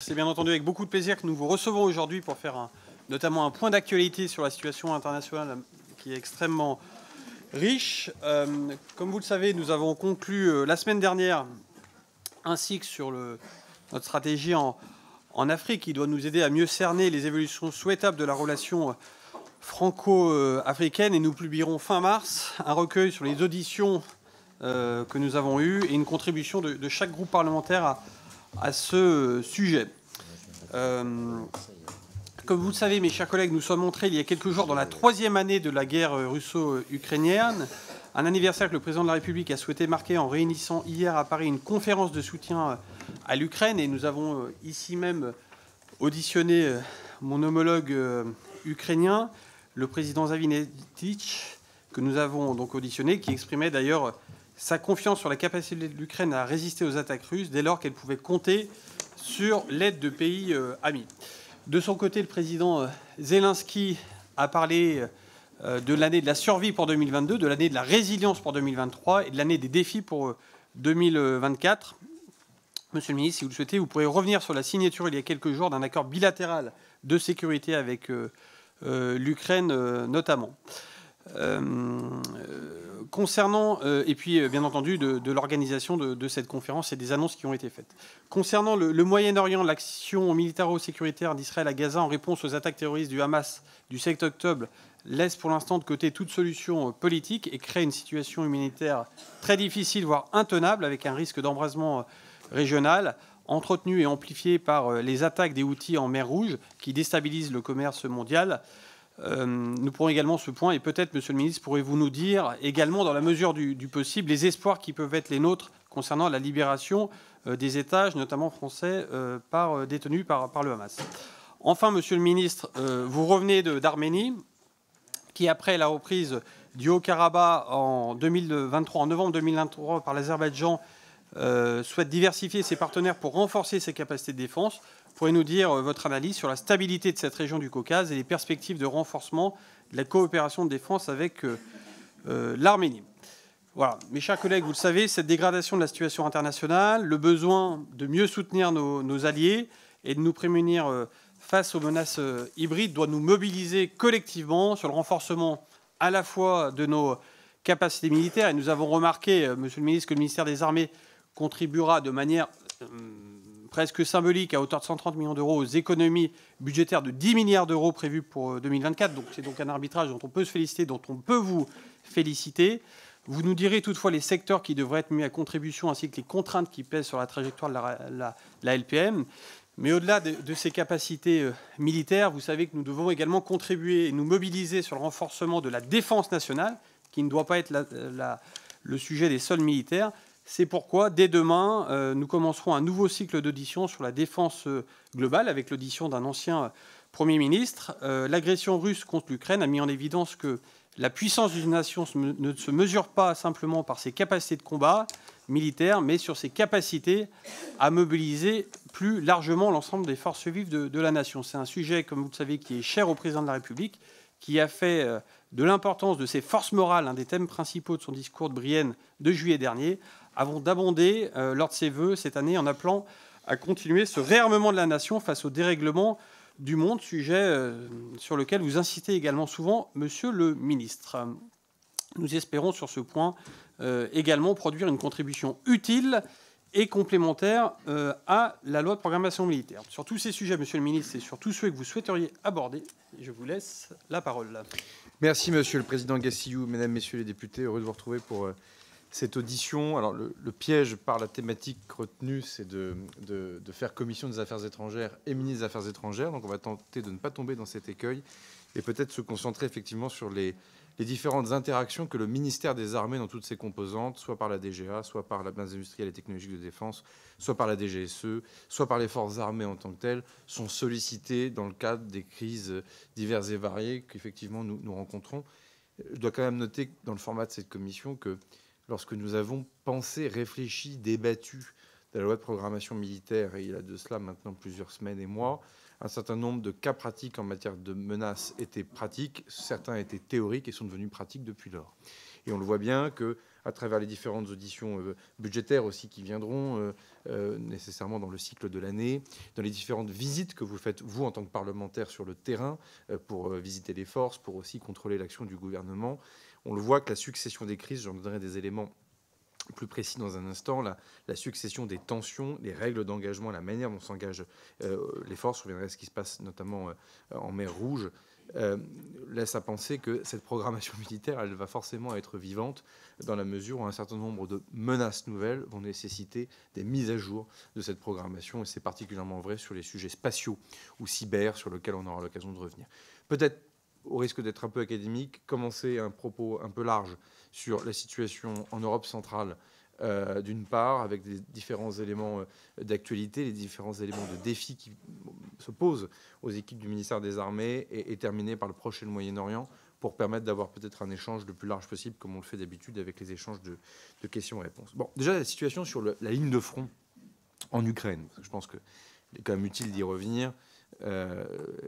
C'est bien entendu avec beaucoup de plaisir que nous vous recevons aujourd'hui pour faire notamment un point d'actualité sur la situation internationale qui est extrêmement riche. Comme vous le savez, nous avons conclu la semaine dernière un cycle sur notre stratégie en Afrique qui doit nous aider à mieux cerner les évolutions souhaitables de la relation franco-africaine. Et nous publierons fin mars un recueil sur les auditions que nous avons eues et une contribution de chaque groupe parlementaire à ce sujet. Comme vous le savez, mes chers collègues, nous sommes entrés il y a quelques jours dans la troisième année de la guerre russo-ukrainienne, un anniversaire que le président de la République a souhaité marquer en réunissant hier à Paris une conférence de soutien à l'Ukraine. Et nous avons ici même auditionné mon homologue ukrainien, le président Zavinevitch, que nous avons donc auditionné, qui exprimait d'ailleurs sa confiance sur la capacité de l'Ukraine à résister aux attaques russes dès lors qu'elle pouvait compter sur l'aide de pays amis. De son côté, le président Zelensky a parlé de l'année de la survie pour 2022, de l'année de la résilience pour 2023 et de l'année des défis pour 2024. Monsieur le ministre, si vous le souhaitez, vous pourrez revenir sur la signature il y a quelques jours d'un accord bilatéral de sécurité avec l'Ukraine notamment. Concernant, et puis bien entendu, de l'organisation de cette conférence et des annonces qui ont été faites. Concernant le Moyen-Orient, l'action militaro-sécuritaire d'Israël à Gaza en réponse aux attaques terroristes du Hamas du 7 octobre laisse pour l'instant de côté toute solution politique et crée une situation humanitaire très difficile, voire intenable, avec un risque d'embrasement régional, entretenu et amplifié par les attaques des Houthis en mer Rouge qui déstabilisent le commerce mondial. Nous pourrons également ce point, et peut-être, Monsieur le Ministre, pourrez-vous nous dire également, dans la mesure du possible, les espoirs qui peuvent être les nôtres concernant la libération des étages, notamment français, détenus par le Hamas. Enfin, Monsieur le Ministre, vous revenez d'Arménie, qui, après la reprise du Haut-Karabakh en novembre 2023 par l'Azerbaïdjan, souhaite diversifier ses partenaires pour renforcer ses capacités de défense. Pourriez-vous nous dire votre analyse sur la stabilité de cette région du Caucase et les perspectives de renforcement de la coopération de défense avec l'Arménie. Voilà. Mes chers collègues, vous le savez, cette dégradation de la situation internationale, le besoin de mieux soutenir nos alliés et de nous prémunir face aux menaces hybrides doit nous mobiliser collectivement sur le renforcement à la fois de nos capacités militaires. Et nous avons remarqué, Monsieur le Ministre, que le ministère des Armées contribuera de manière presque symbolique à hauteur de 130 millions d'euros aux économies budgétaires de 10 milliards d'euros prévues pour 2024. Donc c'est donc un arbitrage dont on peut se féliciter, dont on peut vous féliciter. Vous nous direz toutefois les secteurs qui devraient être mis à contribution ainsi que les contraintes qui pèsent sur la trajectoire de la LPM. Mais au-delà de ces capacités militaires, vous savez que nous devons également contribuer et nous mobiliser sur le renforcement de la défense nationale, qui ne doit pas être le sujet des seuls militaires. C'est pourquoi, dès demain, nous commencerons un nouveau cycle d'audition sur la défense globale, avec l'audition d'un ancien Premier ministre. L'agression russe contre l'Ukraine a mis en évidence que la puissance d'une nation ne se mesure pas simplement par ses capacités de combat militaire, mais sur ses capacités à mobiliser plus largement l'ensemble des forces vives de la nation. C'est un sujet, comme vous le savez, qui est cher au président de la République, qui a fait de l'importance de ces forces morales un des thèmes principaux de son discours de Brienne de juillet dernier, avant d'abonder lors de ses voeux cette année en appelant à continuer ce réarmement de la nation face au dérèglement du monde, sujet sur lequel vous insistez également souvent, Monsieur le Ministre. Nous espérons sur ce point également produire une contribution utile et complémentaire à la loi de programmation militaire. Sur tous ces sujets, Monsieur le Ministre, et sur tous ceux que vous souhaiteriez aborder, je vous laisse la parole. Merci, Monsieur le Président Gassillou. Mesdames, Messieurs les députés, heureux de vous retrouver pour cette audition. Alors le piège par la thématique retenue, c'est de faire commission des affaires étrangères et ministre des affaires étrangères. Donc on va tenter de ne pas tomber dans cet écueil et peut-être se concentrer effectivement sur les différentes interactions que le ministère des Armées dans toutes ses composantes, soit par la DGA, soit par la base industrielle et technologique de défense, soit par la DGSE, soit par les forces armées en tant que telles, sont sollicitées dans le cadre des crises diverses et variées qu'effectivement nous rencontrons. Je dois quand même noter dans le format de cette commission que lorsque nous avons pensé, réfléchi, débattu de la loi de programmation militaire, et il y a de cela maintenant plusieurs semaines et mois, un certain nombre de cas pratiques en matière de menaces étaient pratiques, certains étaient théoriques et sont devenus pratiques depuis lors. Et on le voit bien qu'à travers les différentes auditions budgétaires aussi qui viendront nécessairement dans le cycle de l'année, dans les différentes visites que vous faites, vous, en tant que parlementaire, sur le terrain, pour visiter les forces, pour aussi contrôler l'action du gouvernement, on le voit que la succession des crises, j'en donnerai des éléments plus précis dans un instant, la succession des tensions, les règles d'engagement, la manière dont s'engagent les forces, on reviendra à ce qui se passe notamment en mer Rouge, laisse à penser que cette programmation militaire, elle va forcément être vivante dans la mesure où un certain nombre de menaces nouvelles vont nécessiter des mises à jour de cette programmation. Et c'est particulièrement vrai sur les sujets spatiaux ou cyber, sur lesquels on aura l'occasion de revenir. Peut-être, au risque d'être un peu académique, commencer un propos un peu large sur la situation en Europe centrale, d'une part, avec les différents éléments d'actualité, les différents éléments de défis qui se posent aux équipes du ministère des Armées, et terminer par le Proche et le Moyen-Orient, pour permettre d'avoir peut-être un échange le plus large possible, comme on le fait d'habitude avec les échanges de questions-réponses. Bon, déjà, la situation sur la ligne de front en Ukraine, parce que je pense qu'il est quand même utile d'y revenir,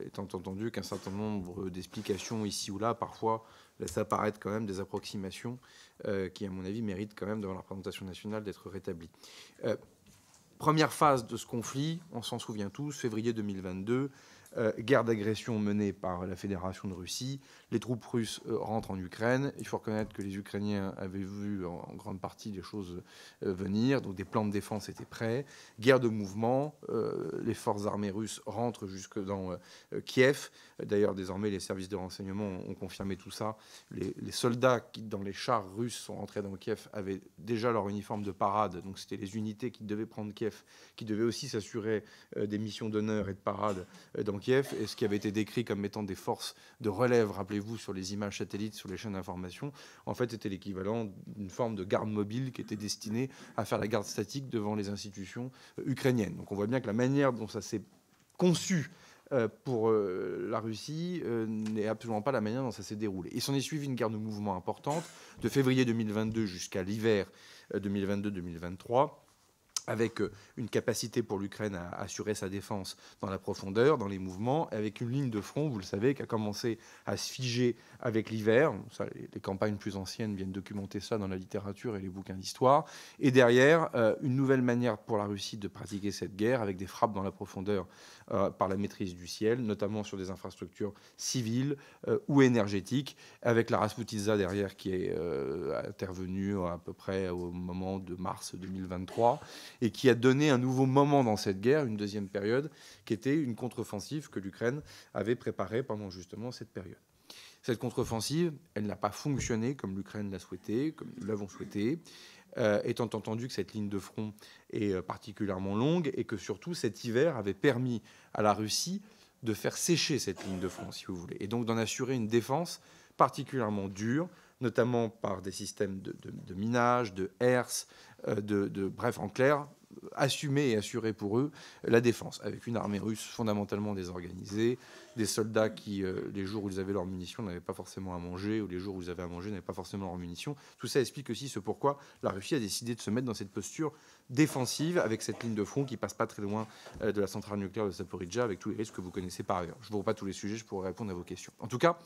étant entendu qu'un certain nombre d'explications ici ou là, parfois, laissent apparaître quand même des approximations qui, à mon avis, méritent quand même, devant la représentation nationale, d'être rétablies. Première phase de ce conflit, on s'en souvient tous, février 2022, guerre d'agression menée par la Fédération de Russie, les troupes russes rentrent en Ukraine. Il faut reconnaître que les Ukrainiens avaient vu en grande partie les choses venir, donc des plans de défense étaient prêts. Guerre de mouvement, les forces armées russes rentrent jusque dans Kiev. D'ailleurs, désormais, les services de renseignement ont confirmé tout ça. Les soldats qui, dans les chars russes, sont rentrés dans Kiev avaient déjà leur uniforme de parade, donc c'était les unités qui devaient prendre Kiev, qui devaient aussi s'assurer des missions d'honneur et de parade dans Kiev, et ce qui avait été décrit comme étant des forces de relève, rappelez-vous, sur les images satellites, sur les chaînes d'information, en fait, était l'équivalent d'une forme de garde mobile qui était destinée à faire la garde statique devant les institutions ukrainiennes. Donc on voit bien que la manière dont ça s'est conçu pour la Russie n'est absolument pas la manière dont ça s'est déroulé. Et s'en est suivi une guerre de mouvement importante, de février 2022 jusqu'à l'hiver 2022-2023, avec une capacité pour l'Ukraine à assurer sa défense dans la profondeur, dans les mouvements, avec une ligne de front, vous le savez, qui a commencé à se figer avec l'hiver. Les campagnes plus anciennes viennent documenter ça dans la littérature et les bouquins d'histoire. Et derrière, une nouvelle manière pour la Russie de pratiquer cette guerre, avec des frappes dans la profondeur par la maîtrise du ciel, notamment sur des infrastructures civiles ou énergétiques, avec la Rasputitsa derrière qui est intervenue à peu près au moment de mars 2023, et qui a donné un nouveau moment dans cette guerre, une deuxième période, qui était une contre-offensive que l'Ukraine avait préparée pendant justement cette période. Cette contre-offensive, elle n'a pas fonctionné comme l'Ukraine l'a souhaité, comme nous l'avons souhaité, étant entendu que cette ligne de front est particulièrement longue et que surtout cet hiver avait permis à la Russie de faire sécher cette ligne de front, si vous voulez, et donc d'en assurer une défense particulièrement dure, notamment par des systèmes de minage, de herse, bref, en clair, assumer et assurer pour eux la défense, avec une armée russe fondamentalement désorganisée, des soldats qui, les jours où ils avaient leurs munitions, n'avaient pas forcément à manger, ou les jours où ils avaient à manger, n'avaient pas forcément leurs munitions. Tout ça explique aussi ce pourquoi la Russie a décidé de se mettre dans cette posture défensive, avec cette ligne de front qui passe pas très loin de la centrale nucléaire de Zaporijjia, avec tous les risques que vous connaissez par ailleurs. Je ne vous reprends pas tous les sujets, je pourrais répondre à vos questions. En tout cas,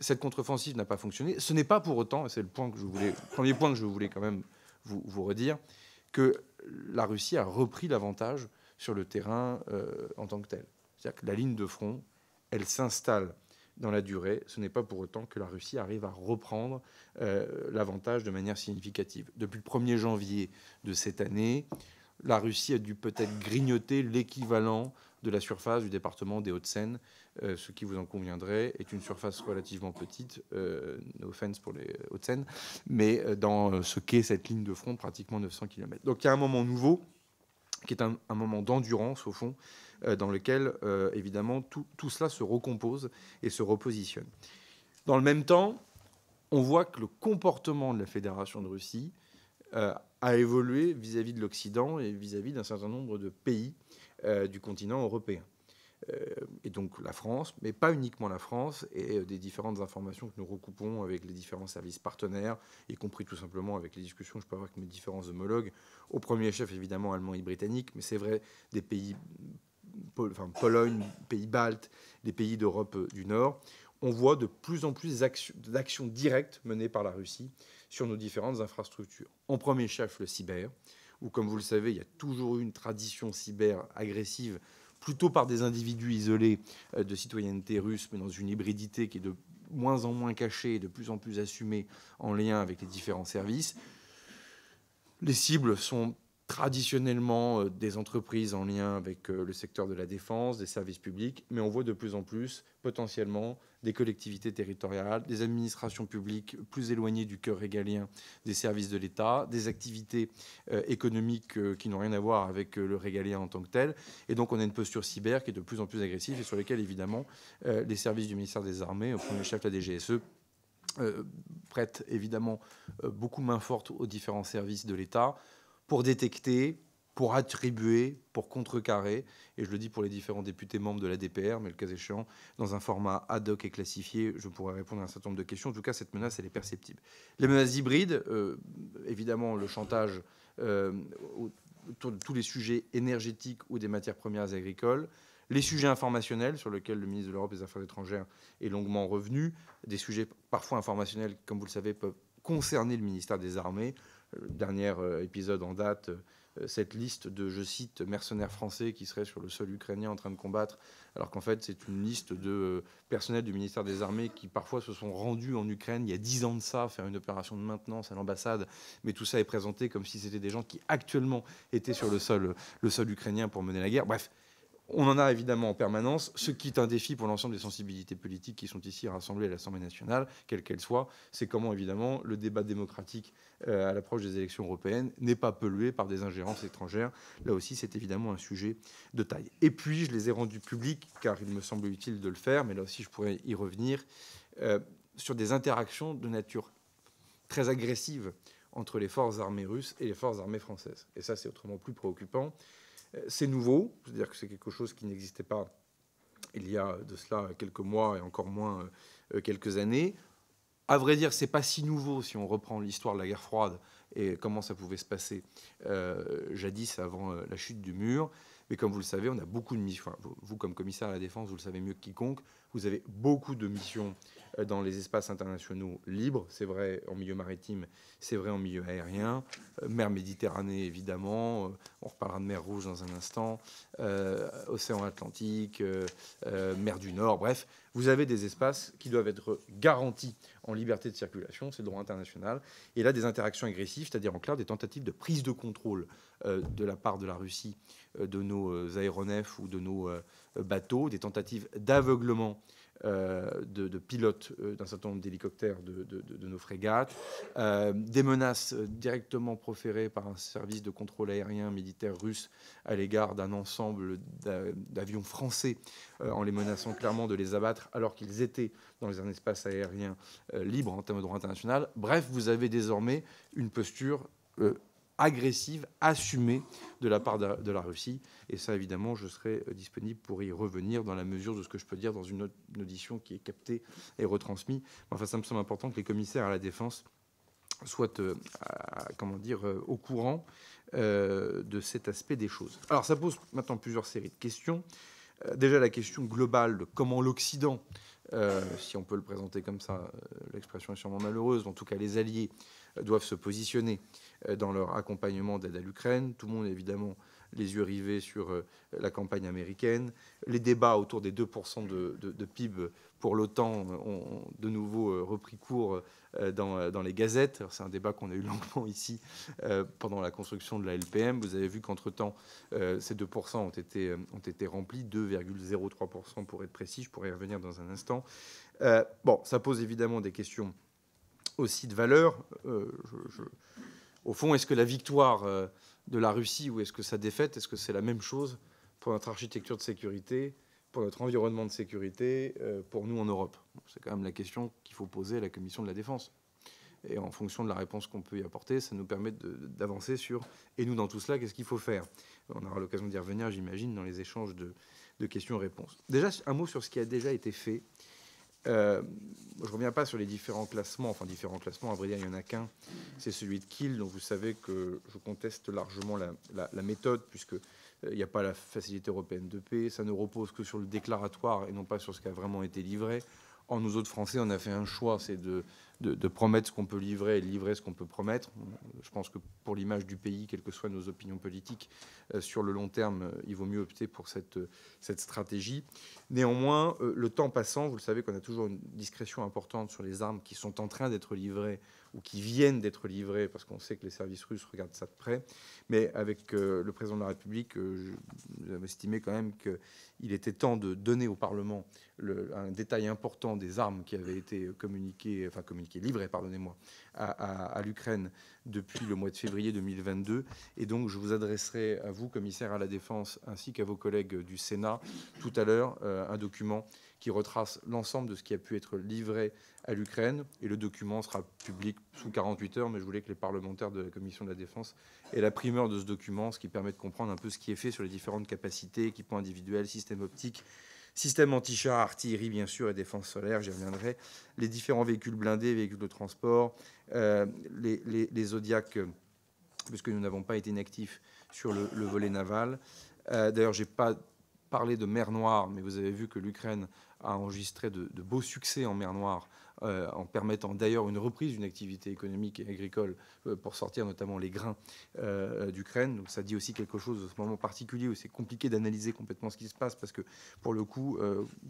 cette contre-offensive n'a pas fonctionné. Ce n'est pas pour autant, et c'est le premier point que je voulais quand même vous redire, que la Russie a repris l'avantage sur le terrain en tant que tel. C'est-à-dire que la ligne de front, elle s'installe dans la durée. Ce n'est pas pour autant que la Russie arrive à reprendre l'avantage de manière significative. Depuis le 1er janvier de cette année, la Russie a dû peut-être grignoter l'équivalent de la surface du département des Hauts-de-Seine, ce qui, vous en conviendrait, est une surface relativement petite, no offense pour les Hauts-de-Seine, mais dans ce qu'est cette ligne de front, pratiquement 900 km. Donc il y a un moment nouveau, qui est un moment d'endurance, au fond, dans lequel, évidemment, tout cela se recompose et se repositionne. Dans le même temps, on voit que le comportement de la Fédération de Russie a évolué vis-à-vis de l'Occident et vis-à-vis d'un certain nombre de pays du continent européen. Et donc la France, mais pas uniquement la France, et des différentes informations que nous recoupons avec les différents services partenaires, y compris tout simplement avec les discussions que je peux avoir avec mes différents homologues, au premier chef évidemment allemand et britannique, mais c'est vrai des pays, Pologne, pays baltes, des pays d'Europe du Nord. on voit de plus en plus d'actions directes menées par la Russie sur nos différentes infrastructures. En premier chef, le cyber, où, comme vous le savez, il y a toujours eu une tradition cyber agressive, plutôt par des individus isolés de citoyenneté russe, mais dans une hybridité qui est de moins en moins cachée et de plus en plus assumée en lien avec les différents services. Les cibles sont traditionnellement des entreprises en lien avec le secteur de la défense, des services publics, mais on voit de plus en plus potentiellement des collectivités territoriales, des administrations publiques plus éloignées du cœur régalien des services de l'État, des activités économiques qui n'ont rien à voir avec le régalien en tant que tel. Et donc on a une posture cyber qui est de plus en plus agressive et sur laquelle évidemment les services du ministère des Armées, au premier chef la DGSE, prêtent évidemment beaucoup main forte aux différents services de l'État, pour détecter, pour attribuer, pour contrecarrer, et je le dis pour les différents députés membres de la DPR, mais le cas échéant, dans un format ad hoc et classifié, je pourrais répondre à un certain nombre de questions. En tout cas, cette menace, elle est perceptible. Les menaces hybrides, évidemment, le chantage autour de tous les sujets énergétiques ou des matières premières agricoles, les sujets informationnels, sur lesquels le ministre de l'Europe et des Affaires étrangères est longuement revenu, des sujets parfois informationnels, comme vous le savez, peuvent concerner le ministère des Armées. Le dernier épisode en date, cette liste de, je cite, mercenaires français qui seraient sur le sol ukrainien en train de combattre, alors qu'en fait, c'est une liste de personnels du ministère des Armées qui parfois se sont rendus en Ukraine il y a 10 ans de ça, faire une opération de maintenance à l'ambassade, mais tout ça est présenté comme si c'était des gens qui actuellement étaient sur le sol ukrainien pour mener la guerre. Bref. On en a évidemment en permanence, ce qui est un défi pour l'ensemble des sensibilités politiques qui sont ici rassemblées à l'Assemblée nationale, quelle qu'elle soit, c'est comment évidemment le débat démocratique à l'approche des élections européennes n'est pas pollué par des ingérences étrangères. Là aussi, c'est évidemment un sujet de taille. Et puis, je les ai rendus publics, car il me semble utile de le faire, mais là aussi je pourrais y revenir, sur des interactions de nature très agressive entre les forces armées russes et les forces armées françaises. Et ça, c'est autrement plus préoccupant. C'est nouveau, c'est-à-dire que c'est quelque chose qui n'existait pas il y a de cela quelques mois et encore moins quelques années. À vrai dire, c'est pas si nouveau si on reprend l'histoire de la guerre froide et comment ça pouvait se passer jadis avant la chute du mur. Mais comme vous le savez, on a beaucoup de missions. Enfin, vous, comme commissaire à la défense, vous le savez mieux que quiconque, vous avez beaucoup de missions dans les espaces internationaux libres. C'est vrai en milieu maritime, c'est vrai en milieu aérien, mer Méditerranée, évidemment. On reparlera de mer Rouge dans un instant, océan Atlantique, mer du Nord, bref. Vous avez des espaces qui doivent être garantis en liberté de circulation, c'est le droit international. Et là, des interactions agressives, c'est-à-dire en clair des tentatives de prise de contrôle de la part de la Russie, de nos aéronefs ou de nos bateaux, des tentatives d'aveuglement de pilotes d'un certain nombre d'hélicoptères de nos frégates, des menaces directement proférées par un service de contrôle aérien militaire russe à l'égard d'un ensemble d'avions français en les menaçant clairement de les abattre alors qu'ils étaient dans un espace aérien libre en termes de droit international. Bref, vous avez désormais une posture agressive, assumée de la part de la Russie. Et ça, évidemment, je serai disponible pour y revenir dans la mesure de ce que je peux dire dans une audition qui est captée et retransmise. Enfin, ça me semble important que les commissaires à la défense soient, comment dire, au courant de cet aspect des choses. Alors, ça pose maintenant plusieurs séries de questions. Déjà, la question globale de comment l'Occident, si on peut le présenter comme ça, l'expression est sûrement malheureuse, en tout cas les alliés doivent se positionner dans leur accompagnement d'aide à l'Ukraine. Tout le monde, évidemment, les yeux rivés sur la campagne américaine. Les débats autour des 2% de PIB pour l'OTAN ont de nouveau repris cours dans les gazettes. C'est un débat qu'on a eu longuement ici pendant la construction de la LPM. Vous avez vu qu'entre-temps, ces 2% ont été remplis, 2,03% pour être précis. Je pourrais y revenir dans un instant. Bon, ça pose évidemment des questions aussi de valeur. Au fond, est-ce que la victoire de la Russie ou est-ce que sa défaite, est-ce que c'est la même chose pour notre architecture de sécurité, pour notre environnement de sécurité, pour nous en Europe? C'est quand même la question qu'il faut poser à la Commission de la Défense. Et en fonction de la réponse qu'on peut y apporter, ça nous permet d'avancer sur « et nous, dans tout cela, qu'est-ce qu'il faut faire ?» On aura l'occasion d'y revenir, j'imagine, dans les échanges de questions-réponses. Déjà, un mot sur ce qui a déjà été fait. Je ne reviens pas sur les différents classements, à vrai dire, il n'y en a qu'un, c'est celui de Kiel, dont vous savez que je conteste largement la méthode, puisqu'il n'y a pas la facilité européenne de paix, ça ne repose que sur le déclaratoire et non pas sur ce qui a vraiment été livré. Or, nous autres Français, on a fait un choix, c'est de promettre ce qu'on peut livrer et de livrer ce qu'on peut promettre. Je pense que pour l'image du pays, quelles que soient nos opinions politiques, sur le long terme, il vaut mieux opter pour cette stratégie. Néanmoins, le temps passant, vous le savez qu'on a toujours une discrétion importante sur les armes qui sont en train d'être livrées ou qui viennent d'être livrées, parce qu'on sait que les services russes regardent ça de près. Mais avec le président de la République, j'ai estimé quand même qu'il était temps de donner au Parlement un détail important des armes qui avaient été livrées, pardonnez-moi, à l'Ukraine depuis le mois de février 2022. Et donc, je vous adresserai à vous, commissaire à la Défense, ainsi qu'à vos collègues du Sénat, tout à l'heure, un document qui retrace l'ensemble de ce qui a pu être livré à l'Ukraine. Et le document sera public sous 48 heures, mais je voulais que les parlementaires de la Commission de la Défense aient la primeur de ce document, ce qui permet de comprendre un peu ce qui est fait sur les différentes capacités, équipements individuels, systèmes optiques, systèmes anti-char, artillerie, bien sûr, et défense solaire, j'y reviendrai, les différents véhicules blindés, véhicules de transport, les Zodiacs, puisque nous n'avons pas été inactifs sur le volet naval. D'ailleurs, je n'ai pas parlé de mer Noire, mais vous avez vu que l'Ukraine a enregistré de beaux succès en mer Noire, en permettant d'ailleurs une reprise d'une activité économique et agricole pour sortir notamment les grains d'Ukraine. Donc ça dit aussi quelque chose de ce moment particulier où c'est compliqué d'analyser complètement ce qui se passe, parce que pour le coup,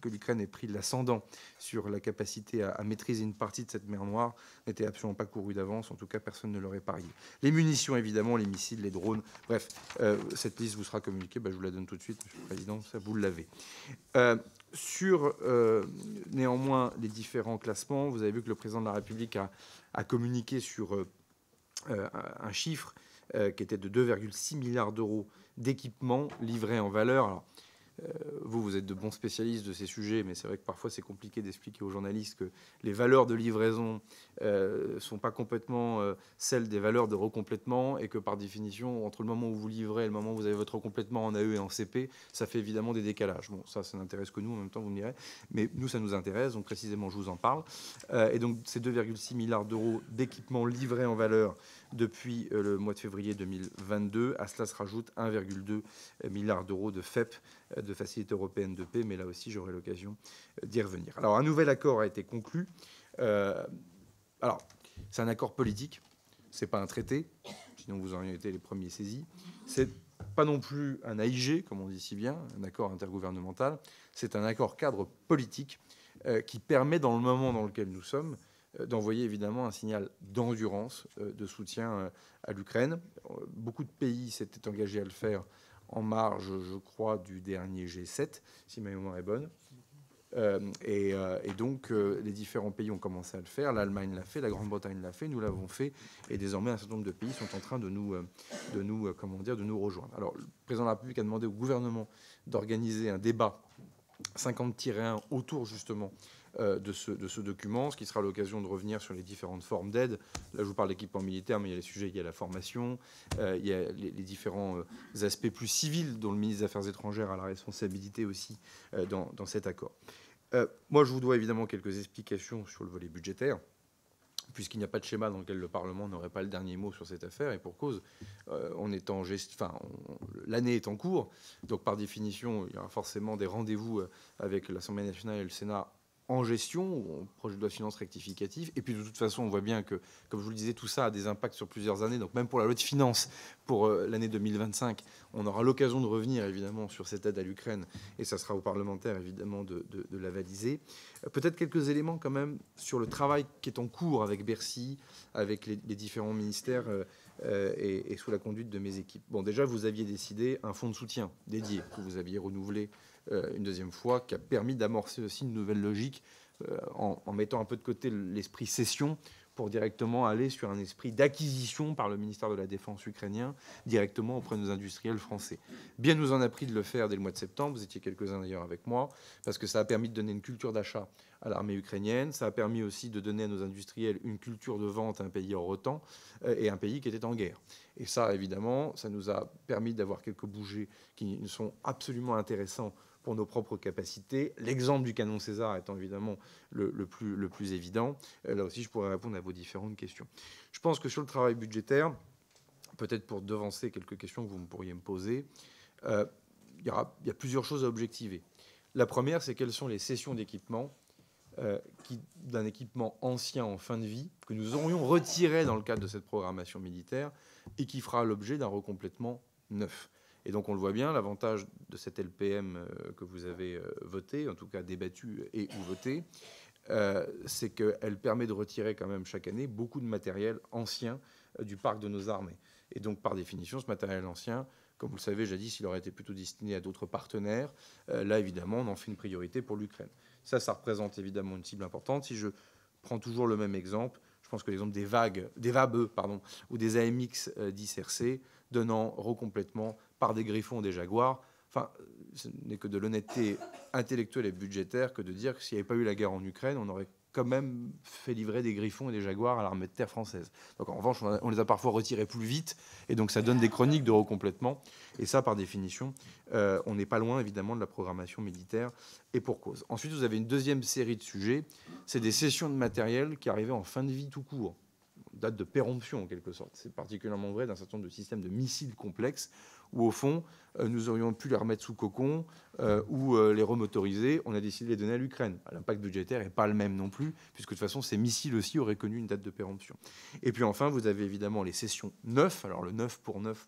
que l'Ukraine ait pris l'ascendant sur la capacité à maîtriser une partie de cette mer Noire n'était absolument pas couru d'avance, en tout cas personne ne l'aurait parié. Les munitions évidemment, les missiles, les drones, bref, cette liste vous sera communiquée, je vous la donne tout de suite, monsieur le Président, ça vous l'avez. Sur néanmoins les différents classements, vous avez vu que le président de la République a communiqué sur un chiffre qui était de 2,6 milliards d'euros d'équipements livrés en valeur. Alors, vous êtes de bons spécialistes de ces sujets, mais c'est vrai que parfois c'est compliqué d'expliquer aux journalistes que les valeurs de livraison ne sont pas complètement celles des valeurs de recomplètement, et que par définition, entre le moment où vous livrez et le moment où vous avez votre recomplètement en AE et en CP, ça fait évidemment des décalages. Bon, ça n'intéresse que nous, en même temps, vous me direz, mais nous, ça nous intéresse, donc précisément, je vous en parle. Et donc, ces 2,6 milliards d'euros d'équipements livrés en valeur depuis le mois de février 2022, à cela se rajoute 1,2 milliard d'euros de FEP, de Facilité européenne de paix, mais là aussi j'aurai l'occasion d'y revenir. Alors un nouvel accord a été conclu. Alors c'est un accord politique, c'est pas un traité, sinon vous auriez été les premiers saisis. C'est pas non plus un AIG, comme on dit si bien, un accord intergouvernemental. C'est un accord cadre politique qui permet, dans le moment dans lequel nous sommes, d'envoyer évidemment un signal d'endurance, de soutien à l'Ukraine. Beaucoup de pays s'étaient engagés à le faire en marge, je crois, du dernier G7, si ma mémoire est bonne. Et donc, les différents pays ont commencé à le faire. L'Allemagne l'a fait, la Grande-Bretagne l'a fait, nous l'avons fait. Et désormais, un certain nombre de pays sont en train de nous rejoindre. Alors, le président de la République a demandé au gouvernement d'organiser un débat 50-1 autour, justement, de ce document, ce qui sera l'occasion de revenir sur les différentes formes d'aide. Là, je vous parle d'équipement militaire, mais il y a les sujets liés à la formation, il y a les différents aspects plus civils dont le ministre des Affaires étrangères a la responsabilité aussi dans cet accord. Moi, je vous dois évidemment quelques explications sur le volet budgétaire, puisqu'il n'y a pas de schéma dans lequel le Parlement n'aurait pas le dernier mot sur cette affaire, et pour cause, l'année est en cours, donc par définition, il y aura forcément des rendez-vous avec l'Assemblée nationale et le Sénat en gestion, ou en projet de loi de finances rectificative. Et puis, de toute façon, on voit bien que, comme je vous le disais, tout ça a des impacts sur plusieurs années. Donc, même pour la loi de finances, pour l'année 2025, on aura l'occasion de revenir, évidemment, sur cette aide à l'Ukraine. Et ça sera aux parlementaires, évidemment, de l'avaliser. Peut-être quelques éléments, quand même, sur le travail qui est en cours avec Bercy, avec les différents ministères et sous la conduite de mes équipes. Bon, déjà, vous aviez décidé un fonds de soutien dédié, que vous aviez renouvelé une deuxième fois, qui a permis d'amorcer aussi une nouvelle logique en mettant un peu de côté l'esprit cession pour directement aller sur un esprit d'acquisition par le ministère de la Défense ukrainien, directement auprès de nos industriels français. Bien nous en a pris de le faire dès le mois de septembre, vous étiez quelques-uns d'ailleurs avec moi, parce que ça a permis de donner une culture d'achat à l'armée ukrainienne, ça a permis aussi de donner à nos industriels une culture de vente à un pays hors OTAN et un pays qui était en guerre. Et ça, évidemment, ça nous a permis d'avoir quelques bougées qui sont absolument intéressantes pour nos propres capacités, l'exemple du canon Caesar étant évidemment le plus évident. Là aussi, je pourrais répondre à vos différentes questions. Je pense que sur le travail budgétaire, peut-être pour devancer quelques questions que vous pourriez me poser, il y a plusieurs choses à objectiver. La première, c'est quelles sont les cessions d'équipements d'un équipement ancien en fin de vie que nous aurions retiré dans le cadre de cette programmation militaire et qui fera l'objet d'un recomplètement neuf. Et donc on le voit bien, l'avantage de cette LPM que vous avez votée, en tout cas débattue et ou votée, c'est qu'elle permet de retirer quand même chaque année beaucoup de matériel ancien du parc de nos armées. Et donc par définition, ce matériel ancien, comme vous le savez, jadis, il aurait été plutôt destiné à d'autres partenaires. Là, évidemment, on en fait une priorité pour l'Ukraine. Ça représente évidemment une cible importante. Si je prends toujours le même exemple, je pense que l'exemple des VABE, pardon, ou des AMX 10RC, donnant recomplètement par des Griffons, des Jaguars. Enfin, ce n'est que de l'honnêteté intellectuelle et budgétaire que de dire que s'il n'y avait pas eu la guerre en Ukraine, on aurait quand même fait livrer des Griffons et des Jaguars à l'armée de terre française. Donc en revanche, on les a parfois retirés plus vite, et donc ça donne des chroniques de recomplètement. Et ça, par définition, on n'est pas loin, évidemment, de la programmation militaire, et pour cause. Ensuite, vous avez une deuxième série de sujets, c'est des cessions de matériel qui arrivaient en fin de vie tout court, date de péremption en quelque sorte. C'est particulièrement vrai d'un certain nombre de systèmes de missiles complexes, où au fond, nous aurions pu les remettre sous cocon ou les remotoriser. On a décidé de les donner à l'Ukraine. L'impact budgétaire n'est pas le même non plus, puisque de toute façon, ces missiles aussi auraient connu une date de péremption. Et puis enfin, vous avez évidemment les cessions neuves. Alors le 9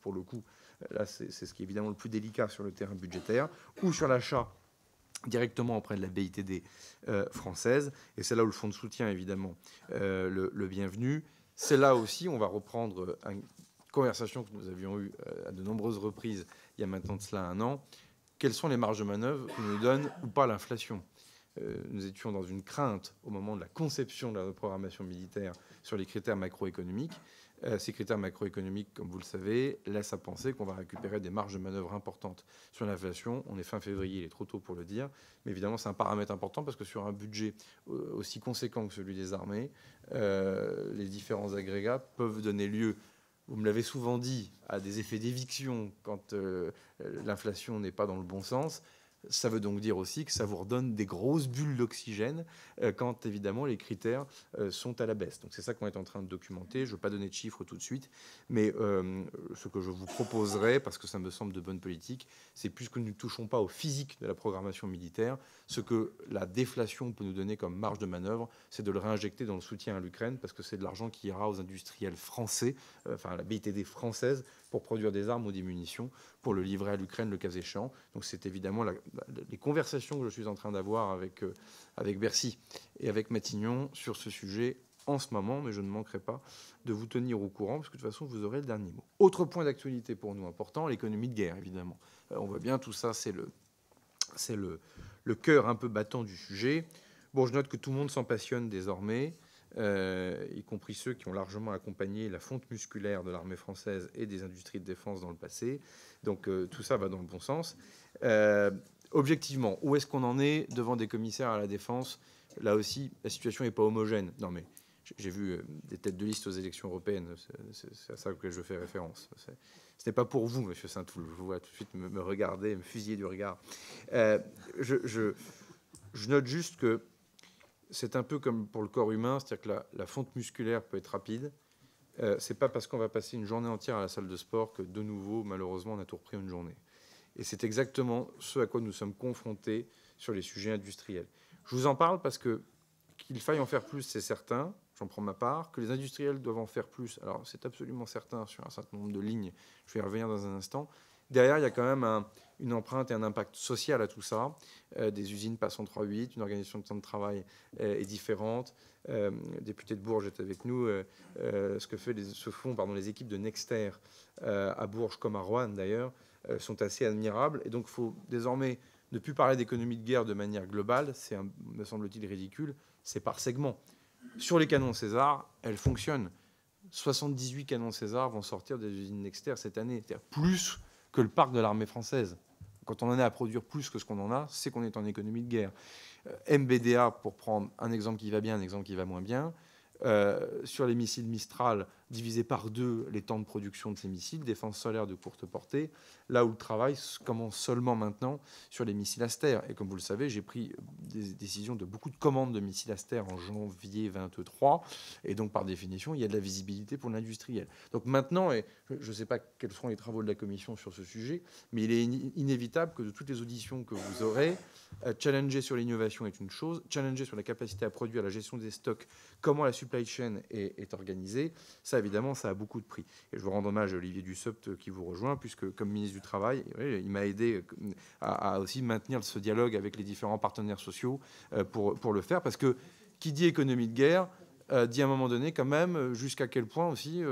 pour le coup, là, c'est ce qui est évidemment le plus délicat sur le terrain budgétaire, ou sur l'achat directement auprès de la BITD française. Et c'est là où le fonds de soutien, évidemment, le bienvenu. C'est là aussi, on va reprendre une conversation que nous avions eue à de nombreuses reprises il y a maintenant de cela un an. Quelles sont les marges de manœuvre que nous donne ou pas l'inflation ? Nous étions dans une crainte au moment de la conception de la programmation militaire sur les critères macroéconomiques. Ces critères macroéconomiques, comme vous le savez, laissent à penser qu'on va récupérer des marges de manœuvre importantes sur l'inflation. On est fin février, il est trop tôt pour le dire. Mais évidemment, c'est un paramètre important parce que sur un budget aussi conséquent que celui des armées, les différents agrégats peuvent donner lieu, vous me l'avez souvent dit, à des effets d'éviction quand l'inflation n'est pas dans le bon sens. Ça veut donc dire aussi que ça vous redonne des grosses bulles d'oxygène quand, évidemment, les critères sont à la baisse. Donc c'est ça qu'on est en train de documenter. Je ne veux pas donner de chiffres tout de suite, mais ce que je vous proposerai, parce que ça me semble de bonne politique, c'est puisque nous ne touchons pas au physique de la programmation militaire, ce que la déflation peut nous donner comme marge de manœuvre, c'est de le réinjecter dans le soutien à l'Ukraine, parce que c'est de l'argent qui ira aux industriels français, enfin à la BITD française, pour produire des armes ou des munitions, pour le livrer à l'Ukraine le cas échéant. Donc c'est évidemment les conversations que je suis en train d'avoir avec Bercy et avec Matignon sur ce sujet en ce moment, mais je ne manquerai pas de vous tenir au courant, parce que de toute façon, vous aurez le dernier mot. Autre point d'actualité pour nous important, l'économie de guerre, évidemment. On voit bien, tout ça, c'est le cœur un peu battant du sujet. Bon, je note que tout le monde s'en passionne désormais, y compris ceux qui ont largement accompagné la fonte musculaire de l'armée française et des industries de défense dans le passé. Donc tout ça va dans le bon sens. Objectivement, où est-ce qu'on en est devant des commissaires à la défense? Là aussi, la situation n'est pas homogène. Non, mais j'ai vu des têtes de liste aux élections européennes. C'est à ça auquel je fais référence. Ce n'est pas pour vous, monsieur Saint-Toul. Je vous vois tout de suite me regarder, me fusiller du regard. Je note juste que c'est un peu comme pour le corps humain, c'est-à-dire que la fonte musculaire peut être rapide. Ce n'est pas parce qu'on va passer une journée entière à la salle de sport que, de nouveau, malheureusement, on a tout repris une journée. Et c'est exactement ce à quoi nous sommes confrontés sur les sujets industriels. Je vous en parle parce que qu'il faille en faire plus, c'est certain, j'en prends ma part, que les industriels doivent en faire plus, alors c'est absolument certain sur un certain nombre de lignes, je vais y revenir dans un instant. Derrière, il y a quand même une empreinte et un impact social à tout ça. Des usines passant 3-8, une organisation de temps de travail est différente. Député de Bourges est avec nous. Ce que font les équipes de Nexter à Bourges comme à Roanne d'ailleurs, sont assez admirables. Et donc, il faut désormais ne plus parler d'économie de guerre de manière globale. C'est, me semble-t-il, ridicule. C'est par segment. Sur les canons César, elles fonctionnent. 78 canons César vont sortir des usines Nexter cette année. C'est-à-dire plus que le parc de l'armée française. Quand on en a à produire plus que ce qu'on en a, c'est qu'on est en économie de guerre. MBDA, pour prendre un exemple qui va bien, un exemple qui va moins bien, sur les missiles Mistral, diviser par deux les temps de production de ces missiles, défense solaire de courte portée, là où le travail commence seulement maintenant sur les missiles Aster. Et comme vous le savez, j'ai pris des décisions de beaucoup de commandes de missiles Aster en janvier 23, et donc par définition, il y a de la visibilité pour l'industriel. Donc maintenant, et je ne sais pas quels seront les travaux de la Commission sur ce sujet, mais il est inévitable que de toutes les auditions que vous aurez, challenger sur l'innovation est une chose, challenger sur la capacité à produire, la gestion des stocks, comment la supply chain est organisée, ça évidemment, ça a beaucoup de prix. Et je vous rends hommage à Olivier Dussopt qui vous rejoint, puisque comme ministre du Travail, il m'a aidé à aussi maintenir ce dialogue avec les différents partenaires sociaux pour le faire, parce que qui dit économie de guerre dit à un moment donné quand même jusqu'à quel point aussi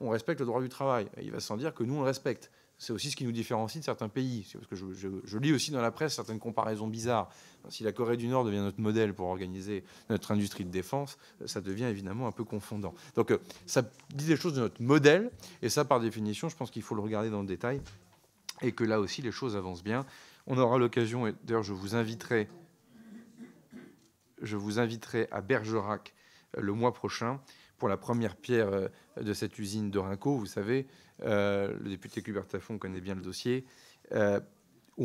on respecte le droit du travail. Et il va sans dire que nous, on le respecte. C'est aussi ce qui nous différencie de certains pays. Parce que je lis aussi dans la presse certaines comparaisons bizarres. Si la Corée du Nord devient notre modèle pour organiser notre industrie de défense, ça devient évidemment un peu confondant. Donc ça dit des choses de notre modèle, et ça, par définition, je pense qu'il faut le regarder dans le détail, et que là aussi, les choses avancent bien. On aura l'occasion, et d'ailleurs, je vous inviterai à Bergerac le mois prochain, pour la première pierre de cette usine de Rinco, vous savez, le député Hubert Taffon connaît bien le dossier, où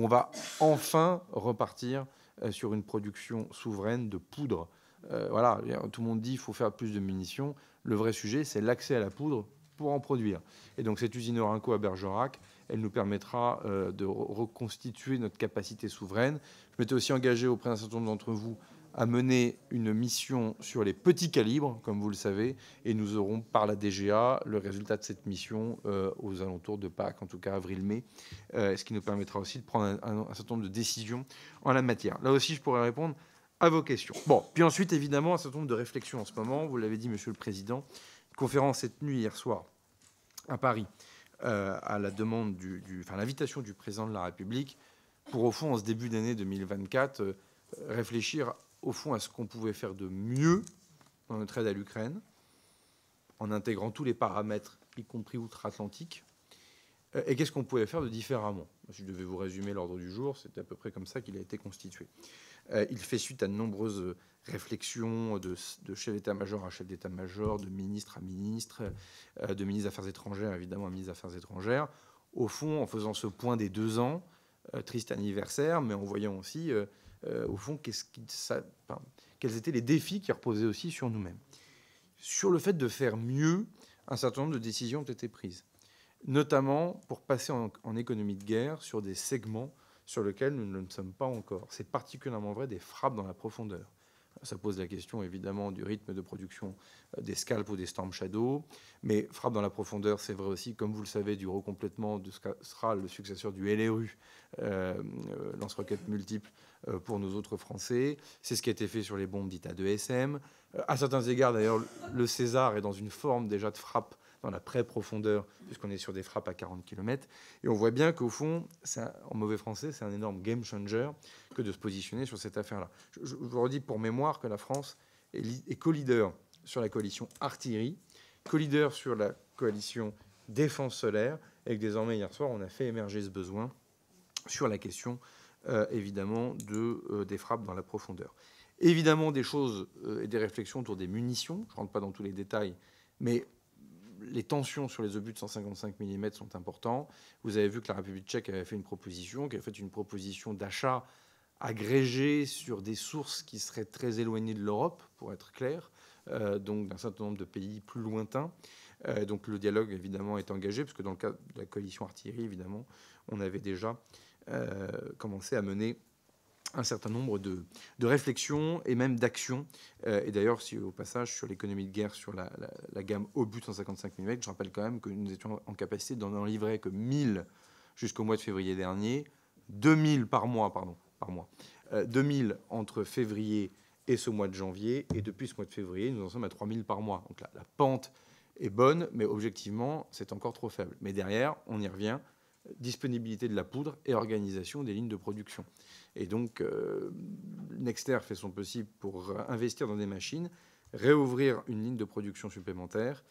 on va enfin repartir sur une production souveraine de poudre. Voilà, tout le monde dit qu'il faut faire plus de munitions. Le vrai sujet, c'est l'accès à la poudre pour en produire. Et donc cette usine de Rinco à Bergerac, elle nous permettra de reconstituer notre capacité souveraine. Je m'étais aussi engagé auprès d'un certain nombre d'entre vous à mener une mission sur les petits calibres, comme vous le savez, et nous aurons par la DGA le résultat de cette mission aux alentours de Pâques, en tout cas avril-mai, ce qui nous permettra aussi de prendre un certain nombre de décisions en la matière. Là aussi, je pourrais répondre à vos questions. Bon, puis ensuite, évidemment, un certain nombre de réflexions en ce moment. Vous l'avez dit, Monsieur le Président, une conférence cette nuit, hier soir, à Paris, à la demande l'invitation du Président de la République, pour au fond, en ce début d'année 2024, réfléchir au fond à ce qu'on pouvait faire de mieux dans notre aide à l'Ukraine, en intégrant tous les paramètres, y compris outre-Atlantique, et qu'est-ce qu'on pouvait faire de différemment. Si je devais vous résumer l'ordre du jour, c'est à peu près comme ça qu'il a été constitué. Il fait suite à de nombreuses réflexions de chef d'état-major à chef d'état-major, de ministre à ministre, de ministre des Affaires étrangères, évidemment, à ministre des Affaires étrangères. Au fond, en faisant ce point des 2 ans, triste anniversaire, mais en voyant aussi... au fond, quels étaient les défis qui reposaient aussi sur nous-mêmes. Sur le fait de faire mieux, un certain nombre de décisions ont été prises, notamment pour passer en économie de guerre sur des segments sur lesquels nous ne le sommes pas encore. C'est particulièrement vrai des frappes dans la profondeur. Ça pose la question, évidemment, du rythme de production des Scalp ou des Storm Shadow, mais frappe dans la profondeur, c'est vrai aussi, comme vous le savez, du recomplètement de ce que sera le successeur du LRU, lance-roquettes multiples pour nos autres Français. C'est ce qui a été fait sur les bombes dites A2SM. À certains égards, d'ailleurs, le César est dans une forme déjà de frappe dans la pré-profondeur, puisqu'on est sur des frappes à 40 km. Et on voit bien qu'au fond, en mauvais français, c'est un énorme game changer que de se positionner sur cette affaire-là. Je vous redis pour mémoire que la France est co-leader sur la coalition artillerie, co-leader sur la coalition défense solaire, et que désormais, hier soir, on a fait émerger ce besoin sur la question, évidemment, des frappes dans la profondeur. Évidemment, des choses et des réflexions autour des munitions. Je ne rentre pas dans tous les détails, mais... les tensions sur les obus de 155 mm sont importantes. Vous avez vu que la République tchèque avait fait une proposition, d'achat agrégée sur des sources qui seraient très éloignées de l'Europe, pour être clair, donc d'un certain nombre de pays plus lointains. Donc le dialogue, évidemment, est engagé, parce que dans le cadre de la coalition artillerie, évidemment, on avait déjà commencé à mener un certain nombre de réflexions et même d'actions. Et d'ailleurs, si au passage, sur l'économie de guerre, sur la gamme obus 155 mm, je rappelle quand même que nous étions en capacité d'en enlivrer que 1000 jusqu'au mois de février dernier, 2000 par mois. 2000 entre février et ce mois de janvier. Et depuis ce mois de février, nous en sommes à 3000 par mois. Donc la pente est bonne, mais objectivement, c'est encore trop faible. Mais derrière, on y revient. Disponibilité de la poudre et organisation des lignes de production. Et donc, Nexter fait son possible pour investir dans des machines, réouvrir une ligne de production supplémentaire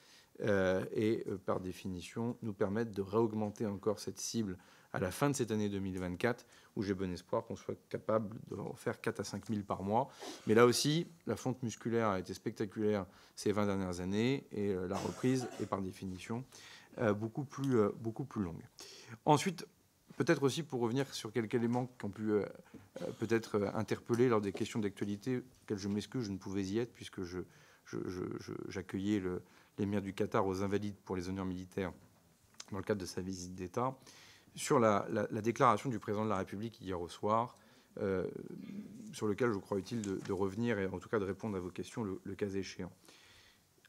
et, par définition, nous permettre de réaugmenter encore cette cible à la fin de cette année 2024, où j'ai bon espoir qu'on soit capable de faire 4 à 5 000 par mois. Mais là aussi, la fonte musculaire a été spectaculaire ces 20 dernières années, et la reprise est par définition beaucoup plus longue. Ensuite, peut-être aussi pour revenir sur quelques éléments qui ont pu peut-être interpeller lors des questions d'actualité, auxquelles je m'excuse, je ne pouvais y être, puisque j'accueillais l'émir du Qatar aux Invalides pour les honneurs militaires dans le cadre de sa visite d'État. Sur la déclaration du président de la République hier au soir, sur lequel je crois utile de revenir et en tout cas de répondre à vos questions le cas échéant.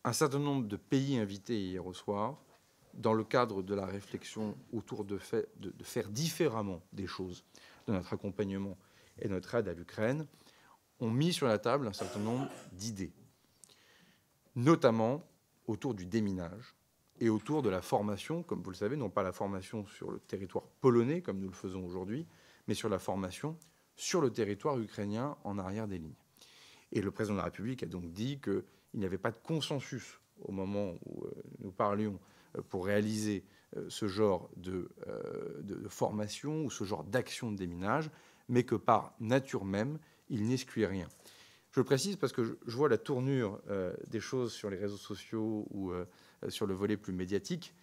Un certain nombre de pays invités hier au soir, dans le cadre de la réflexion autour de faire différemment des choses, de notre accompagnement et notre aide à l'Ukraine, ont mis sur la table un certain nombre d'idées, notamment autour du déminage et autour de la formation, comme vous le savez, non pas la formation sur le territoire polonais, comme nous le faisons aujourd'hui, mais sur la formation sur le territoire ukrainien en arrière des lignes. Et le président de la République a donc dit qu'il n'y avait pas de consensus au moment où nous parlions pour réaliser ce genre de formation ou ce genre d'action de déminage, mais que par nature même, il n'excluait rien. Je le précise parce que je vois la tournure des choses sur les réseaux sociaux ou sur le volet plus médiatique.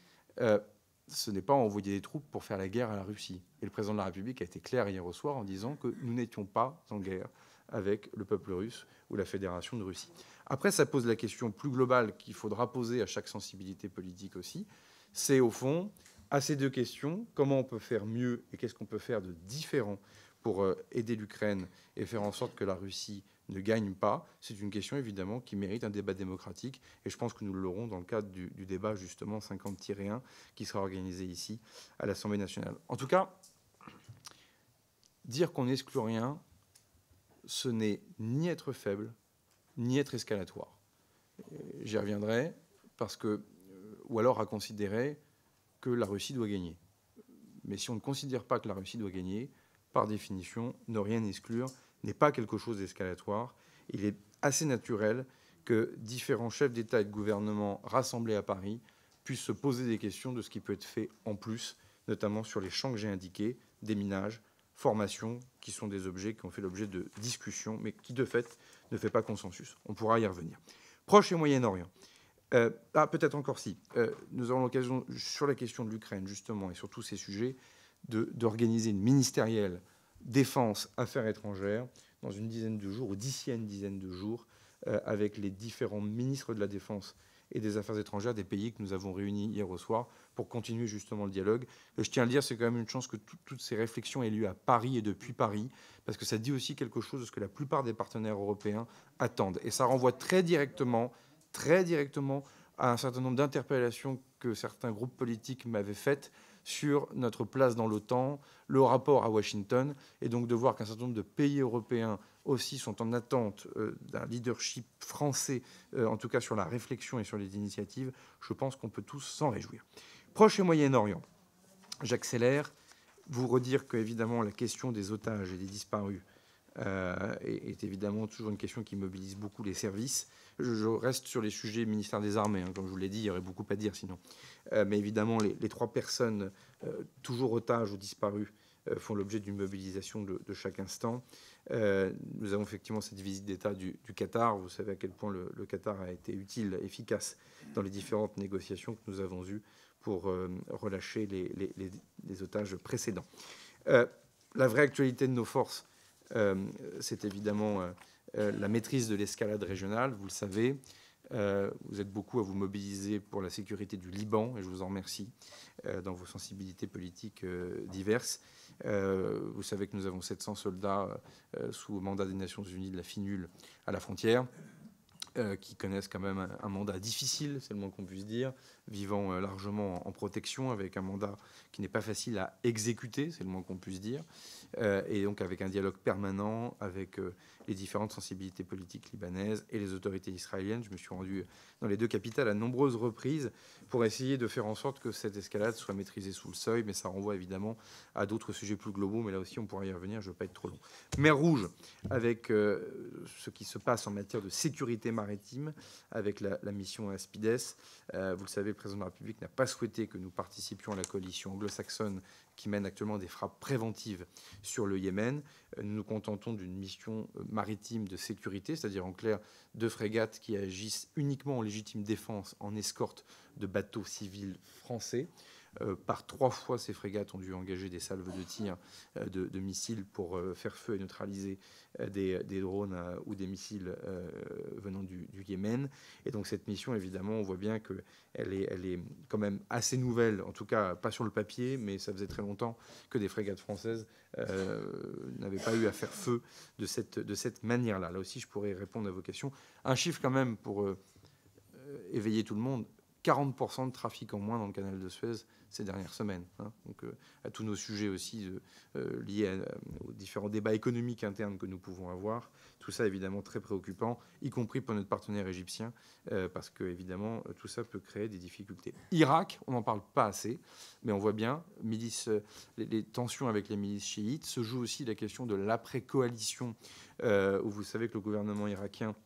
Ce n'est pas envoyer des troupes pour faire la guerre à la Russie. Et le président de la République a été clair hier au soir en disant que nous n'étions pas en guerre avec le peuple russe ou la Fédération de Russie. Après, ça pose la question plus globale qu'il faudra poser à chaque sensibilité politique aussi. C'est au fond, à ces deux questions, comment on peut faire mieux et qu'est-ce qu'on peut faire de différent pour aider l'Ukraine et faire en sorte que la Russie ne gagne pas, c'est une question évidemment qui mérite un débat démocratique et je pense que nous l'aurons dans le cadre du débat justement 50-1 qui sera organisé ici à l'Assemblée nationale. En tout cas, dire qu'on n'exclut rien, ce n'est ni être faible, ni être escalatoire. J'y reviendrai parce que, ou alors à considérer que la Russie doit gagner. Mais si on ne considère pas que la Russie doit gagner, par définition, ne rien exclure n'est pas quelque chose d'escalatoire. Il est assez naturel que différents chefs d'État et de gouvernement rassemblés à Paris puissent se poser des questions de ce qui peut être fait en plus, notamment sur les champs que j'ai indiqués, déminage, formation, qui sont des objets qui ont fait l'objet de discussions, mais qui, de fait, ne fait pas consensus. On pourra y revenir. Proche et Moyen-Orient. Peut-être encore si. Nous aurons l'occasion, sur la question de l'Ukraine, justement, et sur tous ces sujets, d'organiser une ministérielle défense, affaires étrangères, dans une dizaine de jours, ou d'ici à une dizaine de jours, avec les différents ministres de la Défense et des Affaires étrangères des pays que nous avons réunis hier au soir pour continuer justement le dialogue. Et je tiens à le dire, c'est quand même une chance que toutes ces réflexions aient lieu à Paris et depuis Paris, parce que ça dit aussi quelque chose de ce que la plupart des partenaires européens attendent. Et ça renvoie très directement à un certain nombre d'interpellations que certains groupes politiques m'avaient faites sur notre place dans l'OTAN, le rapport à Washington, et donc de voir qu'un certain nombre de pays européens aussi sont en attente d'un leadership français, en tout cas sur la réflexion et sur les initiatives, je pense qu'on peut tous s'en réjouir. Proche et Moyen-Orient, j'accélère, vous redire qu'évidemment la question des otages et des disparus est évidemment toujours une question qui mobilise beaucoup les services. Je reste sur les sujets ministère des Armées, hein, comme je vous l'ai dit, il y aurait beaucoup à dire sinon. Mais évidemment, les trois personnes toujours otages ou disparues font l'objet d'une mobilisation de chaque instant. Nous avons effectivement cette visite d'État du Qatar. Vous savez à quel point le Qatar a été utile, efficace dans les différentes négociations que nous avons eues pour relâcher les otages précédents. La vraie actualité de nos forces, c'est évidemment... la maîtrise de l'escalade régionale, vous le savez. Vous êtes beaucoup à vous mobiliser pour la sécurité du Liban, et je vous en remercie, dans vos sensibilités politiques diverses. Vous savez que nous avons 700 soldats sous mandat des Nations Unies de la FINUL à la frontière, qui connaissent quand même un mandat difficile, c'est le moins qu'on puisse dire, vivant largement en protection, avec un mandat qui n'est pas facile à exécuter, c'est le moins qu'on puisse dire, et donc avec un dialogue permanent avec les différentes sensibilités politiques libanaises et les autorités israéliennes. Je me suis rendu dans les deux capitales à nombreuses reprises pour essayer de faire en sorte que cette escalade soit maîtrisée sous le seuil, mais ça renvoie évidemment à d'autres sujets plus globaux, mais là aussi on pourra y revenir, je ne veux pas être trop long. Mer Rouge, avec ce qui se passe en matière de sécurité maritime, avec la mission Aspides. Vous le savez, président de la République n'a pas souhaité que nous participions à la coalition anglo-saxonne qui mène actuellement des frappes préventives sur le Yémen. Nous nous contentons d'une mission maritime de sécurité, c'est-à-dire en clair de frégates qui agissent uniquement en légitime défense en escorte de bateaux civils français. Par 3 fois, ces frégates ont dû engager des salves de tir de missiles pour faire feu et neutraliser des drones ou des missiles venant du Yémen. Et donc cette mission, évidemment, on voit bien qu'elle est quand même assez nouvelle, en tout cas pas sur le papier, mais ça faisait très longtemps que des frégates françaises n'avaient pas eu à faire feu de cette manière-là. Là aussi, je pourrais répondre à vos questions. Un chiffre quand même pour éveiller tout le monde. 40% de trafic en moins dans le canal de Suez ces dernières semaines. Hein. Donc, à tous nos sujets aussi liés aux différents débats économiques internes que nous pouvons avoir. Tout ça, évidemment, très préoccupant, y compris pour notre partenaire égyptien, parce que, évidemment, tout ça peut créer des difficultés. Irak, on n'en parle pas assez, mais on voit bien, les tensions avec les milices chiites, se joue aussi la question de l'après-coalition, où vous savez que le gouvernement irakien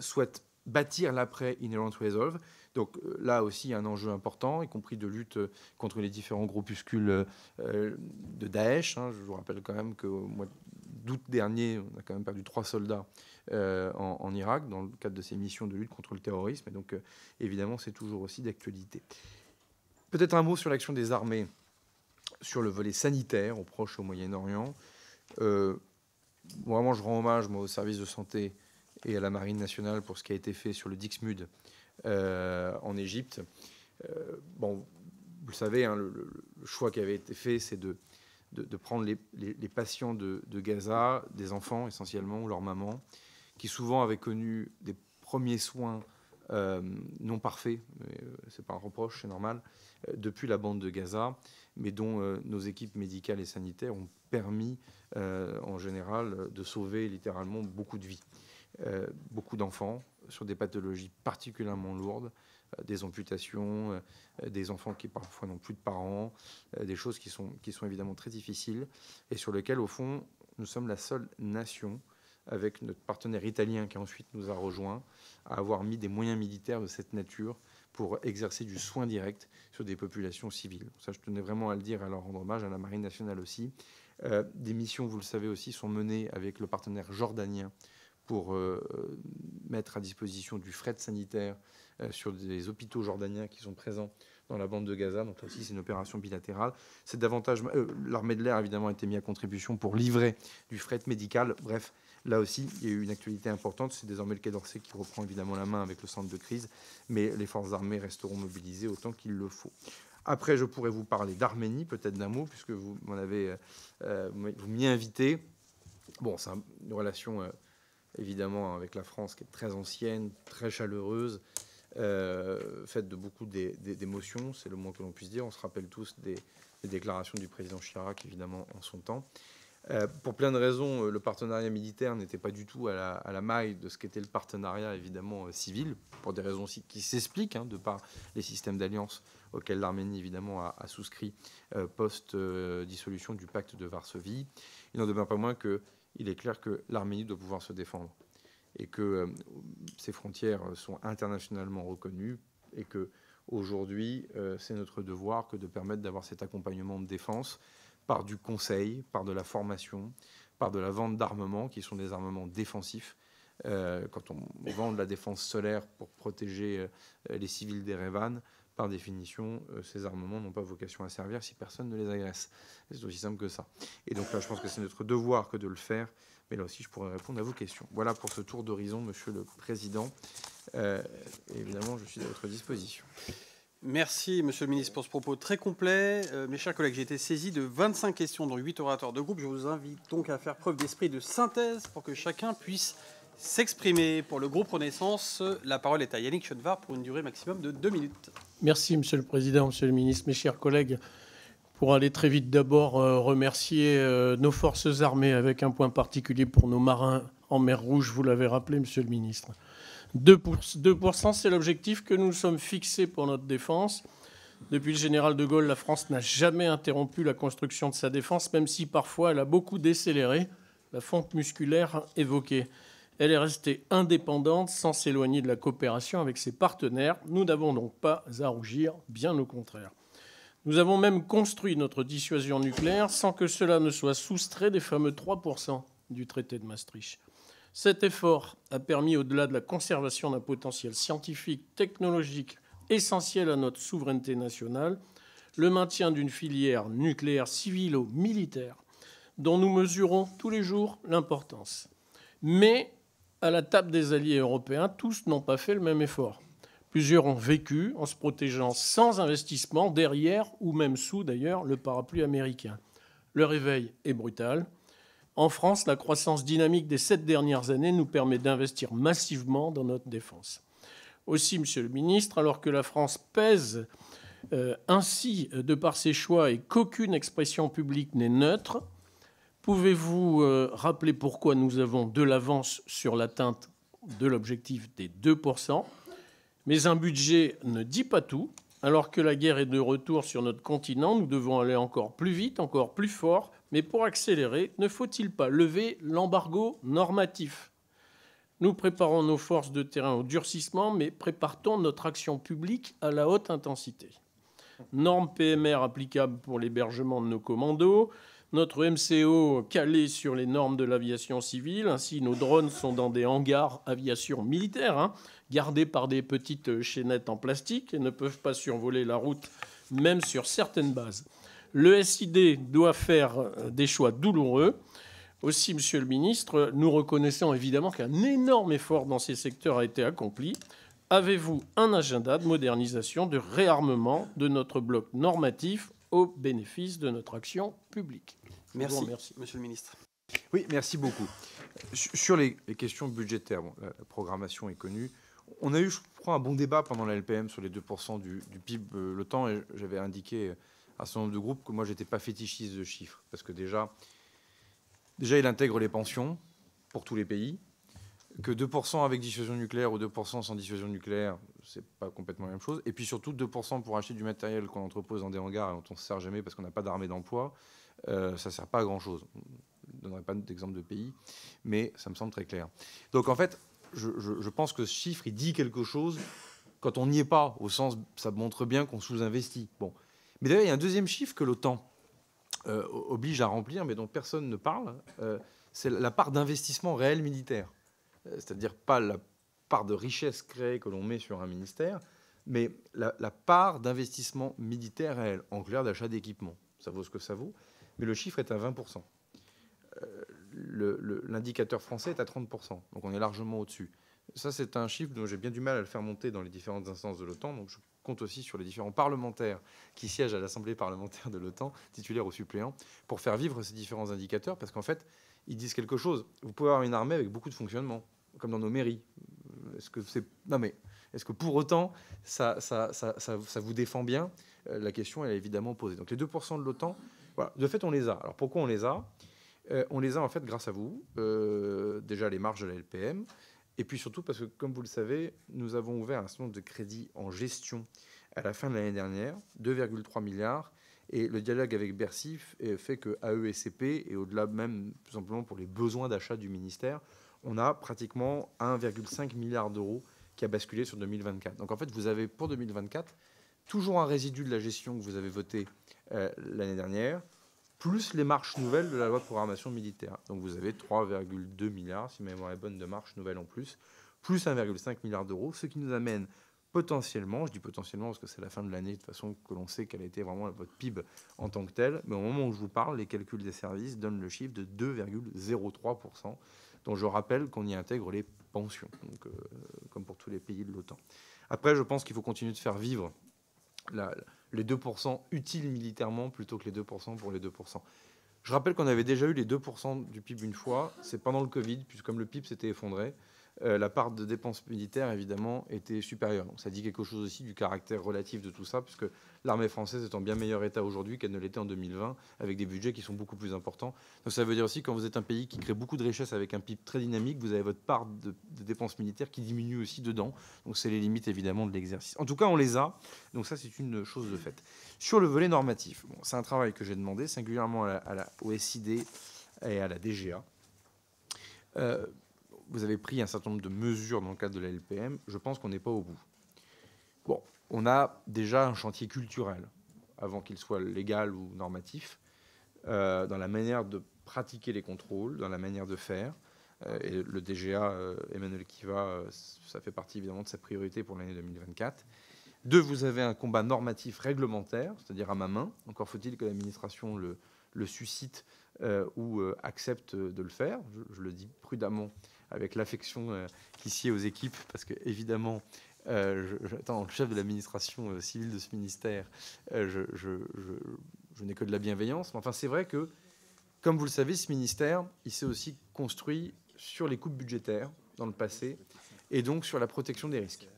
souhaite bâtir l'après Inherent Resolve. Donc là aussi, un enjeu important, y compris de lutte contre les différents groupuscules de Daesh. Hein. Je vous rappelle quand même qu'au mois d'août dernier, on a quand même perdu 3 soldats en Irak dans le cadre de ces missions de lutte contre le terrorisme. Et donc, évidemment, c'est toujours aussi d'actualité. Peut-être un mot sur l'action des armées, sur le volet sanitaire au Proche et au Moyen-Orient. Vraiment, je rends hommage moi, au service de santé et à la Marine nationale pour ce qui a été fait sur le Dixmude en Égypte. Bon, vous le savez, hein, le choix qui avait été fait, c'est de prendre les patients de Gaza, des enfants essentiellement, ou leurs mamans, qui souvent avaient connu des premiers soins non parfaits, c'est pas un reproche, c'est normal, depuis la bande de Gaza, mais dont nos équipes médicales et sanitaires ont permis, en général, de sauver littéralement beaucoup de vies. Beaucoup d'enfants sur des pathologies particulièrement lourdes, des amputations, des enfants qui parfois n'ont plus de parents, des choses qui sont évidemment très difficiles et sur lesquelles, au fond, nous sommes la seule nation, avec notre partenaire italien qui ensuite nous a rejoints, à avoir mis des moyens militaires de cette nature pour exercer du soin direct sur des populations civiles. Ça, je tenais vraiment à le dire, à leur rendre hommage, à la Marine nationale aussi. Des missions, vous le savez aussi, sont menées avec le partenaire jordanien pour mettre à disposition du fret sanitaire sur des hôpitaux jordaniens qui sont présents dans la bande de Gaza. Donc là aussi, c'est une opération bilatérale. C'est davantage l'armée de l'air, évidemment, a été mise à contribution pour livrer du fret médical. Bref, là aussi, il y a eu une actualité importante. C'est désormais le Quai d'Orsay qui reprend évidemment la main avec le centre de crise, mais les forces armées resteront mobilisées autant qu'il le faut. Après, je pourrais vous parler d'Arménie, peut-être d'un mot, puisque vous m'y invitez. Bon, c'est une relation évidemment avec la France qui est très ancienne, très chaleureuse, faite de beaucoup d'émotions, c'est le moins que l'on puisse dire. On se rappelle tous des déclarations du président Chirac, évidemment, en son temps. Pour plein de raisons, le partenariat militaire n'était pas du tout à la maille de ce qu'était le partenariat, évidemment, civil, pour des raisons aussi qui s'expliquent, hein, de par les systèmes d'alliance auxquels l'Arménie, évidemment, a souscrit post-dissolution du pacte de Varsovie. Il n'en demeure pas moins que il est clair que l'Arménie doit pouvoir se défendre et que ses frontières sont internationalement reconnues et qu'aujourd'hui, c'est notre devoir que de permettre d'avoir cet accompagnement de défense par du conseil, par de la formation, par de la vente d'armements qui sont des armements défensifs. Quand on vend de la défense solaire pour protéger les civils d'Erevan, par définition, ces armements n'ont pas vocation à servir si personne ne les agresse. C'est aussi simple que ça. Et donc là, je pense que c'est notre devoir que de le faire. Mais là aussi, je pourrais répondre à vos questions. Voilà pour ce tour d'horizon, Monsieur le Président. Évidemment, je suis à votre disposition. Merci, Monsieur le Ministre, pour ce propos très complet. Mes chers collègues, j'ai été saisi de 25 questions, dont 8 orateurs de groupe. Je vous invite donc à faire preuve d'esprit de synthèse pour que chacun puisse s'exprimer. Pour le groupe Renaissance, la parole est à Yannick Chenevard pour une durée maximum de 2 minutes. Merci, Monsieur le Président, Monsieur le Ministre, mes chers collègues. Pour aller très vite, d'abord, remercier nos forces armées, avec un point particulier pour nos marins en mer Rouge, vous l'avez rappelé, Monsieur le Ministre. 2%, c'est l'objectif que nous nous sommes fixés pour notre défense. Depuis le général de Gaulle, la France n'a jamais interrompu la construction de sa défense, même si parfois elle a beaucoup décéléré la fonte musculaire évoquée. Elle est restée indépendante sans s'éloigner de la coopération avec ses partenaires. Nous n'avons donc pas à rougir, bien au contraire. Nous avons même construit notre dissuasion nucléaire sans que cela ne soit soustrait des fameux 3% du traité de Maastricht. Cet effort a permis, au-delà de la conservation d'un potentiel scientifique, technologique essentiel à notre souveraineté nationale, le maintien d'une filière nucléaire civile ou militaire dont nous mesurons tous les jours l'importance. Mais à la table des alliés européens, tous n'ont pas fait le même effort. Plusieurs ont vécu en se protégeant sans investissement derrière ou même sous, d'ailleurs, le parapluie américain. Le réveil est brutal. En France, la croissance dynamique des 7 dernières années nous permet d'investir massivement dans notre défense. Aussi, monsieur le ministre, alors que la France pèse ainsi de par ses choix et qu'aucune expression publique n'est neutre, pouvez-vous rappeler pourquoi nous avons de l'avance sur l'atteinte de l'objectif des 2% ? Mais un budget ne dit pas tout. Alors que la guerre est de retour sur notre continent, nous devons aller encore plus vite, encore plus fort. Mais pour accélérer, ne faut-il pas lever l'embargo normatif ? Nous préparons nos forces de terrain au durcissement, mais préparons notre action publique à la haute intensité. Normes PMR applicables pour l'hébergement de nos commandos, notre MCO calé sur les normes de l'aviation civile. Ainsi, nos drones sont dans des hangars aviation militaire, gardés par des petites chaînettes en plastique et ne peuvent pas survoler la route, même sur certaines bases. Le SID doit faire des choix douloureux. Aussi, monsieur le ministre, nous reconnaissons évidemment qu'un énorme effort dans ces secteurs a été accompli. Avez-vous un agenda de modernisation, de réarmement de notre bloc normatif au bénéfice de notre action publique? Merci, monsieur le ministre. Oui, merci beaucoup. Sur les questions budgétaires, bon, la programmation est connue. On a eu, je crois, un bon débat pendant la LPM sur les 2% du PIB le temps, et j'avais indiqué à un certain nombre de groupes que moi, je n'étais pas fétichiste de chiffres, parce que déjà, il intègre les pensions pour tous les pays, que 2% avec dissuasion nucléaire ou 2% sans dissuasion nucléaire, c'est pas complètement la même chose. Et puis surtout, 2% pour acheter du matériel qu'on entrepose dans des hangars et dont on ne se sert jamais parce qu'on n'a pas d'armée d'emploi, ça ne sert pas à grand-chose. Je ne donnerai pas d'exemple de pays, mais ça me semble très clair. Donc en fait, je pense que ce chiffre, il dit quelque chose quand on n'y est pas, au sens, ça montre bien qu'on sous-investit. Bon. Mais d'ailleurs, il y a un deuxième chiffre que l'OTAN oblige à remplir, mais dont personne ne parle, c'est la part d'investissement réel militaire. C'est-à-dire pas la part de richesse créée que l'on met sur un ministère, mais la part d'investissement militaire réel, en clair d'achat d'équipements. Ça vaut ce que ça vaut, mais le chiffre est à 20%. L'indicateur français est à 30%, donc on est largement au-dessus. Ça, c'est un chiffre dont j'ai bien du mal à le faire monter dans les différentes instances de l'OTAN, donc je compte aussi sur les différents parlementaires qui siègent à l'Assemblée parlementaire de l'OTAN, titulaires ou suppléants, pour faire vivre ces différents indicateurs, parce qu'en fait, ils disent quelque chose. Vous pouvez avoir une armée avec beaucoup de fonctionnement, comme dans nos mairies. Est-ce que pour autant, ça vous défend bien? La question, elle est évidemment posée. Donc les 2% de l'OTAN, voilà. De fait, on les a. Alors pourquoi on les a? On les a en fait grâce à vous, déjà les marges de la LPM, et puis surtout parce que, comme vous le savez, nous avons ouvert un certain nombre de crédits en gestion à la fin de l'année dernière, 2,3 milliards, et le dialogue avec Bercy fait que AESCP, et au-delà même, tout simplement pour les besoins d'achat du ministère, on a pratiquement 1,5 milliard d'euros qui a basculé sur 2024. Donc en fait, vous avez pour 2024 toujours un résidu de la gestion que vous avez votée l'année dernière, plus les marches nouvelles de la loi de programmation militaire. Donc vous avez 3,2 milliards, si ma mémoire est bonne, de marches nouvelles en plus, plus 1,5 milliard d'euros, ce qui nous amène potentiellement, je dis potentiellement parce que c'est la fin de l'année, de toute façon que l'on sait quelle a été vraiment votre PIB en tant que tel, mais au moment où je vous parle, les calculs des services donnent le chiffre de 2,03%, dont je rappelle qu'on y intègre les pensions, donc, comme pour tous les pays de l'OTAN. Après, je pense qu'il faut continuer de faire vivre les 2% utiles militairement plutôt que les 2% pour les 2%. Je rappelle qu'on avait déjà eu les 2% du PIB une fois, c'est pendant le Covid, puisque comme le PIB s'était effondré, la part de dépenses militaires, évidemment, était supérieure. Donc ça dit quelque chose aussi du caractère relatif de tout ça, puisque l'armée française est en bien meilleur état aujourd'hui qu'elle ne l'était en 2020, avec des budgets qui sont beaucoup plus importants. Donc ça veut dire aussi, quand vous êtes un pays qui crée beaucoup de richesses avec un PIB très dynamique, vous avez votre part de dépenses militaires qui diminue aussi dedans. Donc c'est les limites, évidemment, de l'exercice. En tout cas, on les a. Donc ça, c'est une chose de faite. Sur le volet normatif, bon, c'est un travail que j'ai demandé, singulièrement au SID et à la DGA. vous avez pris un certain nombre de mesures dans le cadre de la LPM. Je pense qu'on n'est pas au bout. Bon, on a déjà un chantier culturel, avant qu'il soit légal ou normatif, dans la manière de pratiquer les contrôles, dans la manière de faire. Et le DGA, Emmanuel Kiva, ça fait partie évidemment de sa priorité pour l'année 2024. Deux, vous avez un combat normatif réglementaire, c'est-à-dire à ma main. Encore faut-il que l'administration le suscite ou accepte de le faire. Je le dis prudemment, avec l'affection qui sied aux équipes, parce que évidemment, j'attends le chef de l'administration civile de ce ministère, je n'ai que de la bienveillance. Mais enfin, c'est vrai que, comme vous le savez, ce ministère, il s'est aussi construit sur les coupes budgétaires dans le passé et donc sur la protection des risques.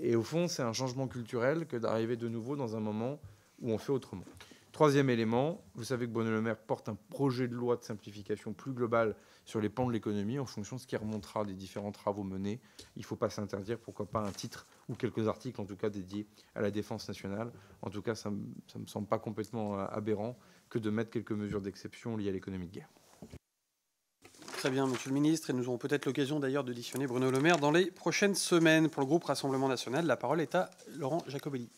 Et au fond, c'est un changement culturel que d'arriver de nouveau dans un moment où on fait autrement. Troisième élément, vous savez que Bruno Le Maire porte un projet de loi de simplification plus global sur les pans de l'économie en fonction de ce qui remontera des différents travaux menés. Il ne faut pas s'interdire, pourquoi pas, un titre ou quelques articles, en tout cas, dédiés à la défense nationale. En tout cas, ça ne me semble pas complètement aberrant que de mettre quelques mesures d'exception liées à l'économie de guerre. Très bien, monsieur le ministre. Et nous aurons peut-être l'occasion d'ailleurs d'auditionner Bruno Le Maire dans les prochaines semaines. Pour le groupe Rassemblement national, la parole est à Laurent Jacobelli.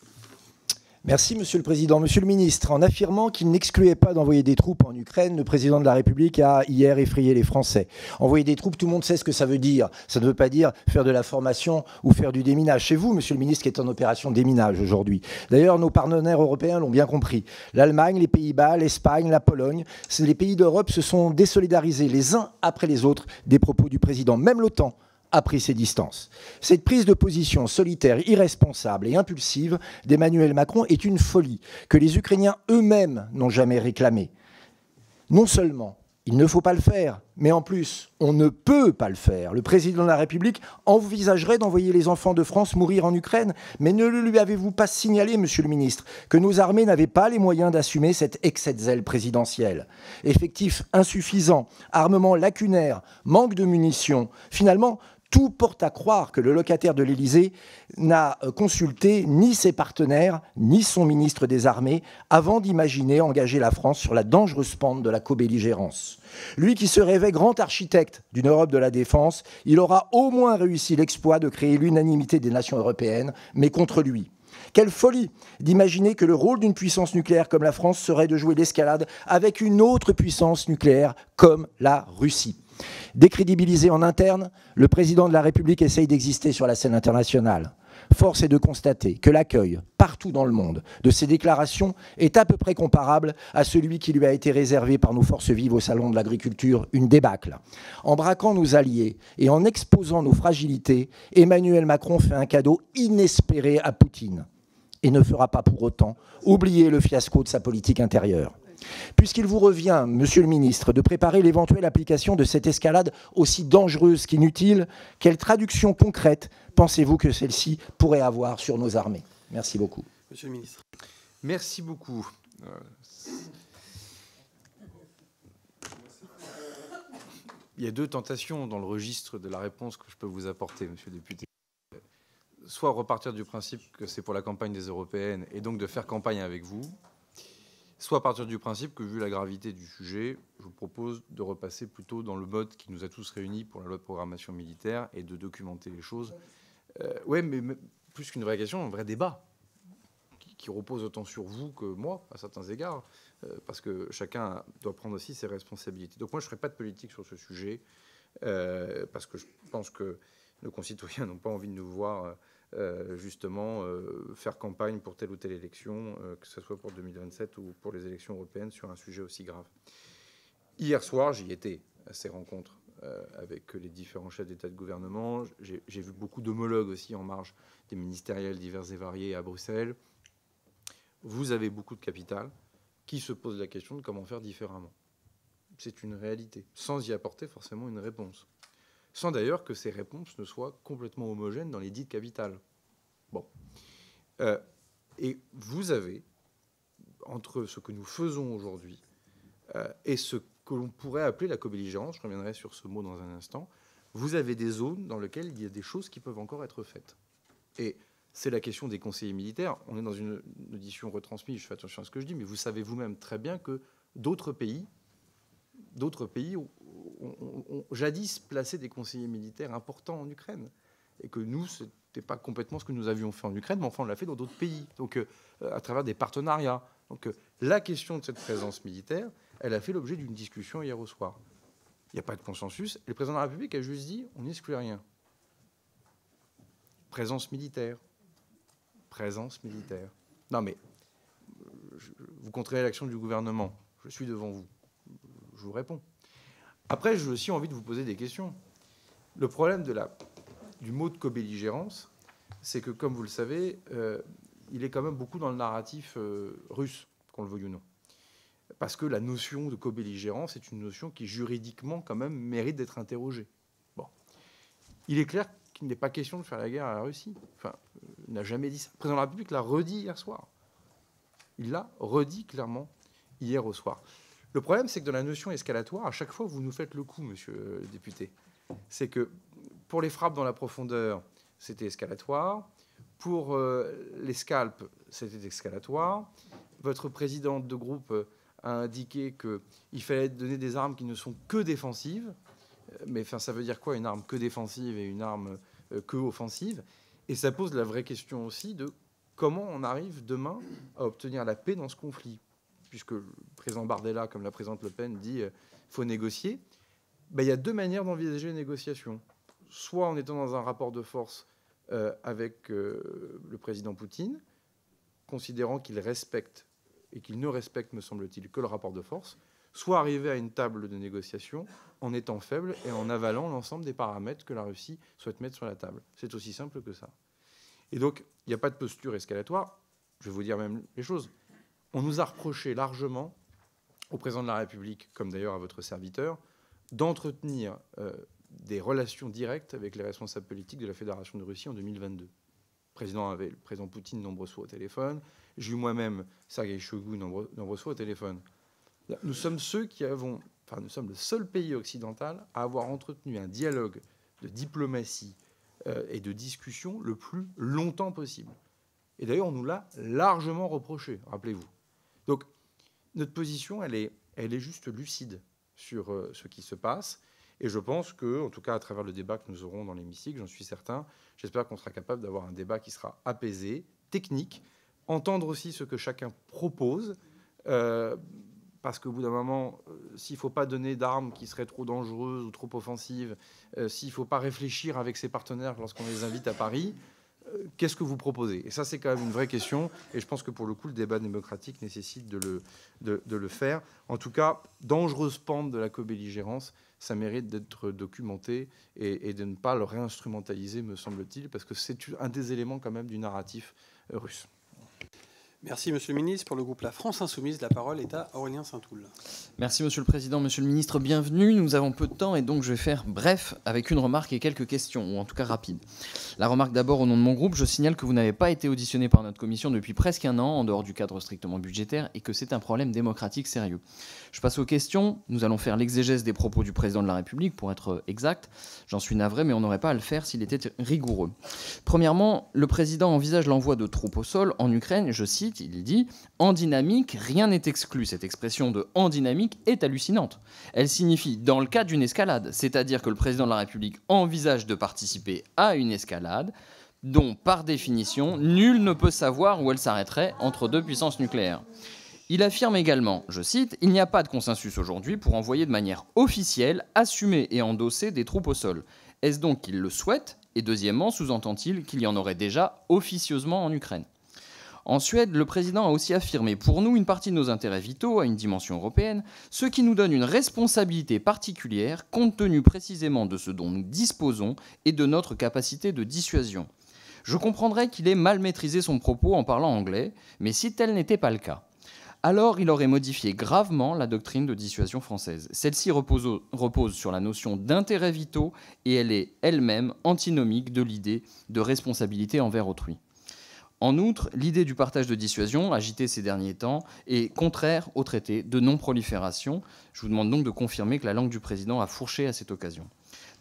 Merci, monsieur le président. Monsieur le ministre, en affirmant qu'il n'excluait pas d'envoyer des troupes en Ukraine, le président de la République a hier effrayé les Français. Envoyer des troupes, tout le monde sait ce que ça veut dire. Ça ne veut pas dire faire de la formation ou faire du déminage. Chez vous, monsieur le ministre, qui est en opération déminage aujourd'hui. D'ailleurs, nos partenaires européens l'ont bien compris. L'Allemagne, les Pays-Bas, l'Espagne, la Pologne, les pays d'Europe se sont désolidarisés les uns après les autres des propos du président. Même l'OTAN a pris ses distances. Cette prise de position solitaire, irresponsable et impulsive d'Emmanuel Macron est une folie que les Ukrainiens eux-mêmes n'ont jamais réclamée. Non seulement il ne faut pas le faire, mais en plus, on ne peut pas le faire. Le président de la République envisagerait d'envoyer les enfants de France mourir en Ukraine, mais ne lui avez-vous pas signalé, monsieur le ministre, que nos armées n'avaient pas les moyens d'assumer cet excès de zèle présidentiel? Effectifs insuffisants, armement lacunaire, manque de munitions, finalement, tout porte à croire que le locataire de l'Élysée n'a consulté ni ses partenaires, ni son ministre des Armées, avant d'imaginer engager la France sur la dangereuse pente de la co-belligérance. Lui qui se rêvait grand architecte d'une Europe de la défense, il aura au moins réussi l'exploit de créer l'unanimité des nations européennes, mais contre lui. Quelle folie d'imaginer que le rôle d'une puissance nucléaire comme la France serait de jouer l'escalade avec une autre puissance nucléaire comme la Russie. Décrédibilisé en interne, le président de la République essaye d'exister sur la scène internationale. Force est de constater que l'accueil, partout dans le monde, de ces déclarations est à peu près comparable à celui qui lui a été réservé par nos forces vives au Salon de l'agriculture, une débâcle. En braquant nos alliés et en exposant nos fragilités, Emmanuel Macron fait un cadeau inespéré à Poutine et ne fera pas pour autant oublier le fiasco de sa politique intérieure. Puisqu'il vous revient, monsieur le ministre, de préparer l'éventuelle application de cette escalade aussi dangereuse qu'inutile, quelle traduction concrète pensez-vous que celle-ci pourrait avoir sur nos armées? Merci beaucoup. Monsieur le ministre. Merci beaucoup. Il y a deux tentations dans le registre de la réponse que je peux vous apporter, monsieur le député. Soit repartir du principe que c'est pour la campagne des européennes et donc de faire campagne avec vous, soit à partir du principe que, vu la gravité du sujet, je vous propose de repasser plutôt dans le mode qui nous a tous réunis pour la loi de programmation militaire et de documenter les choses. Oui, mais plus qu'une vraie question, un vrai débat qui repose autant sur vous que moi, à certains égards, parce que chacun doit prendre aussi ses responsabilités. Donc moi, je ne ferai pas de politique sur ce sujet, parce que je pense que nos concitoyens n'ont pas envie de nous voir... justement faire campagne pour telle ou telle élection, que ce soit pour 2027 ou pour les élections européennes, sur un sujet aussi grave. Hier soir, j'y étais à ces rencontres avec les différents chefs d'État et de gouvernement. J'ai vu beaucoup d'homologues aussi en marge des ministériels divers et variés à Bruxelles. Vous avez beaucoup de capitales qui se posent la question de comment faire différemment. C'est une réalité, sans y apporter forcément une réponse. Sans d'ailleurs que ces réponses ne soient complètement homogènes dans les dites capitales. Bon. Et vous avez, entre ce que nous faisons aujourd'hui et ce que l'on pourrait appeler la co-belligérance, je reviendrai sur ce mot dans un instant, vous avez des zones dans lesquelles il y a des choses qui peuvent encore être faites. Et c'est la question des conseillers militaires. On est dans une audition retransmise, je fais attention à ce que je dis, mais vous savez vous-même très bien que d'autres pays ont ont jadis placé des conseillers militaires importants en Ukraine. Et que nous, ce n'était pas complètement ce que nous avions fait en Ukraine, mais enfin, on l'a fait dans d'autres pays, donc à travers des partenariats. Donc la question de cette présence militaire, elle a fait l'objet d'une discussion hier au soir. Il n'y a pas de consensus. Le président de la République a juste dit on n'exclut rien. Présence militaire. Présence militaire. Non, mais vous contrez l'action du gouvernement. Je suis devant vous. Je vous réponds. Après, j'ai aussi envie de vous poser des questions. Le problème de du mot de co-belligérance, c'est que, comme vous le savez, il est quand même beaucoup dans le narratif russe, qu'on le veuille ou non. Parce que la notion de co-belligérance est une notion qui, juridiquement, quand même, mérite d'être interrogée. Bon. Il est clair qu'il n'est pas question de faire la guerre à la Russie. Enfin, il n'a jamais dit ça. Le président de la République l'a redit hier soir. Il l'a redit clairement hier au soir. Le problème, c'est que dans la notion escalatoire, à chaque fois, vous nous faites le coup, monsieur le député. C'est que pour les frappes dans la profondeur, c'était escalatoire. Pour les scalps, c'était escalatoire. Votre présidente de groupe a indiqué qu'il fallait donner des armes qui ne sont que défensives. Mais enfin, ça veut dire quoi, une arme que défensive et une arme que offensive? Et ça pose la vraie question aussi de comment on arrive demain à obtenir la paix dans ce conflit. Puisque le président Bardella, comme la présidente Le Pen, dit faut négocier. Ben, il y a deux manières d'envisager les négociations. Soit en étant dans un rapport de force avec le président Poutine, considérant qu'il respecte et qu'il ne respecte, me semble-t-il, que le rapport de force, soit arriver à une table de négociation en étant faible et en avalant l'ensemble des paramètres que la Russie souhaite mettre sur la table. C'est aussi simple que ça. Et donc, il n'y a pas de posture escalatoire. Je vais vous dire même les choses. On nous a reproché largement, au président de la République, comme d'ailleurs à votre serviteur, d'entretenir des relations directes avec les responsables politiques de la Fédération de Russie en 2022. Le président Poutine n'en reçoit au téléphone. J'ai eu moi-même Sergueï Shoigu n'en reçoit au téléphone. Nous sommes ceux qui avons... Enfin, nous sommes le seul pays occidental à avoir entretenu un dialogue de diplomatie et de discussion le plus longtemps possible. Et d'ailleurs, on nous l'a largement reproché, rappelez-vous. Donc, notre position, elle est juste lucide sur ce qui se passe. Et je pense que, en tout cas, à travers le débat que nous aurons dans l'hémicycle, j'en suis certain, j'espère qu'on sera capable d'avoir un débat qui sera apaisé, technique, entendre aussi ce que chacun propose, parce qu'au bout d'un moment, s'il ne faut pas donner d'armes qui seraient trop dangereuses ou trop offensives, s'il ne faut pas réfléchir avec ses partenaires lorsqu'on les invite à Paris, qu'est-ce que vous proposez? Et ça, c'est quand même une vraie question. Et je pense que pour le coup, le débat démocratique nécessite de le faire. En tout cas, dangereuse pente de la co-belligérance, ça mérite d'être documenté et de ne pas le réinstrumentaliser, me semble-t-il, parce que c'est un des éléments quand même du narratif russe. Merci, monsieur le ministre. Pour le groupe La France Insoumise, la parole est à Aurélien Saint-Toul. Merci, monsieur le président. Monsieur le ministre, bienvenue. Nous avons peu de temps et donc je vais faire bref avec une remarque et quelques questions, ou en tout cas rapides. La remarque d'abord au nom de mon groupe. Je signale que vous n'avez pas été auditionné par notre commission depuis presque un an, en dehors du cadre strictement budgétaire, et que c'est un problème démocratique sérieux. Je passe aux questions. Nous allons faire l'exégèse des propos du président de la République, pour être exact. J'en suis navré, mais on n'aurait pas à le faire s'il était rigoureux. Premièrement, le président envisage l'envoi de troupes au sol en Ukraine, je cite, il dit « En dynamique, rien n'est exclu ». Cette expression de « en dynamique » est hallucinante. Elle signifie « dans le cas d'une escalade », c'est-à-dire que le président de la République envisage de participer à une escalade dont, par définition, nul ne peut savoir où elle s'arrêterait entre deux puissances nucléaires. Il affirme également, je cite, « Il n'y a pas de consensus aujourd'hui pour envoyer de manière officielle, assumer et endosser des troupes au sol. Est-ce donc qu'il le souhaite? Et deuxièmement, sous-entend-il qu'il y en aurait déjà officieusement en Ukraine ?» En Suède, le président a aussi affirmé « Pour nous, une partie de nos intérêts vitaux a une dimension européenne, ce qui nous donne une responsabilité particulière compte tenu précisément de ce dont nous disposons et de notre capacité de dissuasion. Je comprendrais qu'il ait mal maîtrisé son propos en parlant anglais, mais si tel n'était pas le cas, alors il aurait modifié gravement la doctrine de dissuasion française. Celle-ci repose sur la notion d'intérêts vitaux et elle est elle-même antinomique de l'idée de responsabilité envers autrui. » En outre, l'idée du partage de dissuasion, agitée ces derniers temps, est contraire au traité de non-prolifération. Je vous demande donc de confirmer que la langue du président a fourché à cette occasion.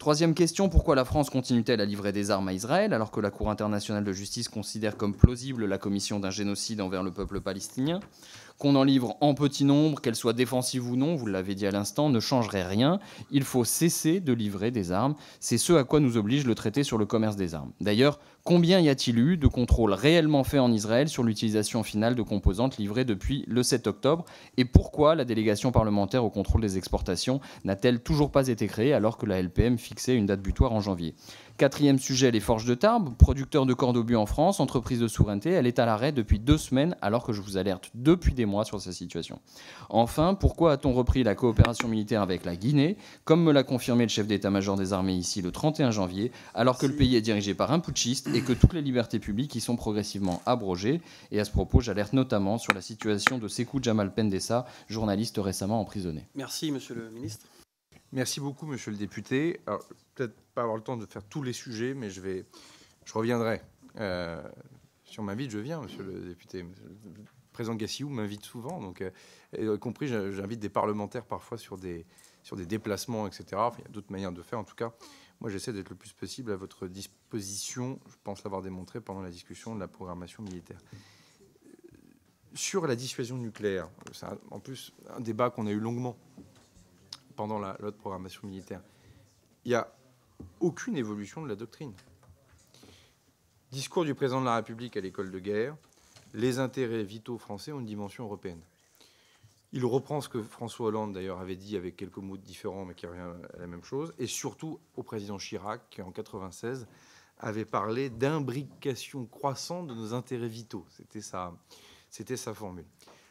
Troisième question, pourquoi la France continue-t-elle à livrer des armes à Israël alors que la Cour internationale de justice considère comme plausible la commission d'un génocide envers le peuple palestinien? Qu'on en livre en petit nombre, qu'elles soient défensives ou non, vous l'avez dit à l'instant, ne changerait rien. Il faut cesser de livrer des armes. C'est ce à quoi nous oblige le traité sur le commerce des armes. D'ailleurs, combien y a-t-il eu de contrôles réellement faits en Israël sur l'utilisation finale de composantes livrées depuis le 7 octobre? Et pourquoi la délégation parlementaire au contrôle des exportations n'a-t-elle toujours pas été créée alors que la LPM fixait une date butoir en janvier? Quatrième sujet, les forges de Tarbes, producteurs de corps d'obus en France, entreprise de souveraineté, elle est à l'arrêt depuis 2 semaines alors que je vous alerte depuis des mois sur sa situation. Enfin, pourquoi a-t-on repris la coopération militaire avec la Guinée, comme me l'a confirmé le chef d'état-major des armées ici le 31 janvier, alors que le pays est dirigé par un putschiste et que toutes les libertés publiques y sont progressivement abrogées? Et à ce propos, j'alerte notamment sur la situation de Sékou Djamal Pendessa, journaliste récemment emprisonné. Merci, monsieur le ministre. Merci beaucoup, monsieur le député. Alors, je vais peut-être pas avoir le temps de faire tous les sujets, mais je reviendrai. Si on m'invite, je viens, monsieur le député. Le président Gassiou m'invite souvent, donc, y compris, j'invite des parlementaires parfois sur des déplacements, etc. Enfin, il y a d'autres manières de faire, en tout cas. Moi, j'essaie d'être le plus possible à votre disposition. Je pense l'avoir démontré pendant la discussion de la programmation militaire. Sur la dissuasion nucléaire, c'est en plus un débat qu'on a eu longuement pendant la loi de programmation militaire, il n'y a aucune évolution de la doctrine. Discours du président de la République à l'école de guerre, les intérêts vitaux français ont une dimension européenne. Il reprend ce que François Hollande, d'ailleurs, avait dit avec quelques mots différents, mais qui revient à la même chose, et surtout au président Chirac, qui, en 1996, avait parlé d'imbrication croissante de nos intérêts vitaux. C'était sa formule.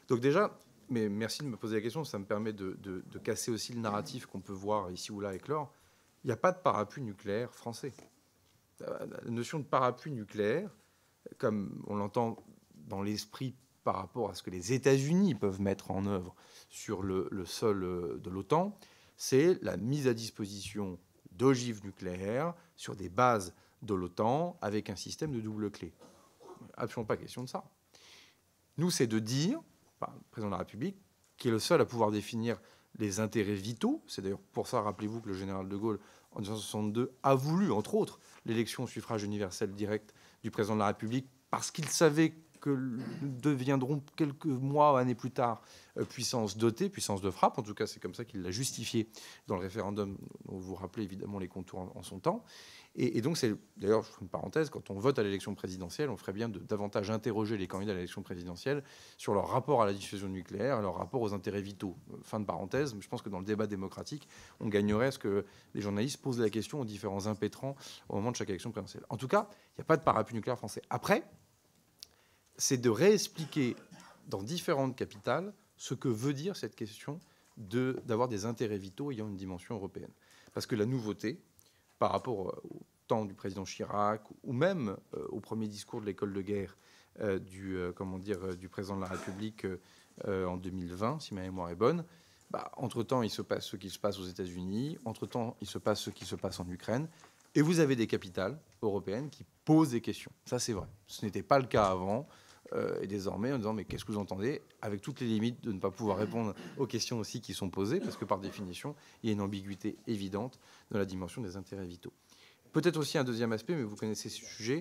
Donc déjà... Mais merci de me poser la question, ça me permet de casser aussi le narratif qu'on peut voir ici ou là éclore. Il n'y a pas de parapluie nucléaire français. La notion de parapluie nucléaire, comme on l'entend dans l'esprit par rapport à ce que les États-Unis peuvent mettre en œuvre sur le sol de l'OTAN, c'est la mise à disposition d'ogives nucléaires sur des bases de l'OTAN avec un système de double clé. Absolument pas question de ça. Nous, c'est de dire... le président de la République, qui est le seul à pouvoir définir les intérêts vitaux. C'est d'ailleurs pour ça, rappelez-vous, que le général de Gaulle, en 1962, a voulu, entre autres, l'élection au suffrage universel direct du président de la République, parce qu'il savait que nous deviendrons quelques mois, années plus tard, puissance dotée, puissance de frappe. En tout cas, c'est comme ça qu'il l'a justifié dans le référendum, dont vous vous rappelez évidemment les contours en son temps. Et donc, c'est d'ailleurs, je fais une parenthèse, quand on vote à l'élection présidentielle, on ferait bien de davantage interroger les candidats à l'élection présidentielle sur leur rapport à la dissuasion nucléaire et leur rapport aux intérêts vitaux. Fin de parenthèse, mais je pense que dans le débat démocratique, on gagnerait à ce que les journalistes posent la question aux différents impétrants au moment de chaque élection présidentielle. En tout cas, il n'y a pas de parapluie nucléaire français. Après, c'est de réexpliquer dans différentes capitales ce que veut dire cette question d'avoir des intérêts vitaux ayant une dimension européenne. Parce que la nouveauté, par rapport au temps du président Chirac ou même au premier discours de l'école de guerre du président de la République en 2020, si ma mémoire est bonne. Entre-temps, il se passe ce qui se passe aux États-Unis. Entre-temps, il se passe ce qui se passe en Ukraine. Et vous avez des capitales européennes qui posent des questions. Ça, c'est vrai. Ce n'était pas le cas avant. Et désormais, en disant, mais qu'est-ce que vous entendez? Avec toutes les limites de ne pas pouvoir répondre aux questions aussi qui sont posées, parce que par définition, il y a une ambiguïté évidente dans la dimension des intérêts vitaux. Peut-être aussi un deuxième aspect, mais vous connaissez ce sujet.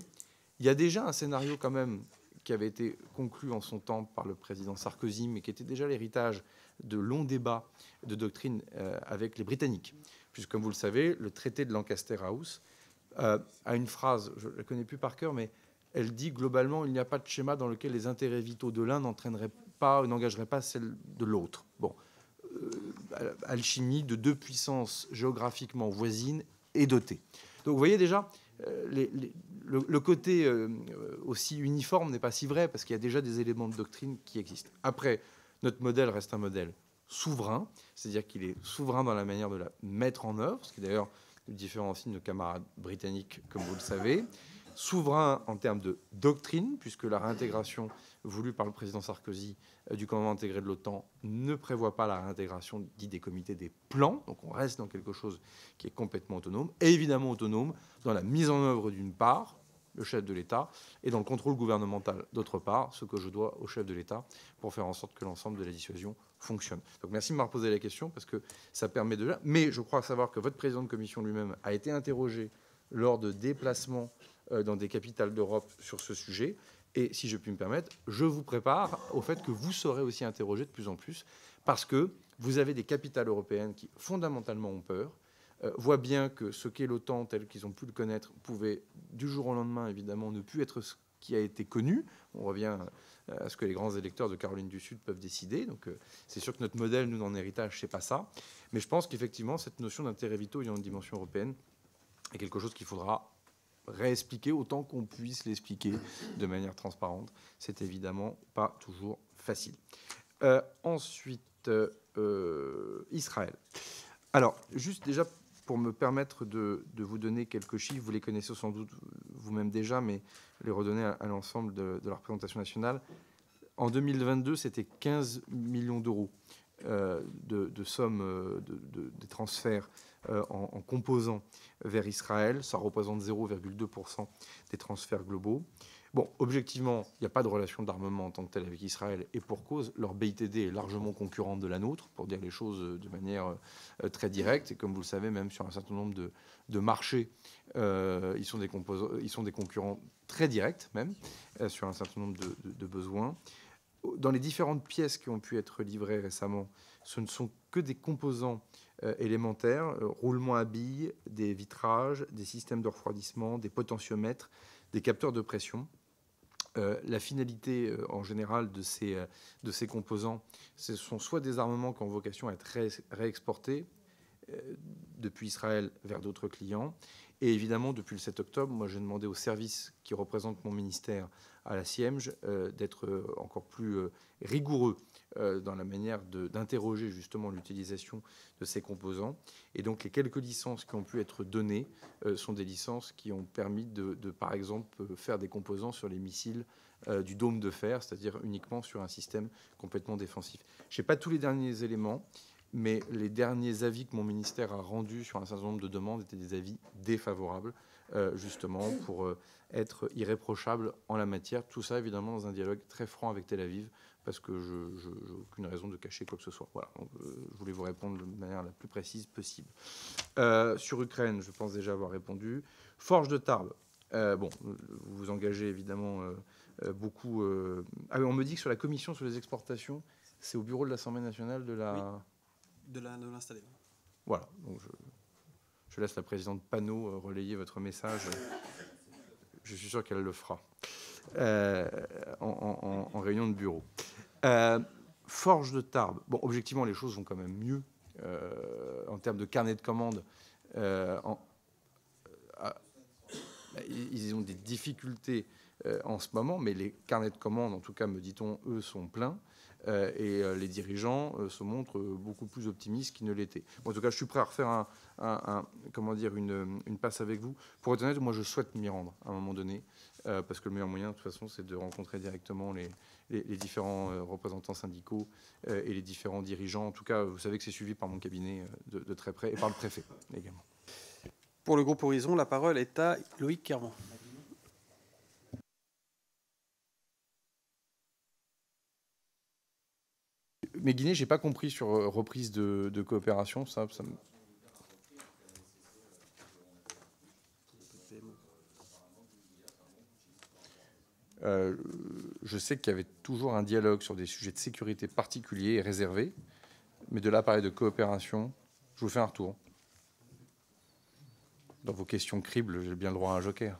Il y a déjà un scénario quand même qui avait été conclu en son temps par le président Sarkozy, mais qui était déjà l'héritage de longs débats de doctrine avec les Britanniques. Puisque, comme vous le savez, le traité de Lancaster House a une phrase, je ne la connais plus par cœur, mais... elle dit globalement il n'y a pas de schéma dans lequel les intérêts vitaux de l'un n'entraîneraient pas, n'engageraient pas celle de l'autre. Bon, alchimie de deux puissances géographiquement voisines et dotées. Donc vous voyez déjà, le côté aussi uniforme n'est pas si vrai parce qu'il y a déjà des éléments de doctrine qui existent. Après, notre modèle reste un modèle souverain, c'est-à-dire qu'il est souverain dans la manière de la mettre en œuvre, ce qui d'ailleurs nous différencie de nos camarades britanniques, comme vous le savez. Souverain en termes de doctrine, puisque la réintégration voulue par le président Sarkozy du commandement intégré de l'OTAN ne prévoit pas la réintégration dite des comités des plans, donc on reste dans quelque chose qui est complètement autonome, et évidemment autonome dans la mise en œuvre d'une part, le chef de l'État, et dans le contrôle gouvernemental d'autre part, ce que je dois au chef de l'État pour faire en sorte que l'ensemble de la dissuasion fonctionne. Donc merci de m'avoir posé la question, parce que ça permet de... Mais je crois savoir que votre président de commission lui-même a été interrogé lors de déplacements dans des capitales d'Europe sur ce sujet. Et si je puis me permettre, je vous prépare au fait que vous serez aussi interrogés de plus en plus, parce que vous avez des capitales européennes qui fondamentalement ont peur, voient bien que ce qu'est l'OTAN tel qu'ils ont pu le connaître pouvait du jour au lendemain évidemment ne plus être ce qui a été connu. On revient à ce que les grands électeurs de Caroline du Sud peuvent décider. Donc c'est sûr que notre modèle, nous, en héritage, c'est pas ça. Mais je pense qu'effectivement, cette notion d'intérêts vitaux ayant une dimension européenne est quelque chose qu'il faudra réexpliquer autant qu'on puisse l'expliquer de manière transparente. C'est évidemment pas toujours facile. Ensuite, Israël. Alors, juste déjà pour me permettre de vous donner quelques chiffres, vous les connaissez sans doute vous-même déjà, mais les redonner à l'ensemble de la représentation nationale. En 2022, c'était 15 millions d'euros de sommes des transferts en composants vers Israël. Ça représente 0,2% des transferts globaux. Bon, objectivement, il n'y a pas de relation d'armement en tant que telle avec Israël, et pour cause, leur BITD est largement concurrente de la nôtre, pour dire les choses de manière très directe. Et comme vous le savez, même sur un certain nombre de marchés, ils sont des concurrents très directs, même, sur un certain nombre de besoins. Dans les différentes pièces qui ont pu être livrées récemment, ce ne sont que des composants élémentaires, roulement à billes, des vitrages, des systèmes de refroidissement, des potentiomètres, des capteurs de pression. La finalité en général de ces composants, ce sont soit des armements qui ont vocation à être réexportés depuis Israël vers d'autres clients. Et évidemment, depuis le 7 octobre, moi j'ai demandé au service qui représente mon ministère à la CIEMG d'être encore plus rigoureux dans la manière d'interroger justement l'utilisation de ces composants. Et donc les quelques licences qui ont pu être données sont des licences qui ont permis de par exemple, faire des composants sur les missiles du dôme de fer, c'est-à-dire uniquement sur un système complètement défensif. Je n'ai pas tous les derniers éléments, mais les derniers avis que mon ministère a rendus sur un certain nombre de demandes étaient des avis défavorables, justement, pour être irréprochables en la matière. Tout ça, évidemment, dans un dialogue très franc avec Tel Aviv, parce que je n'ai aucune raison de cacher quoi que ce soit. Voilà, donc, je voulais vous répondre de manière la plus précise possible. Sur Ukraine, je pense déjà avoir répondu. Forge de Tarbes, bon, vous vous engagez évidemment beaucoup... Ah oui, on me dit que sur la commission sur les exportations, c'est au bureau de l'Assemblée nationale de la... Oui. De l'installer. Voilà. Donc je laisse la présidente Panot relayer votre message. Je suis sûr qu'elle le fera en réunion de bureau. Forge de Tarbes. Bon, objectivement, les choses vont quand même mieux en termes de carnet de commandes. Ils ont des difficultés en ce moment, mais les carnets de commandes, en tout cas, me dit-on, eux, sont pleins. Et les dirigeants se montrent beaucoup plus optimistes qu'ils ne l'étaient. Bon, en tout cas, je suis prêt à refaire une passe avec vous. Pour être honnête, moi, je souhaite m'y rendre à un moment donné, parce que le meilleur moyen, de toute façon, c'est de rencontrer directement les différents représentants syndicaux et les différents dirigeants. En tout cas, vous savez que c'est suivi par mon cabinet de très près et par le préfet également. Pour le groupe Horizon, la parole est à Loïc Kervon. Mais Guinée, j'ai pas compris sur reprise de coopération, ça me... Je sais qu'il y avait toujours un dialogue sur des sujets de sécurité particuliers et réservés, mais de là, parler de coopération, je vous fais un retour. Dans vos questions cribles, j'ai bien le droit à un joker.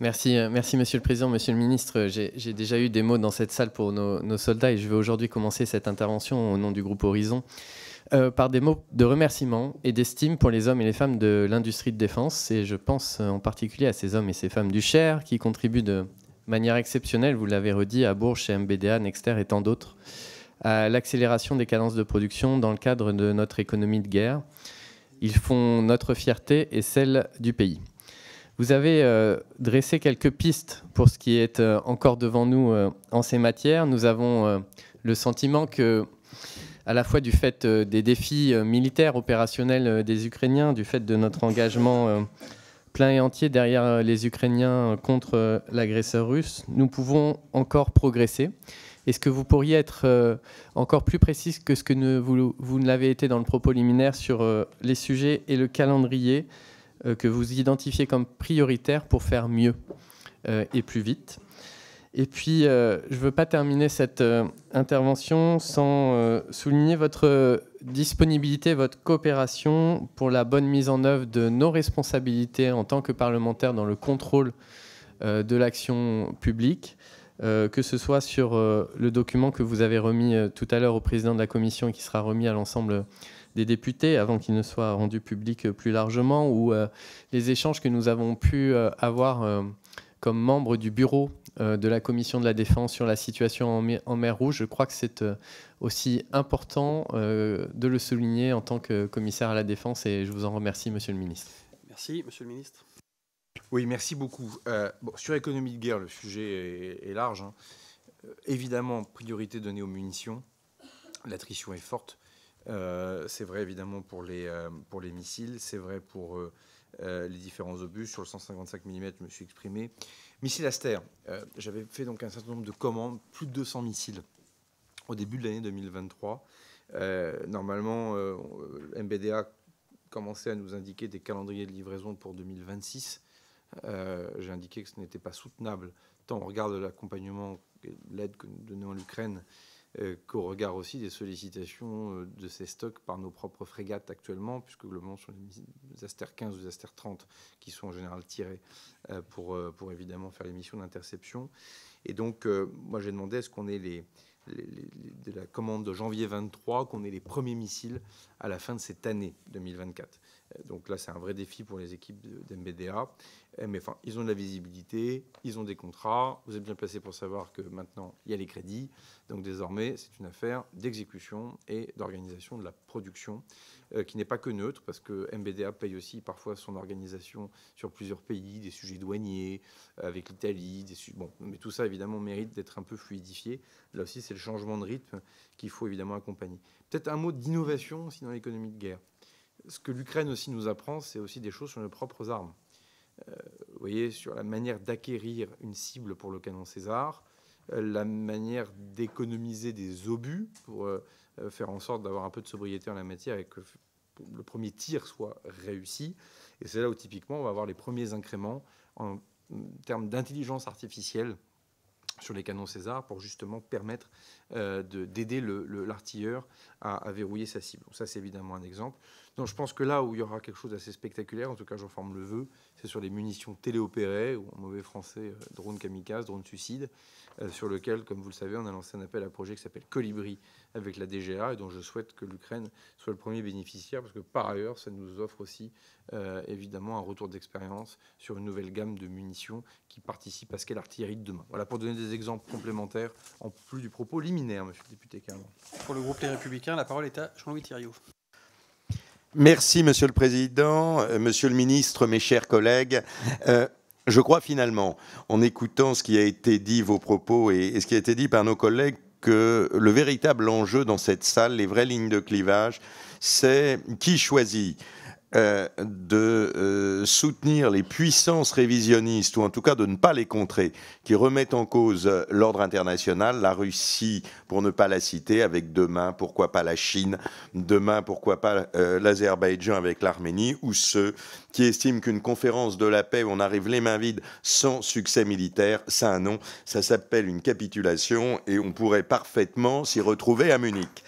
Merci, Monsieur le Président. Monsieur le Ministre, j'ai déjà eu des mots dans cette salle pour nos soldats et je vais aujourd'hui commencer cette intervention au nom du groupe Horizon par des mots de remerciement et d'estime pour les hommes et les femmes de l'industrie de défense. Et je pense en particulier à ces hommes et ces femmes du Cher qui contribuent de manière exceptionnelle, vous l'avez redit, à Bourges, chez MBDA, Nexter et tant d'autres, à l'accélération des cadences de production dans le cadre de notre économie de guerre. Ils font notre fierté et celle du pays. Vous avez dressé quelques pistes pour ce qui est encore devant nous en ces matières. Nous avons le sentiment que, à la fois du fait des défis militaires, opérationnels des Ukrainiens, du fait de notre engagement plein et entier derrière les Ukrainiens contre l'agresseur russe, nous pouvons encore progresser. Est-ce que vous pourriez être encore plus précis que ce que vous ne l'avez été dans le propos liminaire sur les sujets et le calendrier que vous identifiez comme prioritaires pour faire mieux et plus vite. Et puis, je ne veux pas terminer cette intervention sans souligner votre disponibilité, votre coopération pour la bonne mise en œuvre de nos responsabilités en tant que parlementaires dans le contrôle de l'action publique, que ce soit sur le document que vous avez remis tout à l'heure au président de la commission et qui sera remis à l'ensemble des députés avant qu'il ne soit rendu public plus largement, ou les échanges que nous avons pu avoir comme membres du bureau de la commission de la défense sur la situation en mer Rouge. Je crois que c'est aussi important de le souligner en tant que commissaire à la défense, et je vous en remercie, monsieur le ministre. Merci, monsieur le ministre. Oui, merci beaucoup. Bon, sur l'économie de guerre, le sujet est large, hein. Évidemment, priorité donnée aux munitions. L'attrition est forte. C'est vrai évidemment pour les missiles, c'est vrai pour les différents obus. Sur le 155 mm, je me suis exprimé. Missiles Aster, j'avais fait donc un certain nombre de commandes, plus de 200 missiles au début de l'année 2023. Normalement, MBDA commençait à nous indiquer des calendriers de livraison pour 2026. J'ai indiqué que ce n'était pas soutenable, tant au regard de l'accompagnement et de l'aide que nous donnons à l'Ukraine, qu'au regard aussi des sollicitations de ces stocks par nos propres frégates actuellement, puisque globalement ce sont les Aster 15 ou les Aster 30 qui sont en général tirés pour évidemment faire les missions d'interception. Et donc, moi j'ai demandé à ce qu'on ait de la commande de janvier 23, qu'on ait les premiers missiles à la fin de cette année 2024. Donc là, c'est un vrai défi pour les équipes d'MBDA. Mais enfin, ils ont de la visibilité, ils ont des contrats. Vous êtes bien placés pour savoir que maintenant, il y a les crédits. Donc désormais, c'est une affaire d'exécution et d'organisation de la production qui n'est pas que neutre, parce que MBDA paye aussi parfois son organisation sur plusieurs pays, des sujets douaniers, avec l'Italie. Bon, mais tout ça, évidemment, mérite d'être un peu fluidifié. Là aussi, c'est le changement de rythme qu'il faut évidemment accompagner. Peut-être un mot d'innovation aussi dans l'économie de guerre. Ce que l'Ukraine aussi nous apprend, c'est aussi des choses sur nos propres armes. Vous voyez, sur la manière d'acquérir une cible pour le canon César, la manière d'économiser des obus pour faire en sorte d'avoir un peu de sobriété en la matière et que le premier tir soit réussi. Et c'est là où typiquement on va avoir les premiers incréments en termes d'intelligence artificielle sur les canons César pour justement permettre d'aider l'artilleur à verrouiller sa cible. Donc ça, c'est évidemment un exemple. Donc je pense que là où il y aura quelque chose d'assez spectaculaire, en tout cas j'en forme le vœu, c'est sur les munitions téléopérées, ou en mauvais français, drone kamikaze, drone suicide, sur lequel, comme vous le savez, on a lancé un appel à projet qui s'appelle Colibri avec la DGA, et dont je souhaite que l'Ukraine soit le premier bénéficiaire, parce que par ailleurs, ça nous offre aussi évidemment un retour d'expérience sur une nouvelle gamme de munitions qui participe à ce qu'est l'artillerie de demain. Voilà, pour donner des exemples complémentaires, en plus du propos liminaire, monsieur le député Carmon. Pour le groupe Les Républicains, la parole est à Jean-Louis Thiriot. Merci, monsieur le président, monsieur le ministre, mes chers collègues. Je crois finalement, en écoutant ce qui a été dit, vos propos, et ce qui a été dit par nos collègues, que le véritable enjeu dans cette salle, les vraies lignes de clivage, c'est qui choisit de soutenir les puissances révisionnistes, ou en tout cas de ne pas les contrer, qui remettent en cause l'ordre international, la Russie, pour ne pas la citer, avec demain, pourquoi pas la Chine, demain, pourquoi pas l'Azerbaïdjan avec l'Arménie, ou ceux qui estiment qu'une conférence de la paix où on arrive les mains vides sans succès militaire, ça un nom, ça s'appelle une capitulation, et on pourrait parfaitement s'y retrouver à Munich.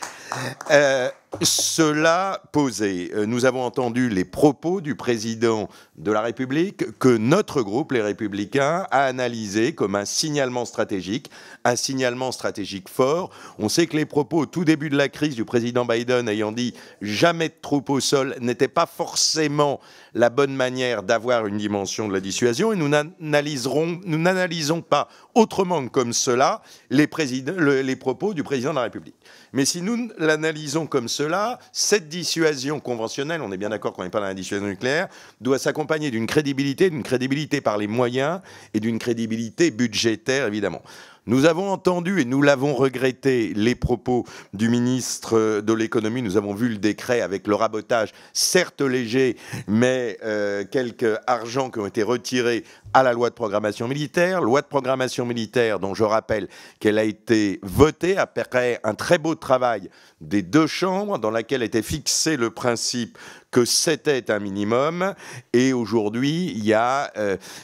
Cela posé, nous avons entendu les propos du président de la République que notre groupe, les Républicains, a analysé comme un signalement stratégique fort. On sait que les propos au tout début de la crise du président Biden ayant dit « jamais de troupes au sol » n'étaient pas forcément la bonne manière d'avoir une dimension de la dissuasion, et nous n'analysons pas autrement que comme cela les propos du président de la République. Mais si nous l'analysons comme cela, cette dissuasion conventionnelle, on est bien d'accord qu'on n'est pas dans la dissuasion nucléaire, doit s'accompagner d'une crédibilité par les moyens et d'une crédibilité budgétaire, évidemment. Nous avons entendu, et nous l'avons regretté, les propos du ministre de l'économie. Nous avons vu le décret avec le rabotage, certes léger, mais quelques argents qui ont été retirés à la loi de programmation militaire. Loi de programmation militaire dont je rappelle qu'elle a été votée après un très beau travail des deux chambres, dans laquelle était fixé le principe que c'était un minimum, et aujourd'hui il y a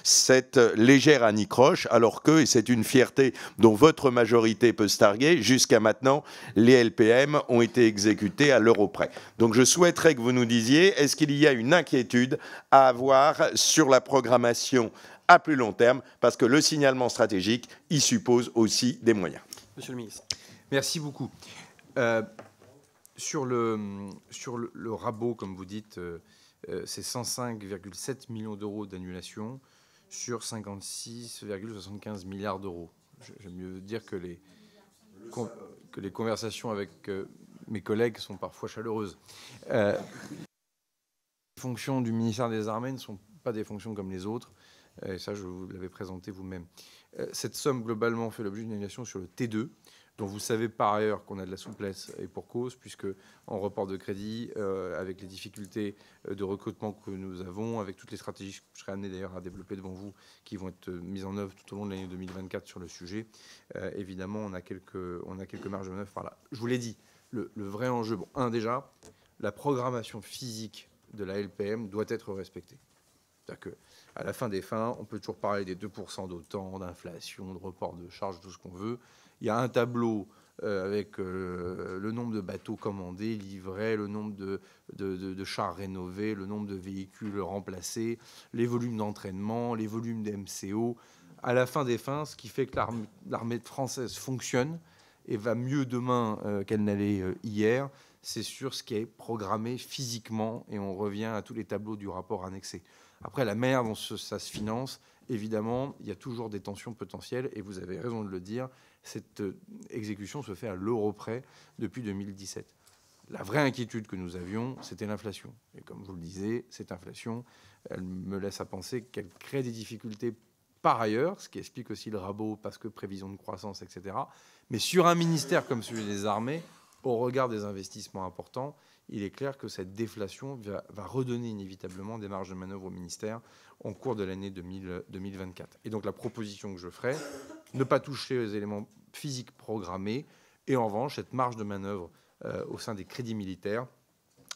cette légère anicroche, alors que, et c'est une fierté dont votre majorité peut se targuer, jusqu'à maintenant les LPM ont été exécutés à l'euro près. Donc je souhaiterais que vous nous disiez, est-ce qu'il y a une inquiétude à avoir sur la programmation à plus long terme, parce que le signalement stratégique, il suppose aussi des moyens. Monsieur le ministre. Merci beaucoup. Sur le rabot, comme vous dites, c'est 105,7 millions d'euros d'annulation sur 56,75 milliards d'euros. J'aime mieux dire que les conversations avec mes collègues sont parfois chaleureuses. Les fonctions du ministère des Armées ne sont pas des fonctions comme les autres. Et ça, je vous l'avais présenté vous-même. Cette somme, globalement, fait l'objet d'une annulation sur le T2, dont vous savez par ailleurs qu'on a de la souplesse, et pour cause, puisque en report de crédit, avec les difficultés de recrutement que nous avons, avec toutes les stratégies que je serai amené d'ailleurs à développer devant vous, qui vont être mises en œuvre tout au long de l'année 2024 sur le sujet, évidemment, on a quelques marges de manœuvre par là. Je vous l'ai dit, le vrai enjeu, bon, déjà, la programmation physique de la LPM doit être respectée. C'est-à-dire qu'à la fin des fins, on peut toujours parler des 2% d'OTAN, d'inflation, de report de charges, tout ce qu'on veut. Il y a un tableau avec le nombre de bateaux commandés, livrés, le nombre de chars rénovés, le nombre de véhicules remplacés, les volumes d'entraînement, les volumes d'MCO. À la fin des fins, ce qui fait que l'armée française fonctionne et va mieux demain qu'elle n'allait hier, c'est sur ce qui est programmé physiquement, et on revient à tous les tableaux du rapport annexé. Après, la manière dont ça se finance, évidemment, il y a toujours des tensions potentielles, et vous avez raison de le dire, cette exécution se fait à l'euro près depuis 2017. La vraie inquiétude que nous avions, c'était l'inflation. Et comme vous le disiez, cette inflation, elle me laisse à penser qu'elle crée des difficultés par ailleurs, ce qui explique aussi le rabot, parce que prévision de croissance, etc. Mais sur un ministère comme celui des armées, au regard des investissements importants, il est clair que cette déflation va redonner inévitablement des marges de manœuvre au ministère en cours de l'année 2024. Et donc la proposition que je ferai, ne pas toucher aux éléments physiques programmés, et en revanche, cette marge de manœuvre au sein des crédits militaires,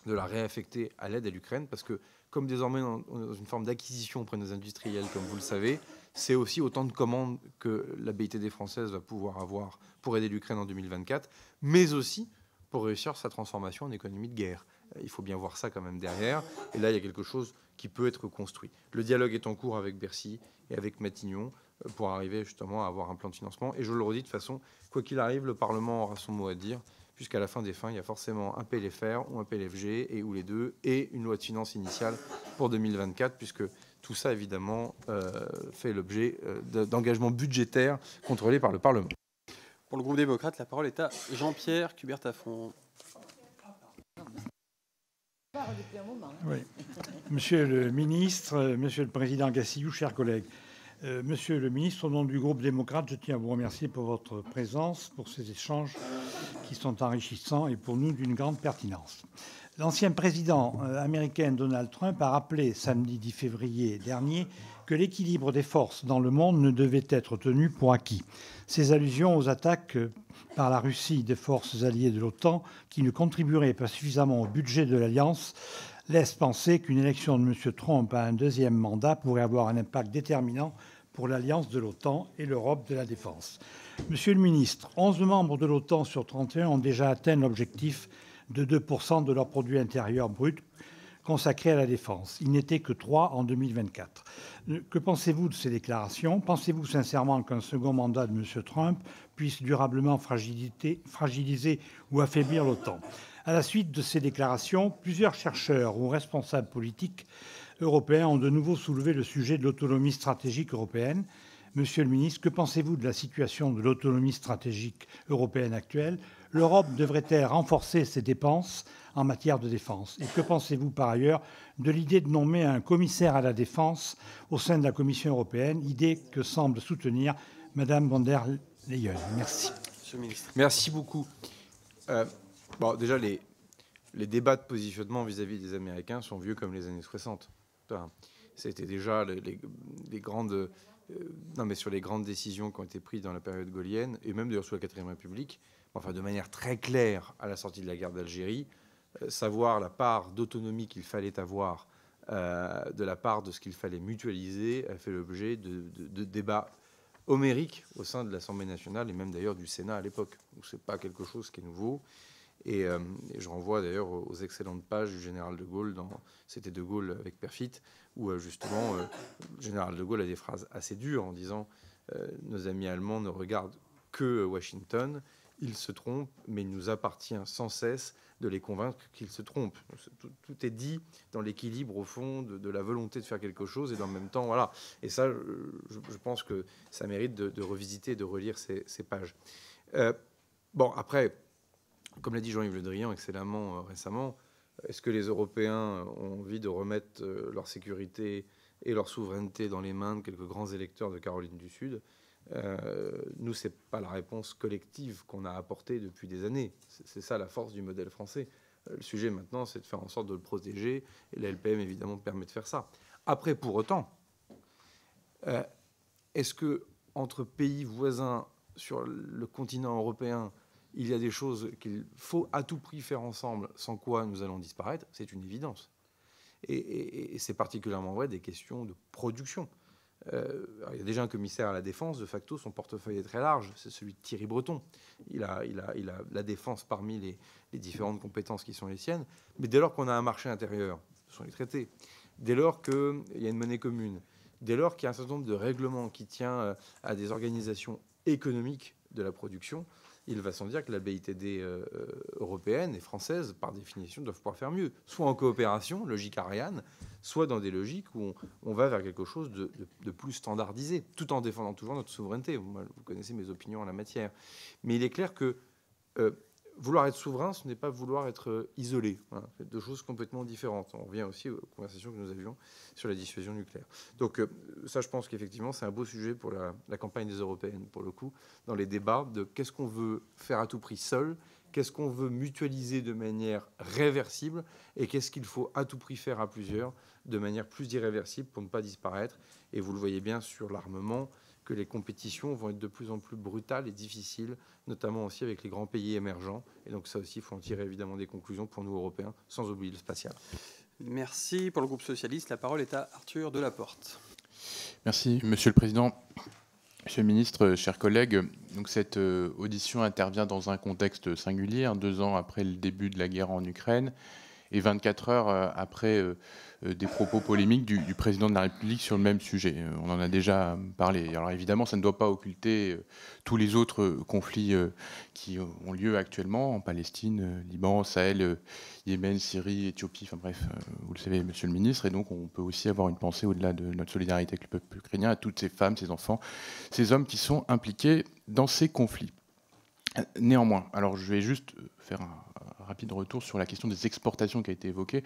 de la réaffecter à l'aide à l'Ukraine, parce que comme désormais dans une forme d'acquisition auprès de nos industriels, comme vous le savez, c'est aussi autant de commandes que la BITD française va pouvoir avoir pour aider l'Ukraine en 2024, mais aussi pour réussir sa transformation en économie de guerre. Il faut bien voir ça quand même derrière. Et là, il y a quelque chose qui peut être construit. Le dialogue est en cours avec Bercy et avec Matignon pour arriver justement à avoir un plan de financement. Et je le redis de façon, quoi qu'il arrive, le Parlement aura son mot à dire, puisqu'à la fin des fins, il y a forcément un PLFR ou un PLFG, et ou les deux, et une loi de finances initiale pour 2024, puisque tout ça, évidemment, fait l'objet d'engagements budgétaires contrôlés par le Parlement. Pour le groupe démocrate, la parole est à Jean-Pierre Cubert-Taffon. Oui. Monsieur le ministre, monsieur le président Gassillou, chers collègues, monsieur le ministre, au nom du groupe démocrate, je tiens à vous remercier pour votre présence, pour ces échanges qui sont enrichissants et pour nous d'une grande pertinence. L'ancien président américain Donald Trump a rappelé samedi 10 février dernier que l'équilibre des forces dans le monde ne devait être tenu pour acquis. Ces allusions aux attaques par la Russie des forces alliées de l'OTAN qui ne contribueraient pas suffisamment au budget de l'Alliance laissent penser qu'une élection de M. Trump à un deuxième mandat pourrait avoir un impact déterminant pour l'Alliance de l'OTAN et l'Europe de la défense. Monsieur le ministre, 11 membres de l'OTAN sur 31 ont déjà atteint l'objectif de 2% de leur produit intérieur brut consacré à la défense. Il n'était que 3 en 2024. Que pensez-vous de ces déclarations? Pensez-vous sincèrement qu'un second mandat de M. Trump puisse durablement fragiliser ou affaiblir l'OTAN? À la suite de ces déclarations, plusieurs chercheurs ou responsables politiques européens ont de nouveau soulevé le sujet de l'autonomie stratégique européenne. Monsieur le ministre, que pensez-vous de la situation de l'autonomie stratégique européenne actuelle? L'Europe devrait-elle renforcer ses dépenses en matière de défense? Et que pensez-vous par ailleurs de l'idée de nommer un commissaire à la défense au sein de la Commission européenne, idée que semble soutenir Mme von der Leyen? Merci. Monsieur le ministre. Merci beaucoup. Bon, déjà, les débats de positionnement vis-à-vis des Américains sont vieux comme les années 60. Enfin, c'était déjà les grandes... non, mais sur les grandes décisions qui ont été prises dans la période gaullienne, et même d'ailleurs sous la 4e République, enfin de manière très claire à la sortie de la guerre d'Algérie, savoir la part d'autonomie qu'il fallait avoir de la part de ce qu'il fallait mutualiser, a fait l'objet de débats homériques au sein de l'Assemblée nationale et même d'ailleurs du Sénat à l'époque. Ce n'est pas quelque chose qui est nouveau. Et je renvoie d'ailleurs aux excellentes pages du général de Gaulle, c'était De Gaulle avec Perfit, où justement le général de Gaulle a des phrases assez dures en disant « Nos amis allemands ne regardent que Washington, ils se trompent, mais il nous appartient sans cesse de les convaincre qu'ils se trompent. » Tout est dit dans l'équilibre, au fond, de la volonté de faire quelque chose, et dans le même temps, voilà. Et ça, je pense que ça mérite de revisiter, de relire ces pages. Bon, après... Comme l'a dit Jean-Yves Le Drian excellemment récemment, est-ce que les Européens ont envie de remettre leur sécurité et leur souveraineté dans les mains de quelques grands électeurs de Caroline du Sud? Nous, ce n'est pas la réponse collective qu'on a apportée depuis des années. C'est ça la force du modèle français. Le sujet maintenant, c'est de faire en sorte de le protéger. Et la LPM, évidemment, permet de faire ça. Après, pour autant, est-ce que entre pays voisins sur le continent européen, il y a des choses qu'il faut à tout prix faire ensemble, sans quoi nous allons disparaître? C'est une évidence. Et c'est particulièrement vrai des questions de production. Il y a déjà un commissaire à la défense. De facto, son portefeuille est très large. C'est celui de Thierry Breton. Il a la défense parmi les différentes compétences qui sont les siennes. Mais dès lors qu'on a un marché intérieur, ce sont les traités. Dès lors qu'il y a une monnaie commune. Dès lors qu'il y a un certain nombre de règlements qui tiennent à des organisations économiques de la production, il va sans dire que la BITD européenne et française, par définition, doivent pouvoir faire mieux. Soit en coopération, logique Ariane, soit dans des logiques où on va vers quelque chose de plus standardisé, tout en défendant toujours notre souveraineté. Vous connaissez mes opinions en la matière. Mais il est clair que vouloir être souverain, ce n'est pas vouloir être isolé. Voilà. C'est deux choses complètement différentes. On revient aussi aux conversations que nous avions sur la dissuasion nucléaire. Donc ça, je pense qu'effectivement, c'est un beau sujet pour la campagne des Européennes, pour le coup, dans les débats de qu'est-ce qu'on veut faire à tout prix seul, qu'est-ce qu'on veut mutualiser de manière réversible et qu'est-ce qu'il faut à tout prix faire à plusieurs de manière plus irréversible pour ne pas disparaître. Et vous le voyez bien sur l'armement, que les compétitions vont être de plus en plus brutales et difficiles, notamment aussi avec les grands pays émergents. Et donc ça aussi, il faut en tirer évidemment des conclusions pour nous, Européens, sans oublier le spatial. Merci. Pour le groupe socialiste, la parole est à Arthur Delaporte. Merci, Monsieur le Président. Monsieur le Ministre, chers collègues, donc cette audition intervient dans un contexte singulier, 2 ans après le début de la guerre en Ukraine et 24 heures après des propos polémiques du président de la République sur le même sujet. On en a déjà parlé. Alors évidemment, ça ne doit pas occulter tous les autres conflits qui ont lieu actuellement en Palestine, Liban, Sahel, Yémen, Syrie, Éthiopie, enfin bref, vous le savez, Monsieur le Ministre. Et donc on peut aussi avoir une pensée, au-delà de notre solidarité avec le peuple ukrainien, à toutes ces femmes, ces enfants, ces hommes qui sont impliqués dans ces conflits. Néanmoins, alors je vais juste faire un rapide retour sur la question des exportations qui a été évoquée,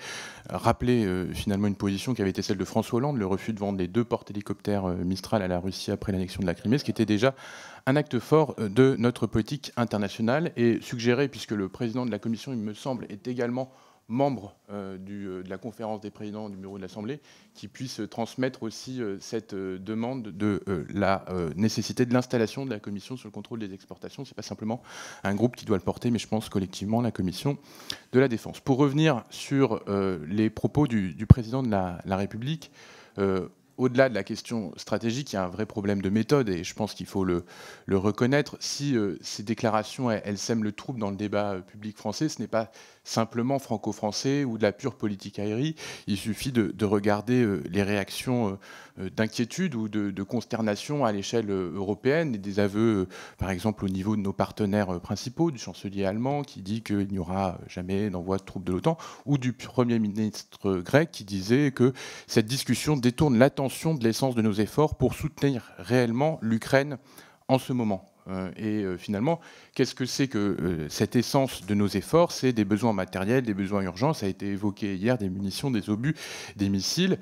rappeler finalement une position qui avait été celle de François Hollande, le refus de vendre les 2 porte-hélicoptères Mistral à la Russie après l'annexion de la Crimée, ce qui était déjà un acte fort de notre politique internationale, et suggéré, puisque le président de la Commission, il me semble, est également membre de la conférence des présidents du bureau de l'Assemblée, qui puisse transmettre aussi cette demande de la nécessité de l'installation de la Commission sur le contrôle des exportations. Ce n'est pas simplement un groupe qui doit le porter, mais je pense collectivement la Commission de la Défense. Pour revenir sur les propos du président de la République, au-delà de la question stratégique, il y a un vrai problème de méthode, et je pense qu'il faut le reconnaître. Si ces déclarations, elles sèment le trouble dans le débat public français, ce n'est pas simplement franco-français ou de la pure politique aérienne. Il suffit de regarder les réactions d'inquiétude ou de consternation à l'échelle européenne, et des aveux, par exemple, au niveau de nos partenaires principaux, du chancelier allemand qui dit qu'il n'y aura jamais d'envoi de troupes de l'OTAN, ou du Premier ministre grec qui disait que cette discussion détourne l'attention de l'essence de nos efforts pour soutenir réellement l'Ukraine en ce moment. Et finalement, qu'est-ce que c'est que cette essence de nos efforts? C'est des besoins matériels, des besoins urgents. Ça a été évoqué hier, des munitions, des obus, des missiles.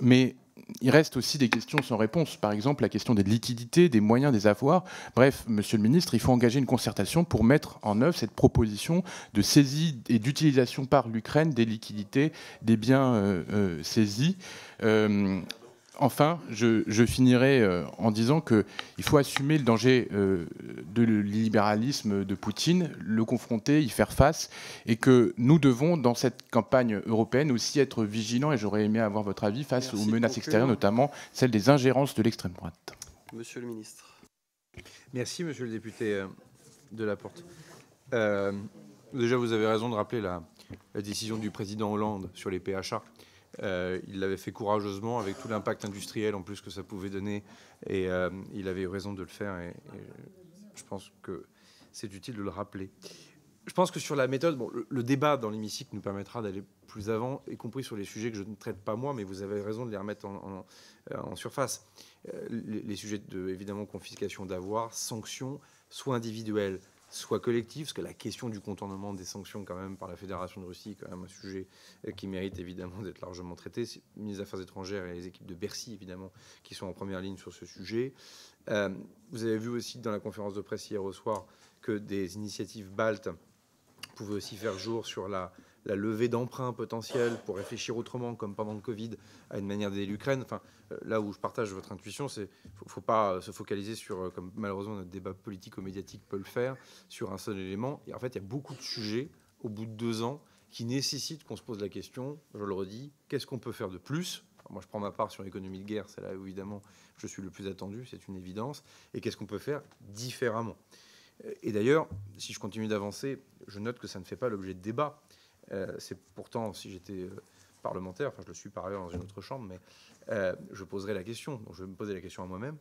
Mais il reste aussi des questions sans réponse. Par exemple, la question des liquidités, des moyens, des avoirs. Bref, Monsieur le Ministre, il faut engager une concertation pour mettre en œuvre cette proposition de saisie et d'utilisation par l'Ukraine des liquidités, des biens saisis. Enfin, je finirai en disant qu'il faut assumer le danger de l'illibéralisme de Poutine, le confronter, y faire face, et que nous devons, dans cette campagne européenne, aussi être vigilants, et j'aurais aimé avoir votre avis, face aux menaces extérieures, notamment celles des ingérences de l'extrême droite. Monsieur le ministre. Merci, monsieur le député Delaporte. Déjà, vous avez raison de rappeler la décision du président Hollande sur les PHA. Il l'avait fait courageusement avec tout l'impact industriel en plus que ça pouvait donner, et il avait eu raison de le faire, et je pense que c'est utile de le rappeler. Je pense que sur la méthode, bon, le débat dans l'hémicycle nous permettra d'aller plus avant, y compris sur les sujets que je ne traite pas moi, mais vous avez raison de les remettre en surface. Les sujets de, évidemment, confiscation d'avoirs, sanctions, soit individuelles, soit collective, parce que la question du contournement des sanctions quand même par la Fédération de Russie est quand même un sujet qui mérite évidemment d'être largement traité. C'est le ministre des Affaires étrangères et les équipes de Bercy évidemment qui sont en première ligne sur ce sujet. Vous avez vu aussi dans la conférence de presse hier au soir que des initiatives baltes pouvaient aussi faire jour sur la levée d'emprunts potentiels pour réfléchir autrement, comme pendant le Covid, à une manière d'aider l'Ukraine. Enfin, là où je partage votre intuition, c'est qu'il ne faut pas se focaliser sur, comme malheureusement notre débat politico-médiatique peut le faire, sur un seul élément. Et en fait, il y a beaucoup de sujets, au bout de 2 ans, qui nécessitent qu'on se pose la question, je le redis, qu'est-ce qu'on peut faire de plus ? Alors moi, je prends ma part sur l'économie de guerre, c'est là où, évidemment, je suis le plus attendu, c'est une évidence. Et qu'est-ce qu'on peut faire différemment ? Et d'ailleurs, si je continue d'avancer, je note que ça ne fait pas l'objet de débat. C'est pourtant, si j'étais parlementaire, enfin je le suis par ailleurs dans une autre chambre, mais je poserais la question, donc je vais me poser la question à moi-même.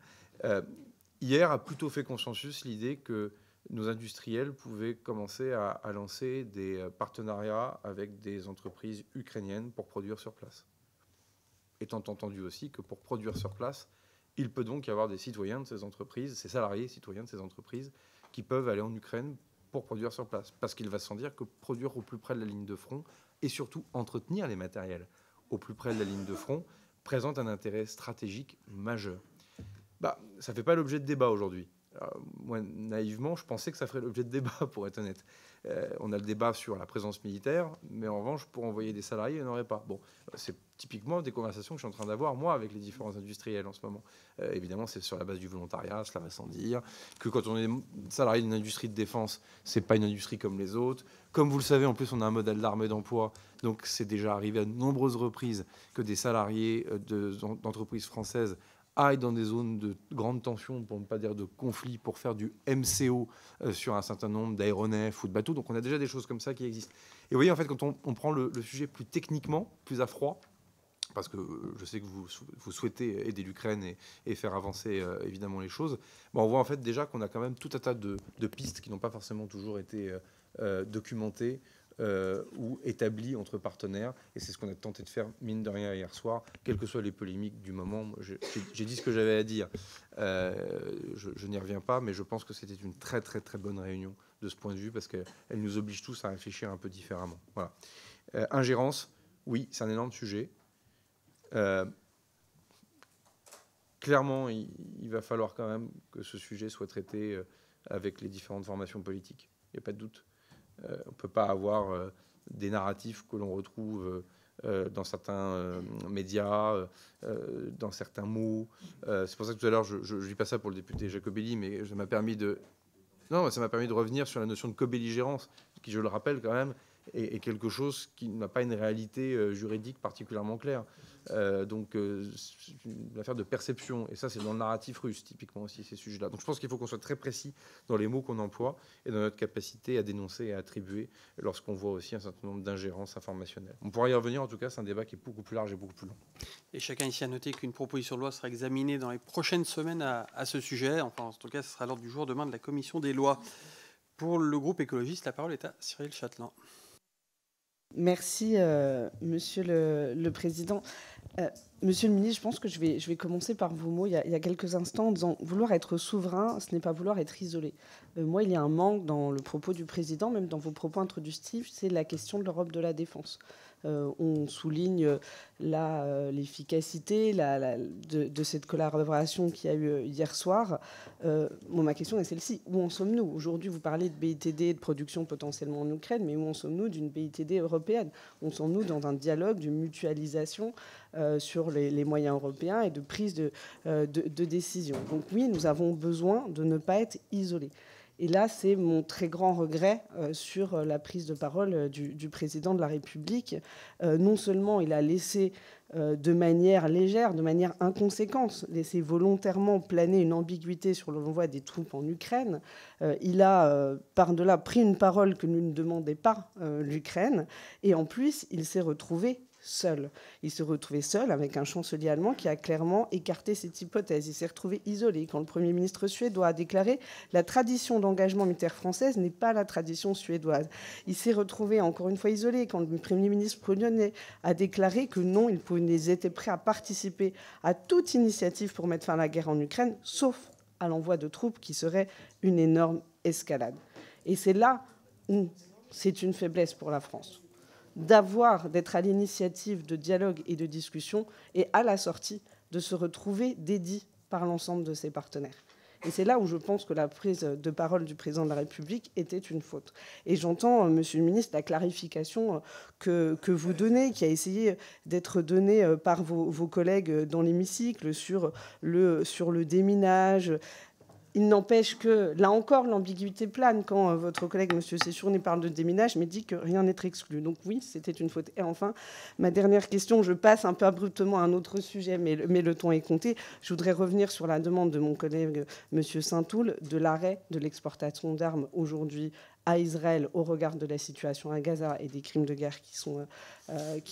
Hier a plutôt fait consensus l'idée que nos industriels pouvaient commencer à lancer des partenariats avec des entreprises ukrainiennes pour produire sur place. Étant entendu aussi que pour produire sur place, il peut donc y avoir des citoyens de ces entreprises, ces salariés citoyens de ces entreprises, qui peuvent aller en Ukraine pour produire sur place, parce qu'il va sans dire que produire au plus près de la ligne de front et surtout entretenir les matériels au plus près de la ligne de front présente un intérêt stratégique majeur. Bah, ça ne fait pas l'objet de débat aujourd'hui. Moi, naïvement, je pensais que ça ferait l'objet de débat, pour être honnête. On a le débat sur la présence militaire, mais en revanche, pour envoyer des salariés, il n'y en aurait pas. Bon, c'est typiquement des conversations que je suis en train d'avoir, moi, avec les différents industriels en ce moment. Évidemment, c'est sur la base du volontariat, cela va sans dire, que quand on est salarié d'une industrie de défense, ce n'est pas une industrie comme les autres. Comme vous le savez, en plus, on a un modèle d'armée d'emploi, donc c'est déjà arrivé à de nombreuses reprises que des salariés d'entreprises françaises aillent dans des zones de grande tension, pour ne pas dire de conflit, pour faire du MCO sur un certain nombre d'aéronefs ou de bateaux. Donc on a déjà des choses comme ça qui existent. Et vous voyez, en fait, quand on prend le sujet plus techniquement, plus à froid, parce que je sais que vous souhaitez aider l'Ukraine et faire avancer évidemment les choses, ben on voit en fait déjà qu'on a quand même tout un tas de pistes qui n'ont pas forcément toujours été documentées ou établi entre partenaires, et c'est ce qu'on a tenté de faire mine de rien hier soir, quelles que soient les polémiques du moment. J'ai dit ce que j'avais à dire, je n'y reviens pas, mais je pense que c'était une très très très bonne réunion de ce point de vue, parce qu'elle nous oblige tous à réfléchir un peu différemment. Voilà. Ingérence, oui, c'est un énorme sujet. Clairement, il va falloir quand même que ce sujet soit traité avec les différentes formations politiques, il n'y a pas de doute. On ne peut pas avoir des narratifs que l'on retrouve dans certains médias, dans certains mots. C'est pour ça que tout à l'heure, je dis pas ça pour le député Jacobelli, mais ça m'a permis de... Non, ça m'a permis de revenir sur la notion de co-belligérance, qui, je le rappelle quand même, est quelque chose qui n'a pas une réalité juridique particulièrement claire. Donc, c'est une affaire de perception. Et ça, c'est dans le narratif russe, typiquement aussi, ces sujets-là. Donc, je pense qu'il faut qu'on soit très précis dans les mots qu'on emploie et dans notre capacité à dénoncer et à attribuer lorsqu'on voit aussi un certain nombre d'ingérences informationnelles. On pourra y revenir, en tout cas, c'est un débat qui est beaucoup plus large et beaucoup plus long. Et chacun ici a noté qu'une proposition de loi sera examinée dans les prochaines semaines à ce sujet. Enfin, en tout cas, ce sera l'ordre du jour demain de la commission des lois. Pour le groupe écologiste, la parole est à Cyril Châtelain. Merci, monsieur le Président. Monsieur le ministre, je pense que je vais commencer par vos mots il y a quelques instants en disant vouloir être souverain, ce n'est pas vouloir être isolé. Moi, il y a un manque dans le propos du Président, même dans vos propos introductifs, c'est la question de l'Europe de la défense. On souligne l'efficacité de cette collaboration qu'il y a eu hier soir. Bon, ma question est celle-ci. Où en sommes-nous ? Aujourd'hui, vous parlez de BITD, de production potentiellement en Ukraine, mais où en sommes-nous d'une BITD européenne ? Où en sommes-nous dans un dialogue, d'une mutualisation sur les moyens européens et de prise de décision. Donc oui, nous avons besoin de ne pas être isolés. Et là, c'est mon très grand regret sur la prise de parole du président de la République. Non seulement il a laissé de manière légère, de manière inconséquente, laisser volontairement planer une ambiguïté sur l'envoi des troupes en Ukraine. Il a, par-delà, pris une parole que nous ne demandait pas l'Ukraine. Et en plus, il s'est retrouvé seul. Il s'est retrouvé seul avec un chancelier allemand qui a clairement écarté cette hypothèse. Il s'est retrouvé isolé quand le Premier ministre suédois a déclaré « La tradition d'engagement militaire française n'est pas la tradition suédoise ». Il s'est retrouvé encore une fois isolé quand le Premier ministre polonais a déclaré que non, ils étaient prêts à participer à toute initiative pour mettre fin à la guerre en Ukraine, sauf à l'envoi de troupes qui serait une énorme escalade. Et c'est là où c'est une faiblesse pour la France. D'être à l'initiative de dialogue et de discussion et à la sortie de se retrouver dédié par l'ensemble de ses partenaires. Et c'est là où je pense que la prise de parole du président de la République était une faute. Et j'entends, monsieur le ministre, la clarification que vous donnez, qui a essayé d'être donnée par vos collègues dans l'hémicycle sur le déminage. Il n'empêche que, là encore, l'ambiguïté plane quand votre collègue, M. Séjourné, parle de déminage, mais dit que rien n'est exclu. Donc oui, c'était une faute. Et enfin, ma dernière question, je passe un peu abruptement à un autre sujet, mais le temps est compté. Je voudrais revenir sur la demande de mon collègue, M. Saint-Toul, de l'arrêt de l'exportation d'armes aujourd'hui à Israël au regard de la situation à Gaza et des crimes de guerre qui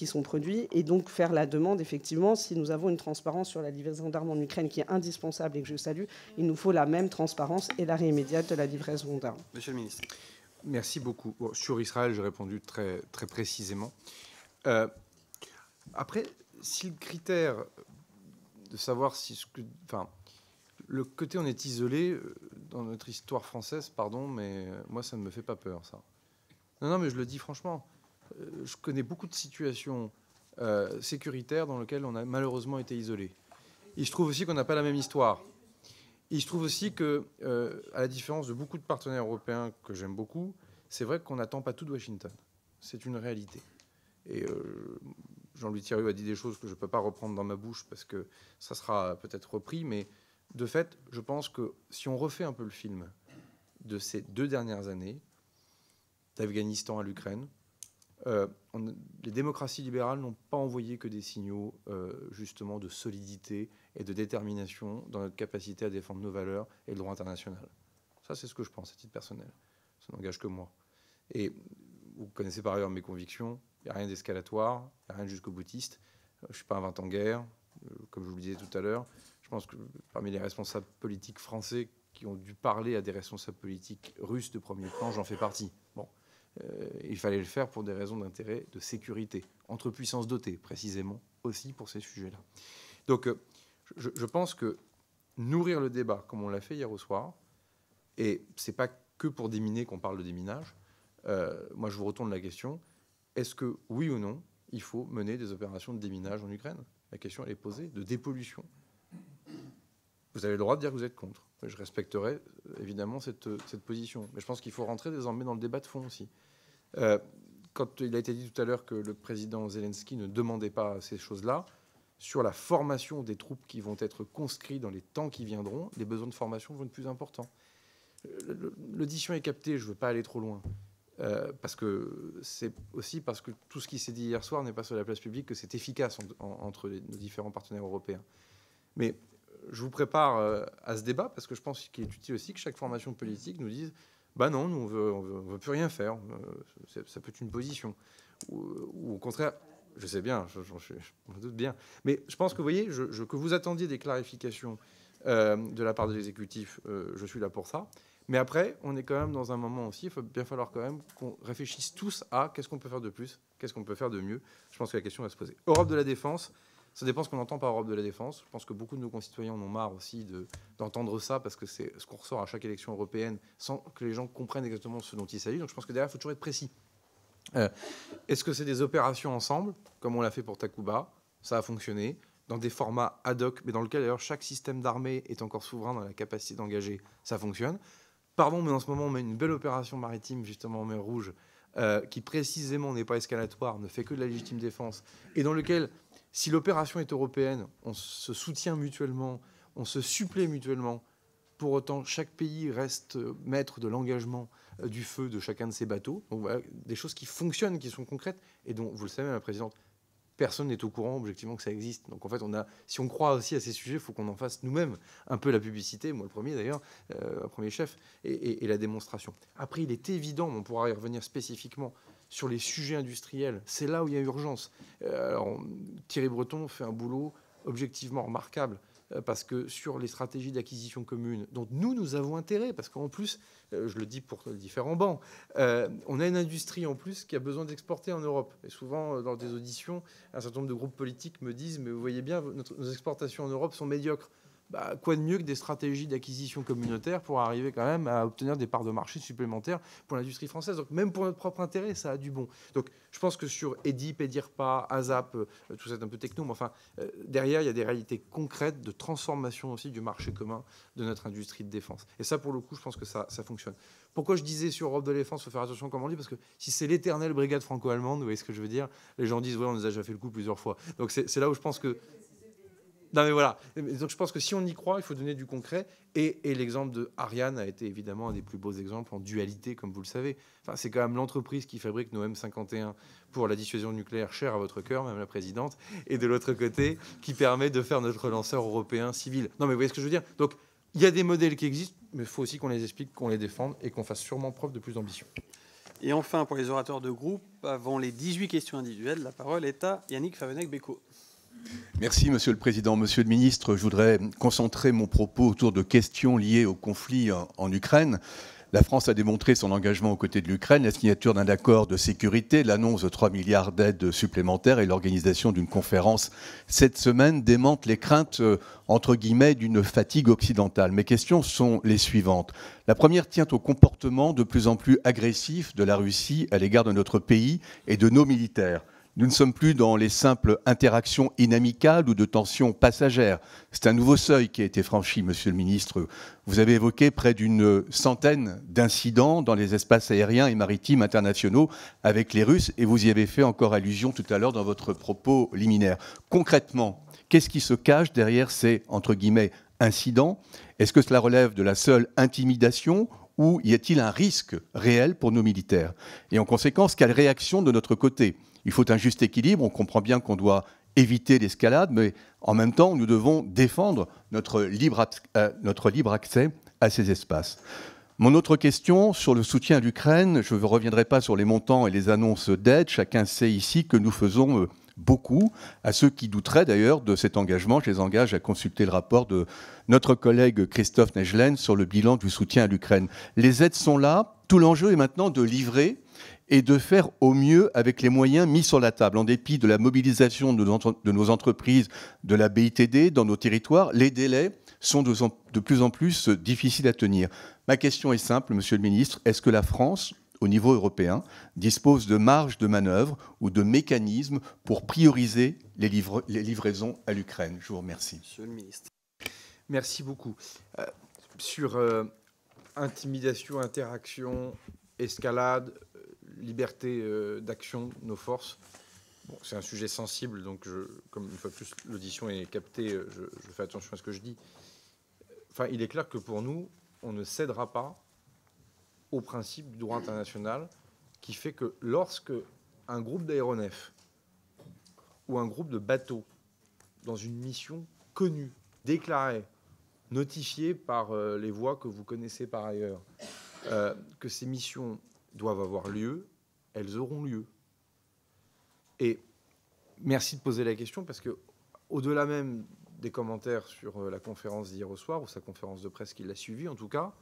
sont produits, et donc faire la demande, effectivement, si nous avons une transparence sur la livraison d'armes en Ukraine qui est indispensable et que je salue, il nous faut la même transparence et l'arrêt immédiat de la livraison d'armes. Monsieur le ministre. Merci beaucoup. Bon, sur Israël, j'ai répondu très, très précisément. Après, si le critère de savoir si... le côté on est isolé dans notre histoire française, pardon, mais moi ça ne me fait pas peur, ça. Non, mais je le dis franchement. Je connais beaucoup de situations sécuritaires dans lesquelles on a malheureusement été isolé. Il se trouve aussi qu'on n'a pas la même histoire. Il se trouve aussi que, à la différence de beaucoup de partenaires européens que j'aime beaucoup, c'est vrai qu'on n'attend pas tout de Washington. C'est une réalité. Et Jean-Louis Thirieu a dit des choses que je ne peux pas reprendre dans ma bouche parce que ça sera peut-être repris, mais de fait, je pense que si on refait un peu le film de ces 2 dernières années, d'Afghanistan à l'Ukraine, les démocraties libérales n'ont pas envoyé que des signaux justement de solidité et de détermination dans notre capacité à défendre nos valeurs et le droit international. Ça, c'est ce que je pense à titre personnel. Ça n'engage que moi. Et vous connaissez par ailleurs mes convictions. Il n'y a rien d'escalatoire, il n'y a rien de jusqu'au boutiste. Je ne suis pas un 20 ans guerre, comme je vous le disais tout à l'heure. Je pense que parmi les responsables politiques français qui ont dû parler à des responsables politiques russes de premier plan, j'en fais partie. Bon, il fallait le faire pour des raisons d'intérêt de sécurité, entre puissances dotées, précisément, aussi pour ces sujets-là. Donc, je pense que nourrir le débat, comme on l'a fait hier au soir, et c'est pas que pour déminer qu'on parle de déminage, moi, je vous retourne la question, est-ce que, oui ou non, il faut mener des opérations de déminage en Ukraine? La question, elle est posée, de dépollution. Vous avez le droit de dire que vous êtes contre. Je respecterai évidemment cette position. Mais je pense qu'il faut rentrer désormais dans le débat de fond aussi. Quand il a été dit tout à l'heure que le président Zelensky ne demandait pas ces choses-là, sur la formation des troupes qui vont être conscrites dans les temps qui viendront, les besoins de formation vont être plus importants. L'audition est captée, je ne veux pas aller trop loin. Parce que c'est aussi parce que tout ce qui s'est dit hier soir n'est pas sur la place publique que c'est efficace entre nos différents partenaires européens. Mais je vous prépare à ce débat parce que je pense qu'il est utile aussi que chaque formation politique nous dise « bah non, nous, on veut plus rien faire ». Ça peut être une position. Ou au contraire, je sais bien, je me doute bien. Mais je pense que vous voyez, que vous attendiez des clarifications de la part de l'exécutif, je suis là pour ça. Mais après, on est quand même dans un moment aussi, il va bien falloir quand même qu'on réfléchisse tous à qu'est-ce qu'on peut faire de plus, qu'est-ce qu'on peut faire de mieux. Je pense que la question va se poser. Europe de la défense. Ça dépend ce qu'on entend par Europe de la défense. Je pense que beaucoup de nos concitoyens en ont marre aussi d'entendre ça parce que c'est ce qu'on ressort à chaque élection européenne sans que les gens comprennent exactement ce dont il s'agit. Donc je pense que derrière, il faut toujours être précis. Est-ce que c'est des opérations ensemble, comme on l'a fait pour Takuba? Ça a fonctionné dans des formats ad hoc, mais dans lequel d'ailleurs chaque système d'armée est encore souverain dans la capacité d'engager. Ça fonctionne. Pardon, mais en ce moment, on mène une belle opération maritime justement en mer Rouge qui précisément n'est pas escalatoire, ne fait que de la légitime défense, et dans lequel, si l'opération est européenne, on se soutient mutuellement, on se supplée mutuellement, pour autant, chaque pays reste maître de l'engagement du feu de chacun de ses bateaux. Donc voilà, des choses qui fonctionnent, qui sont concrètes, et dont, vous le savez, Madame la Présidente, personne n'est au courant, objectivement, que ça existe. Donc, en fait, on a, si on croit aussi à ces sujets, il faut qu'on en fasse nous-mêmes un peu la publicité, moi le premier d'ailleurs, premier chef, et la démonstration. Après, il est évident, on pourra y revenir spécifiquement, sur les sujets industriels. C'est là où il y a urgence. Alors, Thierry Breton fait un boulot objectivement remarquable, parce que sur les stratégies d'acquisition commune, dont nous avons intérêt, parce qu'en plus, je le dis pour les différents bancs, on a une industrie en plus qui a besoin d'exporter en Europe. Et souvent, dans des auditions, un certain nombre de groupes politiques me disent « Mais vous voyez bien, nos exportations en Europe sont médiocres. » Bah, quoi de mieux que des stratégies d'acquisition communautaire pour arriver quand même à obtenir des parts de marché supplémentaires pour l'industrie française. Donc même pour notre propre intérêt, ça a du bon. Donc je pense que sur EDIP, EDIRPA, ASAP, tout ça est un peu techno, mais enfin, derrière, il y a des réalités concrètes de transformation aussi du marché commun de notre industrie de défense. Et ça, pour le coup, je pense que ça fonctionne. Pourquoi je disais sur Europe de défense, il faut faire attention comment on dit, parce que si c'est l'éternelle brigade franco-allemande, vous voyez ce que je veux dire, les gens disent « ouais, on nous a déjà fait le coup plusieurs fois ». Donc c'est là où je pense que... Non mais voilà, donc je pense que si on y croit, il faut donner du concret, et l'exemple de Ariane a été évidemment un des plus beaux exemples en dualité, comme vous le savez. Enfin, c'est quand même l'entreprise qui fabrique nos M51 pour la dissuasion nucléaire, chère à votre cœur, Madame la Présidente, et de l'autre côté, qui permet de faire notre lanceur européen civil. Non mais vous voyez ce que je veux dire. Donc il y a des modèles qui existent, mais il faut aussi qu'on les explique, qu'on les défende, et qu'on fasse sûrement preuve de plus d'ambition. Et enfin, pour les orateurs de groupe, avant les 18 questions individuelles, la parole est à Yannick Favennec-Bécaud. Merci, Monsieur le Président. Monsieur le Ministre, je voudrais concentrer mon propos autour de questions liées au conflit en Ukraine. La France a démontré son engagement aux côtés de l'Ukraine, la signature d'un accord de sécurité, l'annonce de 3 milliards d'aides supplémentaires et l'organisation d'une conférence cette semaine démentent les craintes, entre guillemets, d'une fatigue occidentale. Mes questions sont les suivantes. La première tient au comportement de plus en plus agressif de la Russie à l'égard de notre pays et de nos militaires. Nous ne sommes plus dans les simples interactions inamicales ou de tensions passagères. C'est un nouveau seuil qui a été franchi, Monsieur le Ministre. Vous avez évoqué près d'une centaine d'incidents dans les espaces aériens et maritimes internationaux avec les Russes, et vous y avez fait encore allusion tout à l'heure dans votre propos liminaire. Concrètement, qu'est-ce qui se cache derrière ces, entre guillemets, incidents? Est-ce que cela relève de la seule intimidation ? Ou y a-t-il un risque réel pour nos militaires? Et en conséquence, quelle réaction de notre côté? Il faut un juste équilibre, on comprend bien qu'on doit éviter l'escalade, mais en même temps, nous devons défendre notre libre accès à ces espaces. Mon autre question, sur le soutien à l'Ukraine, je ne reviendrai pas sur les montants et les annonces d'aide, chacun sait ici que nous faisons beaucoup. À ceux qui douteraient d'ailleurs de cet engagement, je les engage à consulter le rapport de notre collègue Christophe Naegelen sur le bilan du soutien à l'Ukraine. Les aides sont là, tout l'enjeu est maintenant de livrer et de faire au mieux avec les moyens mis sur la table. En dépit de la mobilisation de nos entreprises, de la BITD dans nos territoires, les délais sont de plus en plus difficiles à tenir. Ma question est simple, Monsieur le Ministre, est-ce que la France, au niveau européen, dispose de marge de manœuvre ou de mécanismes pour prioriser les livraisons à l'Ukraine? Je vous remercie. Monsieur le Ministre. Merci beaucoup. Sur intimidation, interaction, escalade, liberté d'action, nos forces, bon, c'est un sujet sensible, donc comme une fois plus l'audition est captée, je fais attention à ce que je dis. Enfin, il est clair que pour nous, on ne cédera pas au principe du droit international qui fait que lorsque un groupe d'aéronefs ou un groupe de bateaux dans une mission connue, déclarée, notifiée par les voies que vous connaissez par ailleurs, que ces missions doivent avoir lieu, elles auront lieu. Et merci de poser la question, parce que au-delà même des commentaires sur la conférence d'hier au soir, ou sa conférence de presse qui l'a suivie en tout cas,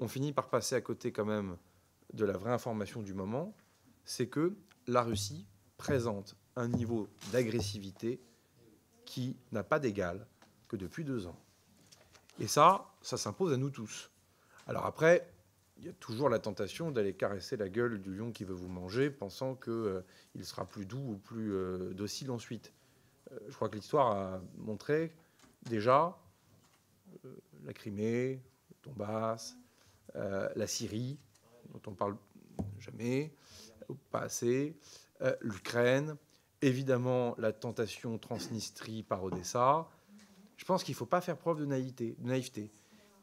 on finit par passer à côté quand même de la vraie information du moment, c'est que la Russie présente un niveau d'agressivité qui n'a pas d'égal que depuis 2 ans. Et ça s'impose à nous tous. Alors après, il y a toujours la tentation d'aller caresser la gueule du lion qui veut vous manger, pensant qu'il sera plus doux ou plus docile ensuite. Je crois que l'histoire a montré déjà la Crimée, le Donbass, la Syrie, dont on ne parle jamais, pas assez, l'Ukraine, évidemment la tentation Transnistrie par Odessa. Je pense qu'il ne faut pas faire preuve de naïveté.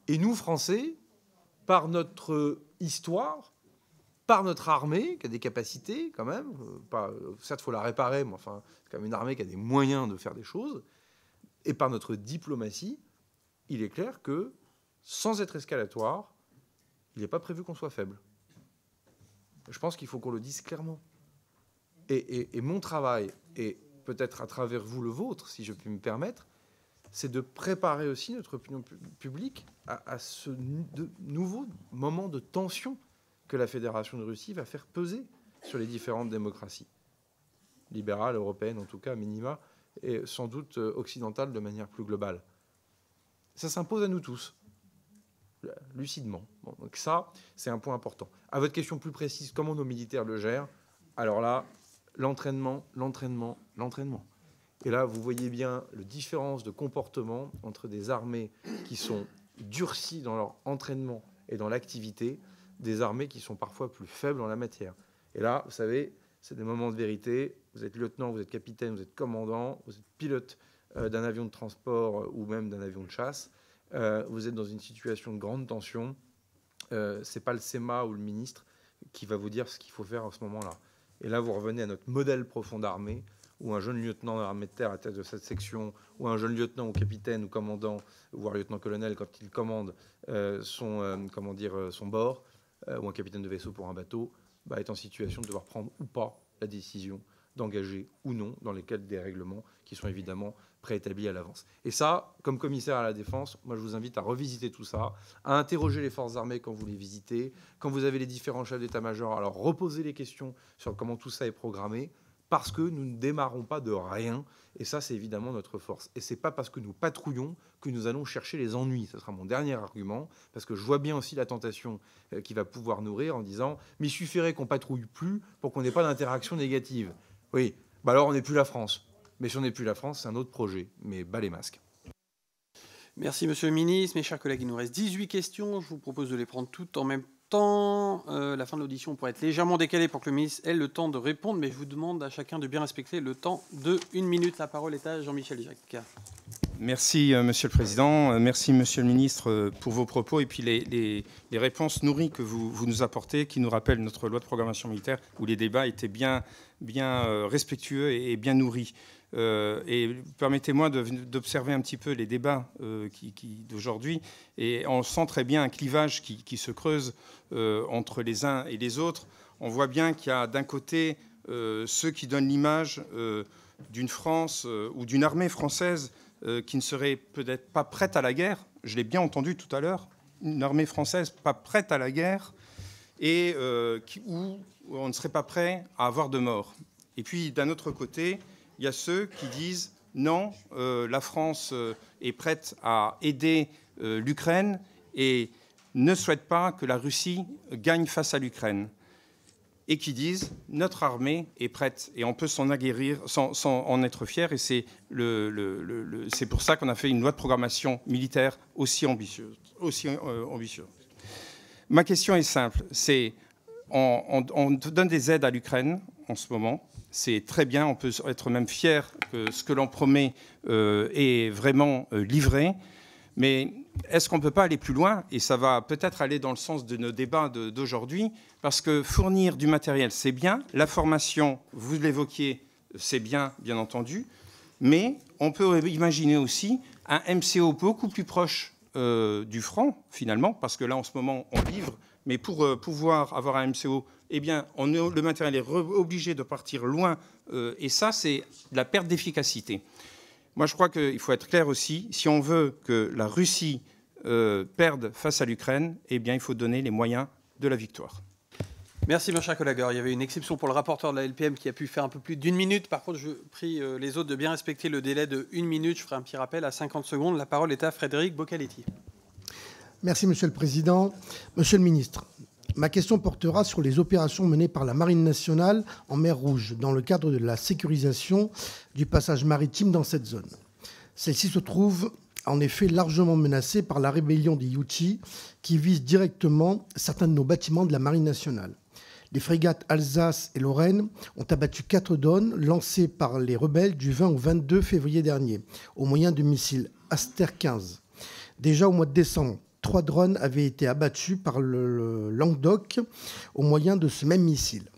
Et nous, Français, par notre histoire, par notre armée, qui a des capacités quand même, certes, il faut la réparer, mais enfin, c'est quand même une armée qui a des moyens de faire des choses, et par notre diplomatie, il est clair que, sans être escalatoire, il n'est pas prévu qu'on soit faible. Je pense qu'il faut qu'on le dise clairement. Et mon travail, et peut-être à travers vous le vôtre, si je puis me permettre, c'est de préparer aussi notre opinion publique à ce nouveau moment de tension que la Fédération de Russie va faire peser sur les différentes démocraties, libérales, européennes en tout cas, minima, et sans doute occidentales de manière plus globale. Ça s'impose à nous tous, lucidement. Bon, donc ça, c'est un point important. À votre question plus précise, comment nos militaires le gèrent? Alors là, l'entraînement. Et là, vous voyez bien la différence de comportement entre des armées qui sont durcies dans leur entraînement et dans l'activité, des armées qui sont parfois plus faibles en la matière. Et là, vous savez, c'est des moments de vérité. Vous êtes lieutenant, vous êtes capitaine, vous êtes commandant, vous êtes pilote d'un avion de transport ou même d'un avion de chasse. Vous êtes dans une situation de grande tension. Ce n'est pas le SEMA ou le ministre qui va vous dire ce qu'il faut faire en ce moment-là. Et là, vous revenez à notre modèle profond d'armée, où un jeune lieutenant d'armée de terre à tête de cette section, ou un jeune lieutenant ou capitaine ou commandant, voire lieutenant-colonel, quand il commande son bord, ou un capitaine de vaisseau pour un bateau, est en situation de devoir prendre ou pas la décision d'engager ou non dans les cadres des règlements qui sont évidemment préétablis à l'avance. Et ça, comme commissaire à la Défense, moi je vous invite à revisiter tout ça, à interroger les forces armées quand vous les visitez, quand vous avez les différents chefs d'état-major, alors reposez les questions sur comment tout ça est programmé, parce que nous ne démarrons pas de rien, et ça c'est évidemment notre force. Et ce n'est pas parce que nous patrouillons que nous allons chercher les ennuis, ce sera mon dernier argument, parce que je vois bien aussi la tentation qui va pouvoir nourrir en disant « mais il suffirait qu'on patrouille plus pour qu'on n'ait pas d'interaction négative ». Oui, bah alors on n'est plus la France, mais si on n'est plus la France, c'est un autre projet, mais bas les masques. Merci Monsieur le Ministre, mes chers collègues, il nous reste 18 questions, je vous propose de les prendre toutes en même temps. La fin de l'audition pourrait être légèrement décalée pour que le ministre ait le temps de répondre, mais je vous demande à chacun de bien respecter le temps de 1 minute. La parole est à Jean-Michel Jacques. Merci Monsieur le Président, merci Monsieur le Ministre pour vos propos et puis les réponses nourries que vous nous apportez, qui nous rappellent notre loi de programmation militaire où les débats étaient bien respectueux et bien nourris. Et permettez-moi d'observer un petit peu les débats d'aujourd'hui. Et on sent très bien un clivage qui se creuse entre les uns et les autres. On voit bien qu'il y a d'un côté ceux qui donnent l'image d'une France ou d'une armée française qui ne serait peut-être pas prête à la guerre. Je l'ai bien entendu tout à l'heure. Une armée française pas prête à la guerre et où on ne serait pas prêt à avoir de morts. Et puis, d'un autre côté, il y a ceux qui disent « non, la France est prête à aider l'Ukraine et ne souhaite pas que la Russie gagne face à l'Ukraine ». Et qui disent « notre armée est prête et on peut s'en aguerrir sans en être fier ». Et c'est c'est pour ça qu'on a fait une loi de programmation militaire aussi ambitieuse. Ma question est simple, c'est on donne des aides à l'Ukraine en ce moment. C'est très bien, on peut être même fier que ce que l'on promet est vraiment livré. Mais est-ce qu'on ne peut pas aller plus loin? Et ça va peut-être aller dans le sens de nos débats d'aujourd'hui, parce que fournir du matériel, c'est bien. La formation, vous l'évoquiez, c'est bien, bien entendu. Mais on peut imaginer aussi un MCO beaucoup plus proche du front, finalement, parce que là, en ce moment, on livre. Mais pour pouvoir avoir un MCO, eh bien, le matériel est obligé de partir loin. Et ça, c'est la perte d'efficacité. Moi, je crois qu'il faut être clair aussi. Si on veut que la Russie perde face à l'Ukraine, eh bien, il faut donner les moyens de la victoire. Merci, mon cher collègue. Il y avait une exception pour le rapporteur de la LPM qui a pu faire un peu plus d'1 minute. Par contre, je prie les autres de bien respecter le délai de 1 minute. Je ferai un petit rappel à 50 secondes. La parole est à Frédéric Bocaletti. Merci, Monsieur le Président. Monsieur le Ministre, ma question portera sur les opérations menées par la Marine nationale en mer Rouge dans le cadre de la sécurisation du passage maritime dans cette zone. Celle-ci se trouve en effet largement menacée par la rébellion des Houthis qui vise directement certains de nos bâtiments de la Marine nationale. les frégates Alsace et Lorraine ont abattu 4 drones lancés par les rebelles du 20 au 22 février dernier, au moyen de missiles Aster 15. Déjà au mois de décembre, 3 drones avaient été abattus par le Languedoc au moyen de ce même missile.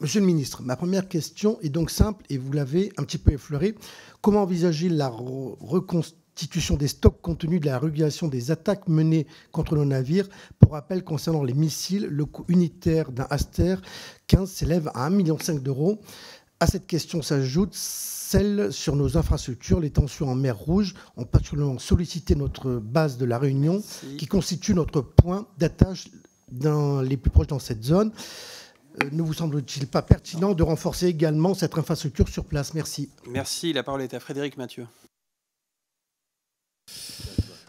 Monsieur le ministre, ma première question est donc simple et vous l'avez un petit peu effleurée. Comment envisager la reconstitution des stocks compte tenu de la régulation des attaques menées contre nos navires? Pour rappel, concernant les missiles, le coût unitaire d'un Aster 15 s'élève à 1,5 million d'euros. À cette question s'ajoute celle sur nos infrastructures. Les tensions en mer Rouge ont particulièrement sollicité notre base de La Réunion, qui constitue notre point d'attache les plus proches dans cette zone. Ne vous semble-t-il pas pertinent de renforcer également cette infrastructure sur place? Merci. Merci. La parole est à Frédéric Mathieu.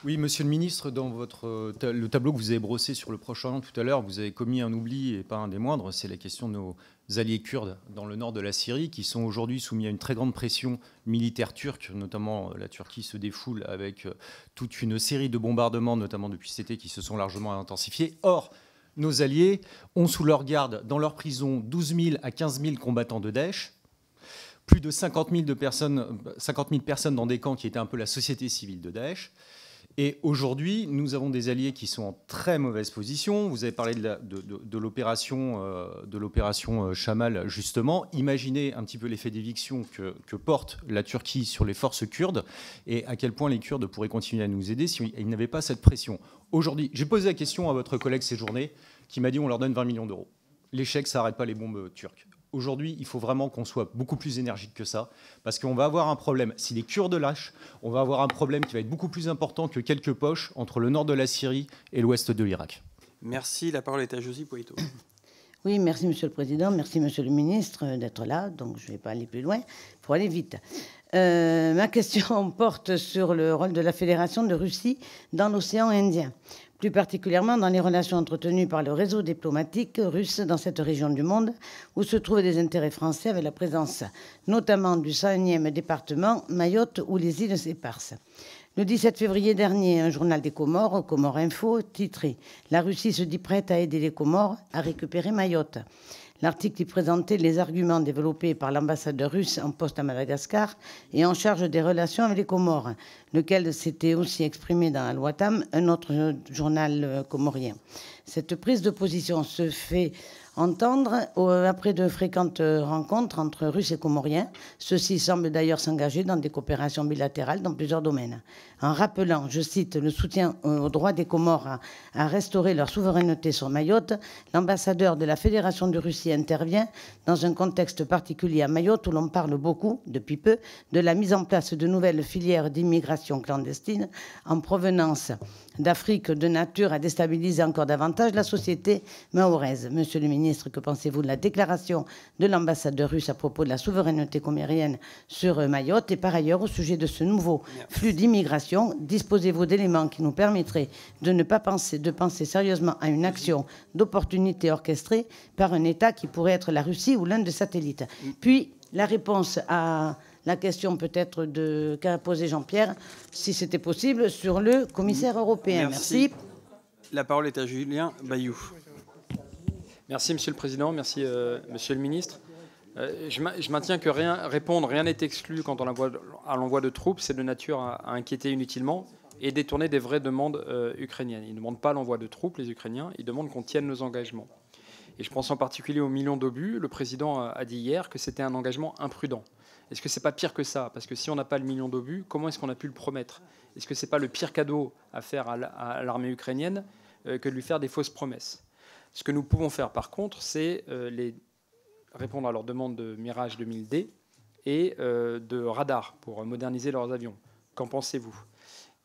Oui, monsieur le ministre, dans le tableau que vous avez brossé sur le Proche-Orient tout à l'heure, vous avez commis un oubli, et pas un des moindres, c'est la question de nos alliés kurdes dans le nord de la Syrie, qui sont aujourd'hui soumis à une très grande pression militaire turque, notamment la Turquie se défoule avec toute une série de bombardements, notamment depuis cet été, qui se sont largement intensifiés. Or, nos alliés ont sous leur garde, dans leur prison, 12 000 à 15 000 combattants de Daesh, plus de 50 000 personnes dans des camps qui étaient un peu la société civile de Daesh. Et aujourd'hui, nous avons des alliés qui sont en très mauvaise position. Vous avez parlé de l'opération Chamal, justement. Imaginez un petit peu l'effet d'éviction que porte la Turquie sur les forces kurdes et à quel point les Kurdes pourraient continuer à nous aider s'ils n'avaient pas cette pression. Aujourd'hui, j'ai posé la question à votre collègue Séjourné qui m'a dit on leur donne 20 millions d'euros. L'échec, ça n'arrête pas les bombes turques. Aujourd'hui, il faut vraiment qu'on soit beaucoup plus énergique que ça, parce qu'on va avoir un problème. Si les Kurdes lâchent, on va avoir un problème qui va être beaucoup plus important que quelques poches entre le nord de la Syrie et l'ouest de l'Irak. Merci. La parole est à Josy Poueyto. Oui, merci, monsieur le Président. Merci, monsieur le ministre, d'être là. Donc, je ne vais pas aller plus loin pour aller vite. Ma question porte sur le rôle de la Fédération de Russie dans l'océan Indien, plus particulièrement dans les relations entretenues par le réseau diplomatique russe dans cette région du monde où se trouvent des intérêts français avec la présence notamment du 101e département Mayotte ou les îles Éparses. Le 17 février dernier, un journal des Comores, Comores Info, titré « La Russie se dit prête à aider les Comores à récupérer Mayotte ». L'article y présentait les arguments développés par l'ambassadeur russe en poste à Madagascar et en charge des relations avec les Comores, lequel s'était aussi exprimé dans la Latam, un autre journal comorien. Cette prise de position se fait entendre après de fréquentes rencontres entre Russes et Comoriens. Ceux-ci semblent d'ailleurs s'engager dans des coopérations bilatérales dans plusieurs domaines. En rappelant, je cite, le soutien au droit des Comores à restaurer leur souveraineté sur Mayotte, l'ambassadeur de la Fédération de Russie intervient dans un contexte particulier à Mayotte où l'on parle beaucoup, depuis peu, de la mise en place de nouvelles filières d'immigration clandestine en provenance d'Afrique de nature à déstabiliser encore davantage la société mahoraise. Monsieur le ministre, que pensez-vous de la déclaration de l'ambassadeur russe à propos de la souveraineté comorienne sur Mayotte? Et par ailleurs, au sujet de ce nouveau flux d'immigration, disposez-vous d'éléments qui nous permettraient de ne pas penser sérieusement à une action d'opportunité orchestrée par un État qui pourrait être la Russie ou l'un de satellites? Puis, la réponse à la question peut-être qu'a posée Jean-Pierre, si c'était possible, sur le commissaire européen. Merci. La parole est à Julien Bayou. Merci, monsieur le Président. Merci, monsieur le Ministre. Je maintiens que rien n'est exclu quand on envoie à l'envoi de troupes. C'est de nature à inquiéter inutilement et détourner des vraies demandes ukrainiennes. Ils ne demandent pas l'envoi de troupes, les Ukrainiens. Ils demandent qu'on tienne nos engagements. Et je pense en particulier aux millions d'obus. Le Président a dit hier que c'était un engagement imprudent. Est-ce que ce n'est pas pire que ça? Parce que si on n'a pas le million d'obus, comment est-ce qu'on a pu le promettre? Est-ce que ce n'est pas le pire cadeau à faire à l'armée ukrainienne que de lui faire des fausses promesses? Ce que nous pouvons faire, par contre, c'est répondre à leur demande de Mirage 2000D et de radar pour moderniser leurs avions. Qu'en pensez-vous?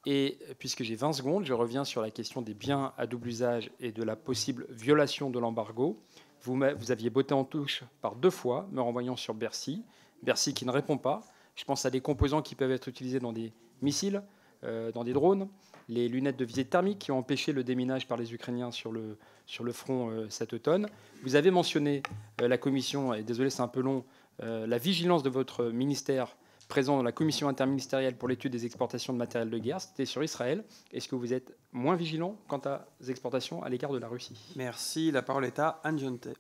Et puisque j'ai 20 secondes, je reviens sur la question des biens à double usage et de la possible violation de l'embargo. Vous aviez botté en touche par 2 fois, me renvoyant sur Bercy. Bercy qui ne répond pas. Je pense à des composants qui peuvent être utilisés dans des missiles, dans des drones, les lunettes de visée thermique qui ont empêché le déminage par les Ukrainiens sur le front cet automne. Vous avez mentionné la commission, et désolé c'est un peu long, la vigilance de votre ministère présent dans la commission interministérielle pour l'étude des exportations de matériel de guerre, c'était sur Israël. Est-ce que vous êtes moins vigilant quant aux exportations à l'égard de la Russie? Merci, la parole est à Anne Jontet.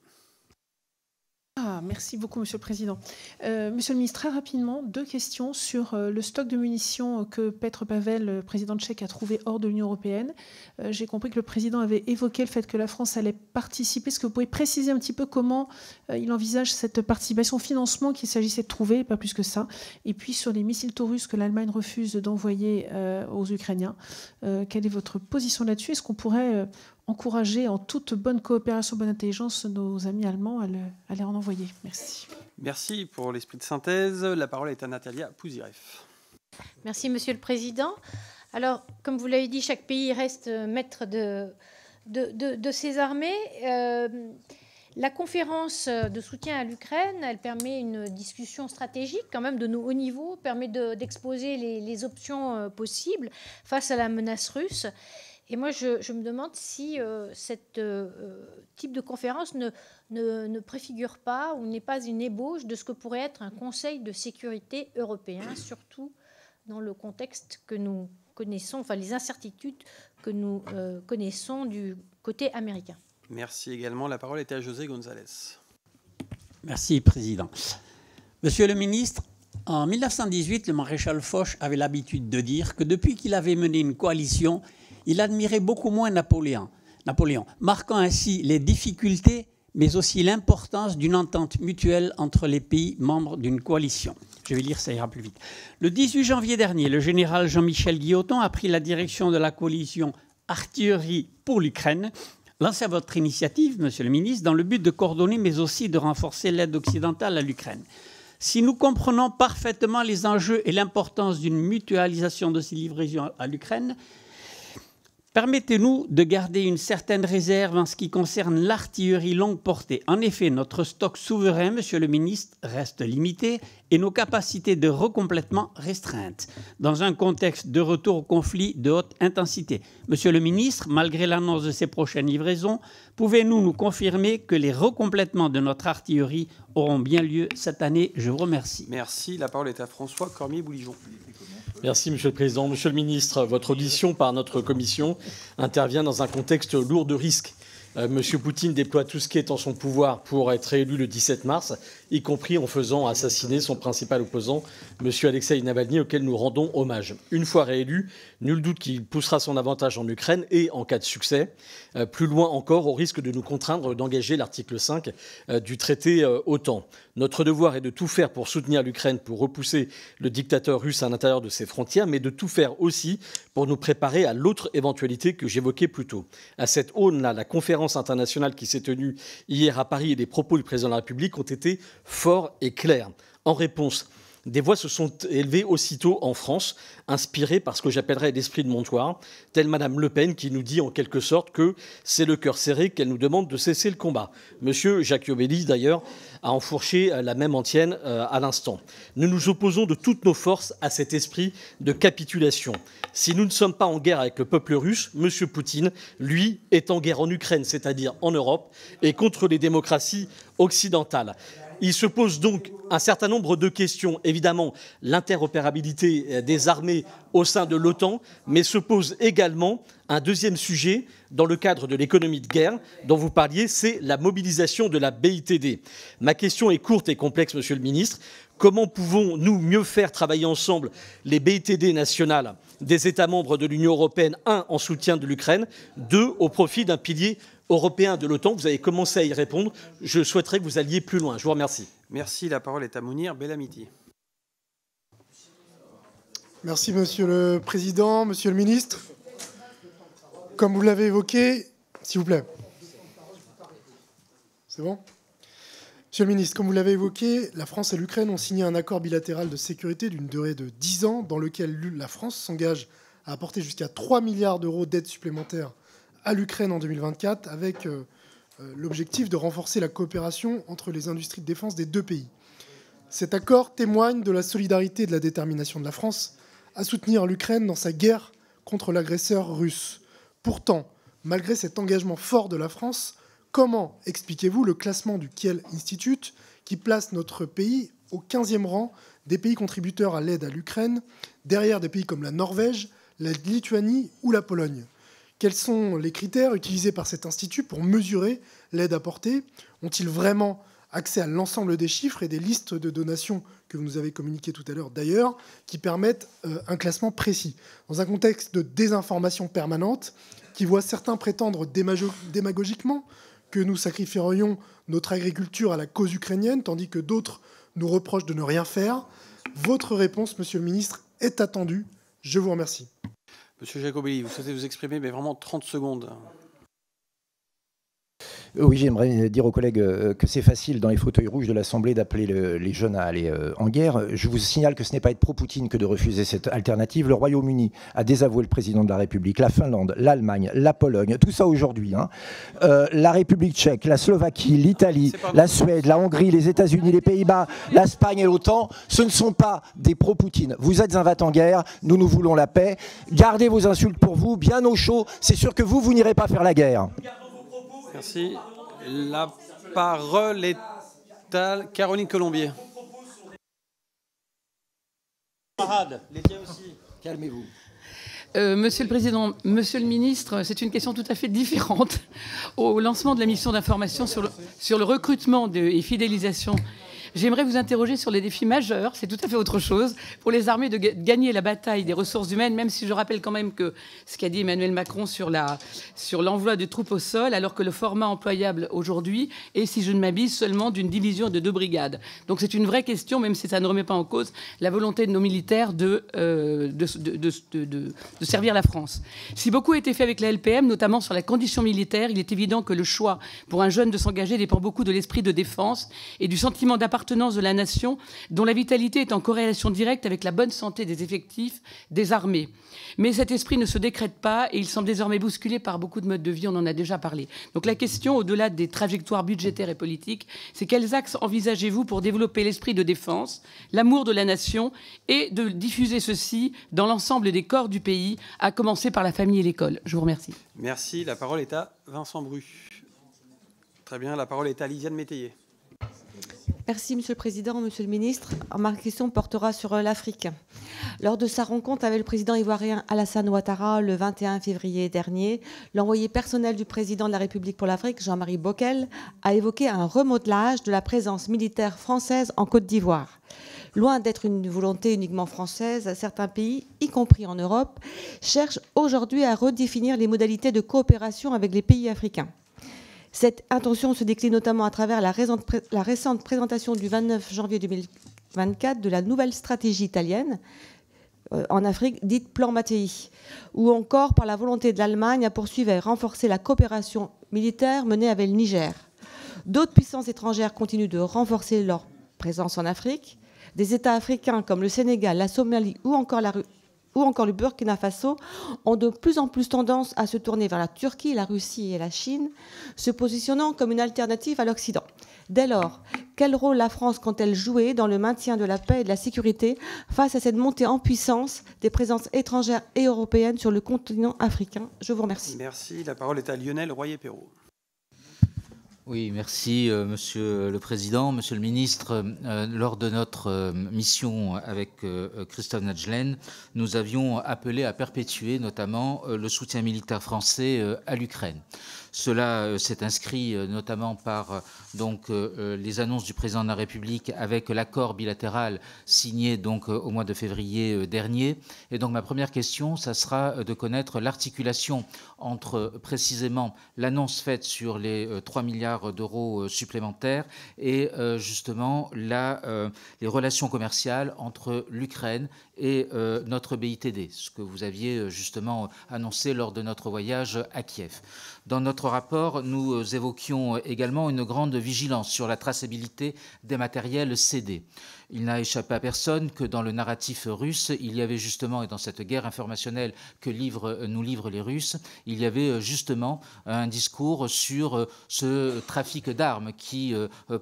Ah, merci beaucoup, Monsieur le Président. Monsieur le Ministre, très rapidement, deux questions sur le stock de munitions que Petr Pavel, président tchèque, a trouvé hors de l'Union européenne. J'ai compris que le Président avait évoqué le fait que la France allait participer. Est-ce que vous pouvez préciser un petit peu comment il envisage cette participation au financement qu'il s'agissait de trouver, pas plus que ça. Et puis sur les missiles Taurus que l'Allemagne refuse d'envoyer aux Ukrainiens, quelle est votre position là-dessus? Est-ce qu'on pourrait encourager en toute bonne coopération, bonne intelligence, nos amis allemands à les en envoyer? Merci. Merci pour l'esprit de synthèse. La parole est à Natalia Pouzireff. Merci, Monsieur le Président. Alors, comme vous l'avez dit, chaque pays reste maître de ses armées. La conférence de soutien à l'Ukraine, elle permet une discussion stratégique quand même de nos hauts niveaux, permet d'exposer les options possibles face à la menace russe. Et moi, je me demande si cette type de conférence ne préfigure pas ou n'est pas une ébauche de ce que pourrait être un Conseil de sécurité européen, surtout dans le contexte que nous connaissons, enfin les incertitudes que nous connaissons du côté américain. Merci également. La parole est à José González. Merci, Président. Monsieur le Ministre, en 1918, le maréchal Foch avait l'habitude de dire que depuis qu'il avait mené une coalition, il admirait beaucoup moins Napoléon, marquant ainsi les difficultés, mais aussi l'importance d'une entente mutuelle entre les pays membres d'une coalition. Je vais lire, ça ira plus vite. Le 18 janvier dernier, le général Jean-Michel Guilloton a pris la direction de la coalition artillerie pour l'Ukraine, lancée à votre initiative, Monsieur le Ministre, dans le but de coordonner, mais aussi de renforcer l'aide occidentale à l'Ukraine. Si nous comprenons parfaitement les enjeux et l'importance d'une mutualisation de ces livraisons à l'Ukraine, permettez-nous de garder une certaine réserve en ce qui concerne l'artillerie longue portée. En effet, notre stock souverain, Monsieur le Ministre, reste limité et nos capacités de recomplètement restreintes dans un contexte de retour au conflit de haute intensité. Monsieur le Ministre, malgré l'annonce de ces prochaines livraisons, pouvez-vous nous confirmer que les recomplètements de notre artillerie auront bien lieu cette année? Je vous remercie. Merci. La parole est à François Cormier-Bouligeon. Merci, Monsieur le Président. Monsieur le Ministre, votre audition par notre commission intervient dans un contexte lourd de risques. Monsieur Poutine déploie tout ce qui est en son pouvoir pour être réélu le 17 mars, y compris en faisant assassiner son principal opposant, Monsieur Alexeï Navalny, auquel nous rendons hommage. Une fois réélu, nul doute qu'il poussera son avantage en Ukraine et, en cas de succès, plus loin encore, au risque de nous contraindre d'engager l'article 5 du traité OTAN. Notre devoir est de tout faire pour soutenir l'Ukraine, pour repousser le dictateur russe à l'intérieur de ses frontières, mais de tout faire aussi pour nous préparer à l'autre éventualité que j'évoquais plus tôt. À cette aune-là, la conférence internationale qui s'est tenue hier à Paris et les propos du président de la République ont été forts et clairs. En réponse, des voix se sont élevées aussitôt en France, inspirées par ce que j'appellerais l'esprit de Montoire, telle Madame Le Pen qui nous dit en quelque sorte que c'est le cœur serré qu'elle nous demande de cesser le combat. Monsieur Jacquier d'ailleurs a enfourché la même antienne à l'instant. Nous nous opposons de toutes nos forces à cet esprit de capitulation. Si nous ne sommes pas en guerre avec le peuple russe, Monsieur Poutine, lui, est en guerre en Ukraine, c'est-à-dire en Europe, et contre les démocraties occidentales. Il se pose donc un certain nombre de questions. Évidemment, l'interopérabilité des armées au sein de l'OTAN, mais se pose également un deuxième sujet dans le cadre de l'économie de guerre dont vous parliez, c'est la mobilisation de la BITD. Ma question est courte et complexe, Monsieur le Ministre. Comment pouvons-nous mieux faire travailler ensemble les BITD nationales des États membres de l'Union européenne, un, en soutien de l'Ukraine, deux, au profit d'un pilier européen de l'OTAN? Vous avez commencé à y répondre. Je souhaiterais que vous alliez plus loin. Je vous remercie. Merci. La parole est à Mounir Bellamiti. Merci, Monsieur le Président. Monsieur le Ministre, comme vous l'avez évoqué, s'il vous plaît. C'est bon ? Monsieur le Ministre, comme vous l'avez évoqué, la France et l'Ukraine ont signé un accord bilatéral de sécurité d'une durée de 10 ans dans lequel la France s'engage à apporter jusqu'à 3 milliards d'euros d'aide supplémentaire à l'Ukraine en 2024 avec l'objectif de renforcer la coopération entre les industries de défense des deux pays. Cet accord témoigne de la solidarité et de la détermination de la France à soutenir l'Ukraine dans sa guerre contre l'agresseur russe. Pourtant, malgré cet engagement fort de la France, comment expliquez-vous le classement du Kiel Institute qui place notre pays au 15e rang des pays contributeurs à l'aide à l'Ukraine, derrière des pays comme la Norvège, la Lituanie ou la Pologne? Quels sont les critères utilisés par cet institut pour mesurer l'aide apportée? Ont-ils vraiment accès à l'ensemble des chiffres et des listes de donations que vous nous avez communiquées tout à l'heure d'ailleurs, qui permettent un classement précis. Dans un contexte de désinformation permanente, qui voit certains prétendre démagogiquement que nous sacrifierions notre agriculture à la cause ukrainienne, tandis que d'autres nous reprochent de ne rien faire, votre réponse, monsieur le ministre, est attendue. Je vous remercie. Monsieur Jacobelli, vous souhaitez vous exprimer, mais vraiment 30 secondes. Oui, j'aimerais dire aux collègues que c'est facile dans les fauteuils rouges de l'Assemblée d'appeler les jeunes à aller en guerre. Je vous signale que ce n'est pas être pro-Poutine que de refuser cette alternative. Le Royaume-Uni a désavoué le président de la République, la Finlande, l'Allemagne, la Pologne, tout ça aujourd'hui. Hein. La République tchèque, la Slovaquie, l'Italie, la Suède, la Hongrie, les États-Unis, les Pays-Bas, l'Espagne et l'OTAN, ce ne sont pas des pro-Poutine. Vous êtes un va-t-en-guerre, nous voulons la paix. Gardez vos insultes pour vous, bien au chaud. C'est sûr que vous n'irez pas faire la guerre. Merci. La parole est à Caroline Colombier. Les tiens aussi. Calmez-vous. Monsieur le Président, Monsieur le Ministre, c'est une question tout à fait différente. Au lancement de la mission d'information sur le recrutement et fidélisation, j'aimerais vous interroger sur les défis majeurs, c'est tout à fait autre chose, pour les armées de gagner la bataille des ressources humaines, même si je rappelle quand même que ce qu'a dit Emmanuel Macron sur l'envoi de troupes au sol, alors que le format employable aujourd'hui est, si je ne m'abuse, seulement d'une division de 2 brigades. Donc c'est une vraie question, même si ça ne remet pas en cause la volonté de nos militaires de servir la France. Si beaucoup a été fait avec la LPM, notamment sur la condition militaire, il est évident que le choix pour un jeune de s'engager dépend beaucoup de l'esprit de défense et du sentiment d'appartenance de la nation, dont la vitalité est en corrélation directe avec la bonne santé des effectifs des armées. Mais cet esprit ne se décrète pas et il semble désormais bousculé par beaucoup de modes de vie, on en a déjà parlé. Donc la question, au-delà des trajectoires budgétaires et politiques, c'est quels axes envisagez-vous pour développer l'esprit de défense, l'amour de la nation et de diffuser ceci dans l'ensemble des corps du pays, à commencer par la famille et l'école. Je vous remercie. Merci. La parole est à Vincent Bru. Très bien. La parole est à Lisiane Métayer. Merci, Monsieur le Président, Monsieur le Ministre. Ma question portera sur l'Afrique. Lors de sa rencontre avec le président ivoirien Alassane Ouattara le 21 février dernier, l'envoyé personnel du président de la République pour l'Afrique, Jean-Marie Bockel, a évoqué un remodelage de la présence militaire française en Côte d'Ivoire. Loin d'être une volonté uniquement française, certains pays, y compris en Europe, cherchent aujourd'hui à redéfinir les modalités de coopération avec les pays africains. Cette intention se décline notamment à travers la récente présentation du 29 janvier 2024 de la nouvelle stratégie italienne en Afrique, dite Plan Mattei, ou encore par la volonté de l'Allemagne à poursuivre et renforcer la coopération militaire menée avec le Niger. D'autres puissances étrangères continuent de renforcer leur présence en Afrique. Des États africains comme le Sénégal, la Somalie ou encore le Burkina Faso ont de plus en plus tendance à se tourner vers la Turquie, la Russie et la Chine, se positionnant comme une alternative à l'Occident. Dès lors, quel rôle la France compte-t-elle jouer dans le maintien de la paix et de la sécurité face à cette montée en puissance des présences étrangères et européennes sur le continent africain? Je vous remercie. Merci. La parole est à Lionel Royer-Perrault. Oui, merci Monsieur le Président, Monsieur le Ministre. Lors de notre mission avec Christophe Naegelen, nous avions appelé à perpétuer notamment le soutien militaire français à l'Ukraine. Cela s'est inscrit notamment par donc, les annonces du Président de la République avec l'accord bilatéral signé donc, au mois de février dernier. Et donc ma première question, ça sera de connaître l'articulation entre précisément l'annonce faite sur les 3 milliards d'euros supplémentaires et justement les relations commerciales entre l'Ukraine et notre BITD, ce que vous aviez justement annoncé lors de notre voyage à Kiev. Dans notre rapport, nous évoquions également une grande vigilance sur la traçabilité des matériels cédés. Il n'a échappé à personne que dans le narratif russe, il y avait justement, et dans cette guerre informationnelle que nous livrent les Russes, il y avait justement un discours sur ce trafic d'armes qui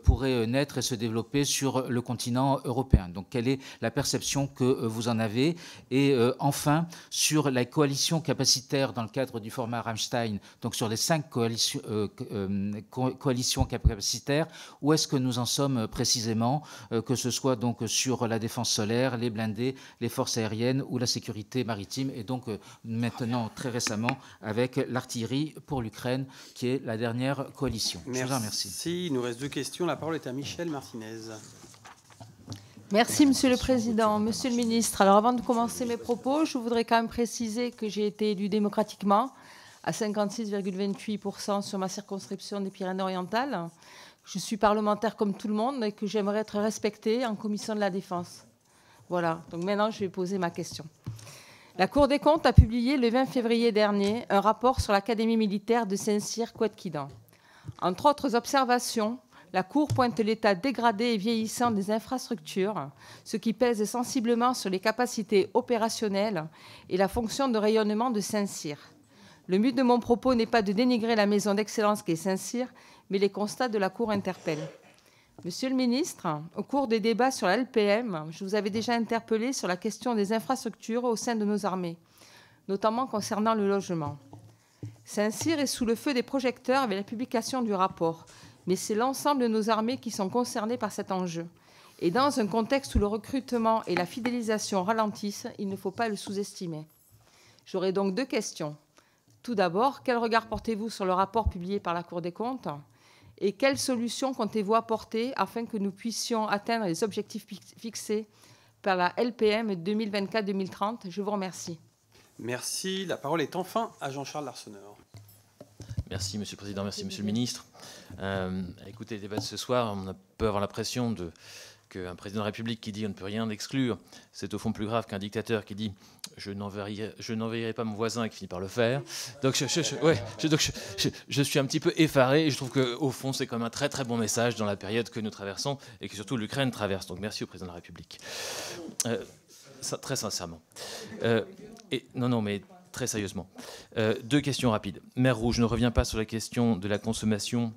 pourrait naître et se développer sur le continent européen. Donc quelle est la perception que vous en avez? Et enfin, sur la coalition capacitaire dans le cadre du format Rammstein, donc sur les 5 coalitions capacitaires, où est-ce que nous en sommes précisément, que ce soit soit donc sur la défense solaire, les blindés, les forces aériennes ou la sécurité maritime, et donc maintenant très récemment avec l'artillerie pour l'Ukraine, qui est la dernière coalition. Merci. Je vous en remercie. Il nous reste deux questions. La parole est à Michel Martinez. Merci, Monsieur le Président. Monsieur le Ministre, alors avant de commencer mes propos, je voudrais quand même préciser que j'ai été élue démocratiquement à 56,28% sur ma circonscription des Pyrénées-Orientales. Je suis parlementaire comme tout le monde et que j'aimerais être respectée en commission de la défense. Voilà, donc maintenant je vais poser ma question. La Cour des comptes a publié le 20 février dernier un rapport sur l'Académie militaire de Saint-Cyr-Couette-Quidan. Entre autres observations, la Cour pointe l'état dégradé et vieillissant des infrastructures, ce qui pèse sensiblement sur les capacités opérationnelles et la fonction de rayonnement de Saint-Cyr. Le but de mon propos n'est pas de dénigrer la maison d'excellence qu'est Saint-Cyr, mais les constats de la Cour interpellent. Monsieur le Ministre, au cours des débats sur la LPM, je vous avais déjà interpellé sur la question des infrastructures au sein de nos armées, notamment concernant le logement. Saint-Cyr est sous le feu des projecteurs avec la publication du rapport, mais c'est l'ensemble de nos armées qui sont concernées par cet enjeu. Et dans un contexte où le recrutement et la fidélisation ralentissent, il ne faut pas le sous-estimer. J'aurai donc deux questions. Tout d'abord, quel regard portez-vous sur le rapport publié par la Cour des comptes et quelles solutions comptez-vous apporter afin que nous puissions atteindre les objectifs fixés par la LPM 2024-2030 ? Je vous remercie. Merci. La parole est enfin à Jean-Charles Larseneur. Merci, Monsieur le Président. Merci, Monsieur le Ministre. Écoutez, les débats de ce soir, on peut avoir l'impression qu'un président de la République qui dit « on ne peut rien exclure », c'est au fond plus grave qu'un dictateur qui dit « je n'enverrai pas mon voisin » et qui finit par le faire. Donc je suis un petit peu effaré et je trouve qu'au fond, c'est quand même un très très bon message dans la période que nous traversons et que surtout l'Ukraine traverse. Donc merci au président de la République. Très sincèrement. Non, mais très sérieusement. Deux questions rapides. Mer Rouge, je ne reviens pas sur la question de la consommation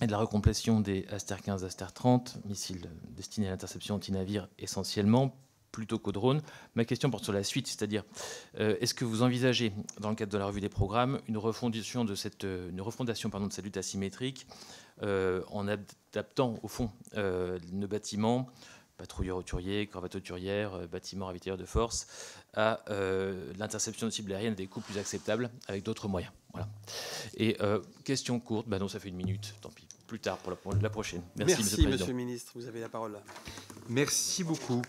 et de la recomplétion des Aster 15, Aster 30, missiles destinés à l'interception anti-navire essentiellement, plutôt qu'aux drones. Ma question porte sur la suite, c'est-à-dire, est-ce que vous envisagez, dans le cadre de la revue des programmes, une refondation de cette lutte asymétrique en adaptant, au fond, nos bâtiments, patrouilleurs hauturiers, corvettes hauturières, bâtiments ravitailleurs de force, à l'interception de cibles aériennes à des coûts plus acceptables avec d'autres moyens. Voilà. Et question courte, bah non, ça fait une minute, tant pis, plus tard pour la prochaine. Merci, Monsieur le Ministre, vous avez la parole. Merci beaucoup.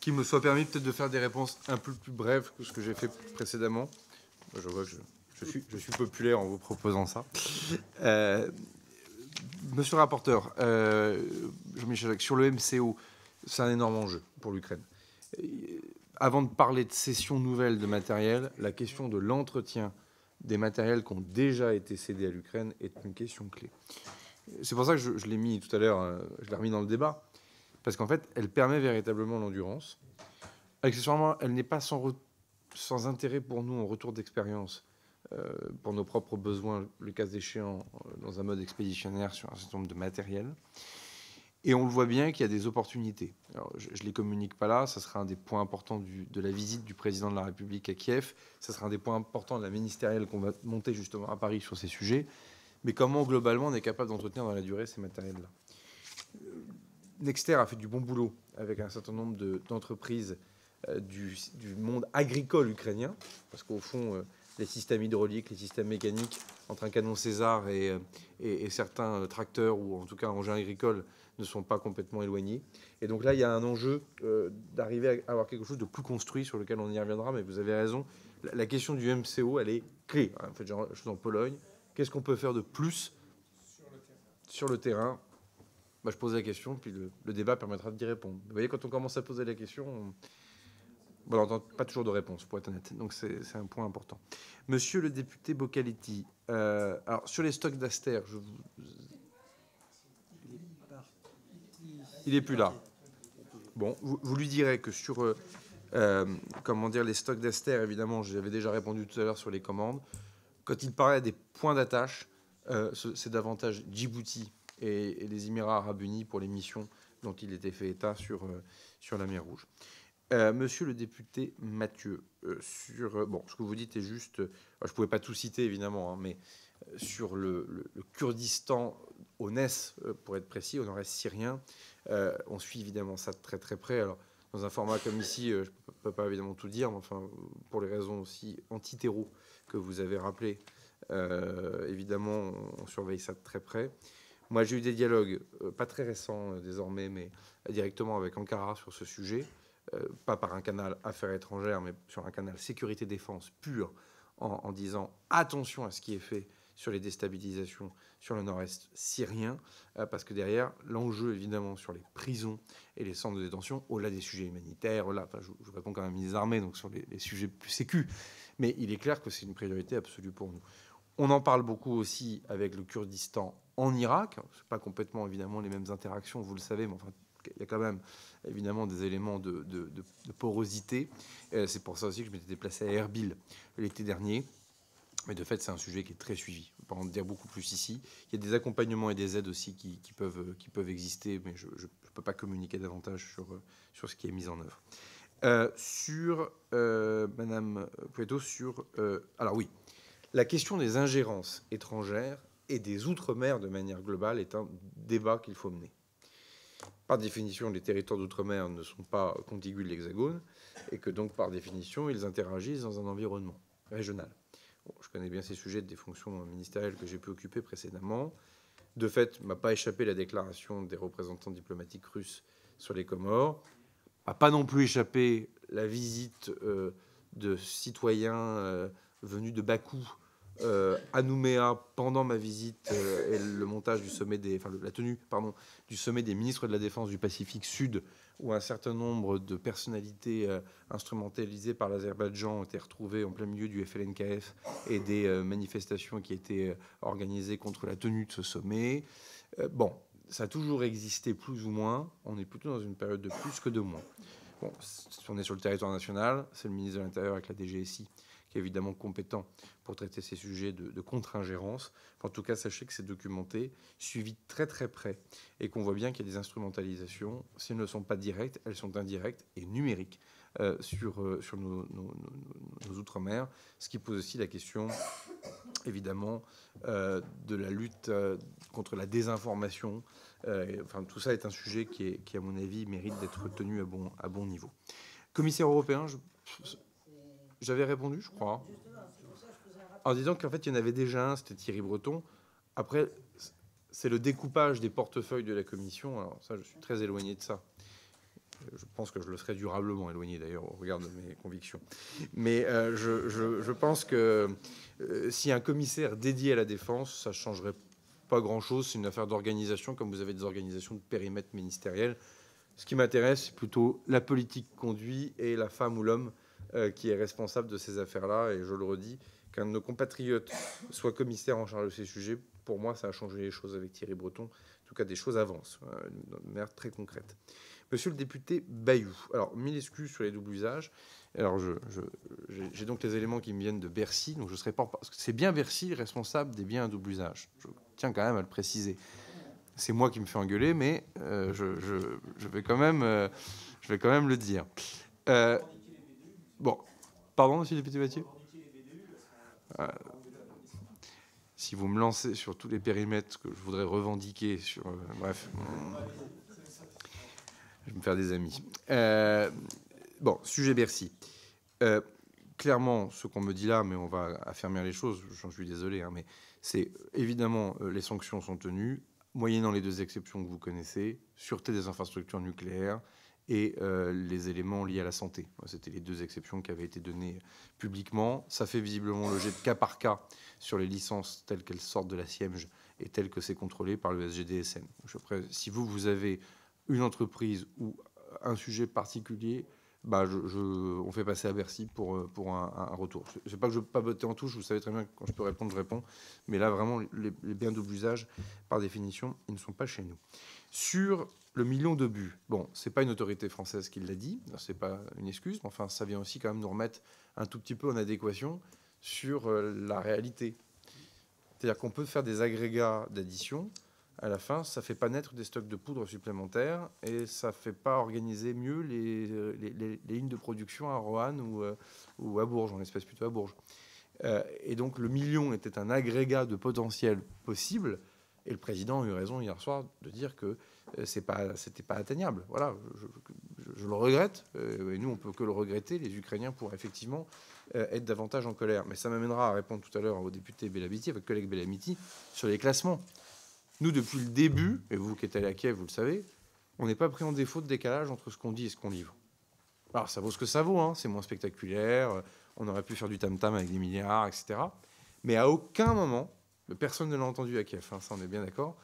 Qu'il me soit permis peut-être de faire des réponses un peu plus brèves que ce que j'ai fait précédemment. Je vois que je suis populaire en vous proposant ça. Monsieur le rapporteur, Jean-Michel, sur le MCO, c'est un énorme enjeu pour l'Ukraine. Avant de parler de cessions nouvelles de matériel, la question de l'entretien des matériels qui ont déjà été cédés à l'Ukraine est une question clé. C'est pour ça que je l'ai mis tout à l'heure, je l'ai remis dans le débat, parce qu'en fait, elle permet véritablement l'endurance. Accessoirement, elle n'est pas sans intérêt pour nous en retour d'expérience, pour nos propres besoins, le cas échéant, dans un mode expéditionnaire sur un certain nombre de matériels. Et on le voit bien qu'il y a des opportunités. Alors, je ne les communique pas là, ça sera un des points importants de la visite du président de la République à Kiev, ça sera un des points importants de la ministérielle qu'on va monter justement à Paris sur ces sujets, mais comment globalement on est capable d'entretenir dans la durée ces matériels-là. Nexter a fait du bon boulot avec un certain nombre d'entreprises du monde agricole ukrainien, parce qu'au fond... les systèmes hydrauliques, les systèmes mécaniques, entre un canon César et certains tracteurs, ou en tout cas engins agricoles, ne sont pas complètement éloignés. Et donc là, il y a un enjeu d'arriver à avoir quelque chose de plus construit, sur lequel on y reviendra, mais vous avez raison, la question du MCO, elle est clé. En fait, genre, je suis en Pologne, qu'est-ce qu'on peut faire de plus sur le terrain? Bah, je pose la question, puis le débat permettra d'y répondre. Vous voyez, quand on commence à poser la question... on n'entend pas toujours de réponse, pour être honnête. Donc, c'est un point important. Monsieur le député Bocaletti, alors, sur les stocks d'Aster, il n'est plus là. Bon, vous lui direz que sur les stocks d'Aster, évidemment, j'avais déjà répondu tout à l'heure sur les commandes. Quand il parlait des points d'attache, c'est davantage Djibouti et les Émirats Arabes Unis pour les missions dont il était fait état sur la mer Rouge. Monsieur le député Mathieu, ce que vous dites est juste, je ne pouvais pas tout citer évidemment, mais sur le Kurdistan au NES, pour être précis, au nord-est syrien. On suit évidemment ça de très près. Alors, dans un format comme ici, je ne peux pas évidemment tout dire, mais enfin, pour les raisons aussi anti-terreau que vous avez rappelées, évidemment, on surveille ça de très près. Moi, j'ai eu des dialogues, pas très récents désormais, mais directement avec Ankara sur ce sujet, pas par un canal affaires étrangères, mais sur un canal sécurité-défense pur, en disant attention à ce qui est fait sur les déstabilisations sur le nord-est syrien, parce que derrière, l'enjeu, évidemment, sur les prisons et les centres de détention, au-delà des sujets humanitaires, au-delà, enfin, je réponds quand même ministre des Armées, donc sur les sujets plus sécu, mais il est clair que c'est une priorité absolue pour nous. On en parle beaucoup aussi avec le Kurdistan en Irak. Ce n'est pas complètement, évidemment, les mêmes interactions, vous le savez, mais enfin, il y a quand même, évidemment, des éléments de porosité. C'est pour ça aussi que je m'étais déplacé à Erbil l'été dernier. Mais de fait, c'est un sujet qui est très suivi. On ne peut pas en dire beaucoup plus ici. Il y a des accompagnements et des aides aussi qui peuvent exister, mais je ne peux pas communiquer davantage sur ce qui est mis en œuvre. Madame Pouetto, alors oui, la question des ingérences étrangères et des outre-mer de manière globale est un débat qu'il faut mener. Par définition, les territoires d'outre-mer ne sont pas contigus de l'Hexagone et que donc, par définition, ils interagissent dans un environnement régional. Bon, je connais bien ces sujets des fonctions ministérielles que j'ai pu occuper précédemment. De fait, ne m'a pas échappé la déclaration des représentants diplomatiques russes sur les Comores. Ne m'a pas non plus échappé la visite de citoyens venus de Bakou à Nouméa pendant ma visite et le montage du sommet la tenue du sommet des ministres de la Défense du Pacifique Sud, où un certain nombre de personnalités instrumentalisées par l'Azerbaïdjan ont été retrouvées en plein milieu du FLNKF et des manifestations qui étaient organisées contre la tenue de ce sommet. Bon, ça a toujours existé plus ou moins. On est plutôt dans une période de plus que de moins. Bon, si on est sur le territoire national, c'est le ministre de l'Intérieur avec la DGSI qui est évidemment compétent pour traiter ces sujets de contre-ingérence. En tout cas, sachez que c'est documenté, suivi de très près, et qu'on voit bien qu'il y a des instrumentalisations. Si elles ne sont pas directes, elles sont indirectes et numériques sur nos outre-mer, ce qui pose aussi la question, évidemment, de la lutte contre la désinformation. Enfin, tout ça est un sujet qui, à mon avis, mérite d'être tenu à bon niveau. Commissaire européen, j'avais répondu, je crois, en disant qu'en fait, il y en avait déjà un, c'était Thierry Breton. Après, c'est le découpage des portefeuilles de la Commission. Alors ça, je suis très éloigné de ça. Je pense que je le serai durablement éloigné, d'ailleurs, au regard de mes convictions. Mais je pense que si un commissaire dédié à la défense, ça ne changerait pas grand-chose. C'est une affaire d'organisation, comme vous avez des organisations de périmètre ministériel. Ce qui m'intéresse, c'est plutôt la politique conduite et la femme ou l'homme qui est responsable de ces affaires-là. Et je le redis, qu'un de nos compatriotes soit commissaire en charge de ces sujets, pour moi, ça a changé les choses avec Thierry Breton. En tout cas, des choses avancent, de manière très concrète. Monsieur le député Bayou, alors, mille excuses sur les doubles usages. Alors, j'ai donc les éléments qui me viennent de Bercy, donc je serai pas... Parce que c'est bien Bercy, responsable des biens à double usage. Je tiens quand même à le préciser. C'est moi qui me fais engueuler, mais je vais quand même le dire. Bon, pardon, monsieur le député Mathieu. Si vous me lancez sur tous les périmètres que je voudrais revendiquer, sur bref, je vais me faire des amis. Bon, sujet Bercy. Clairement, ce qu'on me dit là, mais on va affermir les choses, j'en suis désolé, hein, mais c'est évidemment les sanctions sont tenues, moyennant les deux exceptions que vous connaissez, sûreté des infrastructures nucléaires, et les éléments liés à la santé. C'était les deux exceptions qui avaient été données publiquement. Ça fait visiblement le jet de cas par cas sur les licences telles qu'elles sortent de la CIEMG et telles que c'est contrôlé par le SGDSN. Après, si vous avez une entreprise ou un sujet particulier, bah on fait passer à Bercy pour un retour. Je sais pas que je ne veux pas botter en touche, vous savez très bien que quand je peux répondre, je réponds. Mais là, vraiment, les biens double usage, par définition, ils ne sont pas chez nous. Sur le million de buts, bon, c'est pas une autorité française qui l'a dit, c'est pas une excuse, mais enfin, ça vient aussi quand même nous remettre un tout petit peu en adéquation sur la réalité. C'est-à-dire qu'on peut faire des agrégats d'addition, à la fin, ça fait pas naître des stocks de poudre supplémentaires et ça fait pas organiser mieux les lignes de production à Roanne ou à Bourges, en l'espèce plutôt à Bourges. Et donc le million était un agrégat de potentiel possible. Et le président a eu raison hier soir de dire que c'était pas atteignable. Voilà, je le regrette. Et nous, on peut que le regretter. Les Ukrainiens pourraient effectivement être davantage en colère. Mais ça m'amènera à répondre tout à l'heure au député Bellamiti, à votre collègue Bellamiti, sur les classements. Nous, depuis le début, et vous qui êtes allé à Kiev, vous le savez, on n'est pas pris en défaut de décalage entre ce qu'on dit et ce qu'on livre. Alors, ça vaut ce que ça vaut, hein. C'est moins spectaculaire, on aurait pu faire du tam-tam avec des milliards, etc. Mais à aucun moment, personne ne l'a entendu à Kiev, hein, ça on est bien d'accord,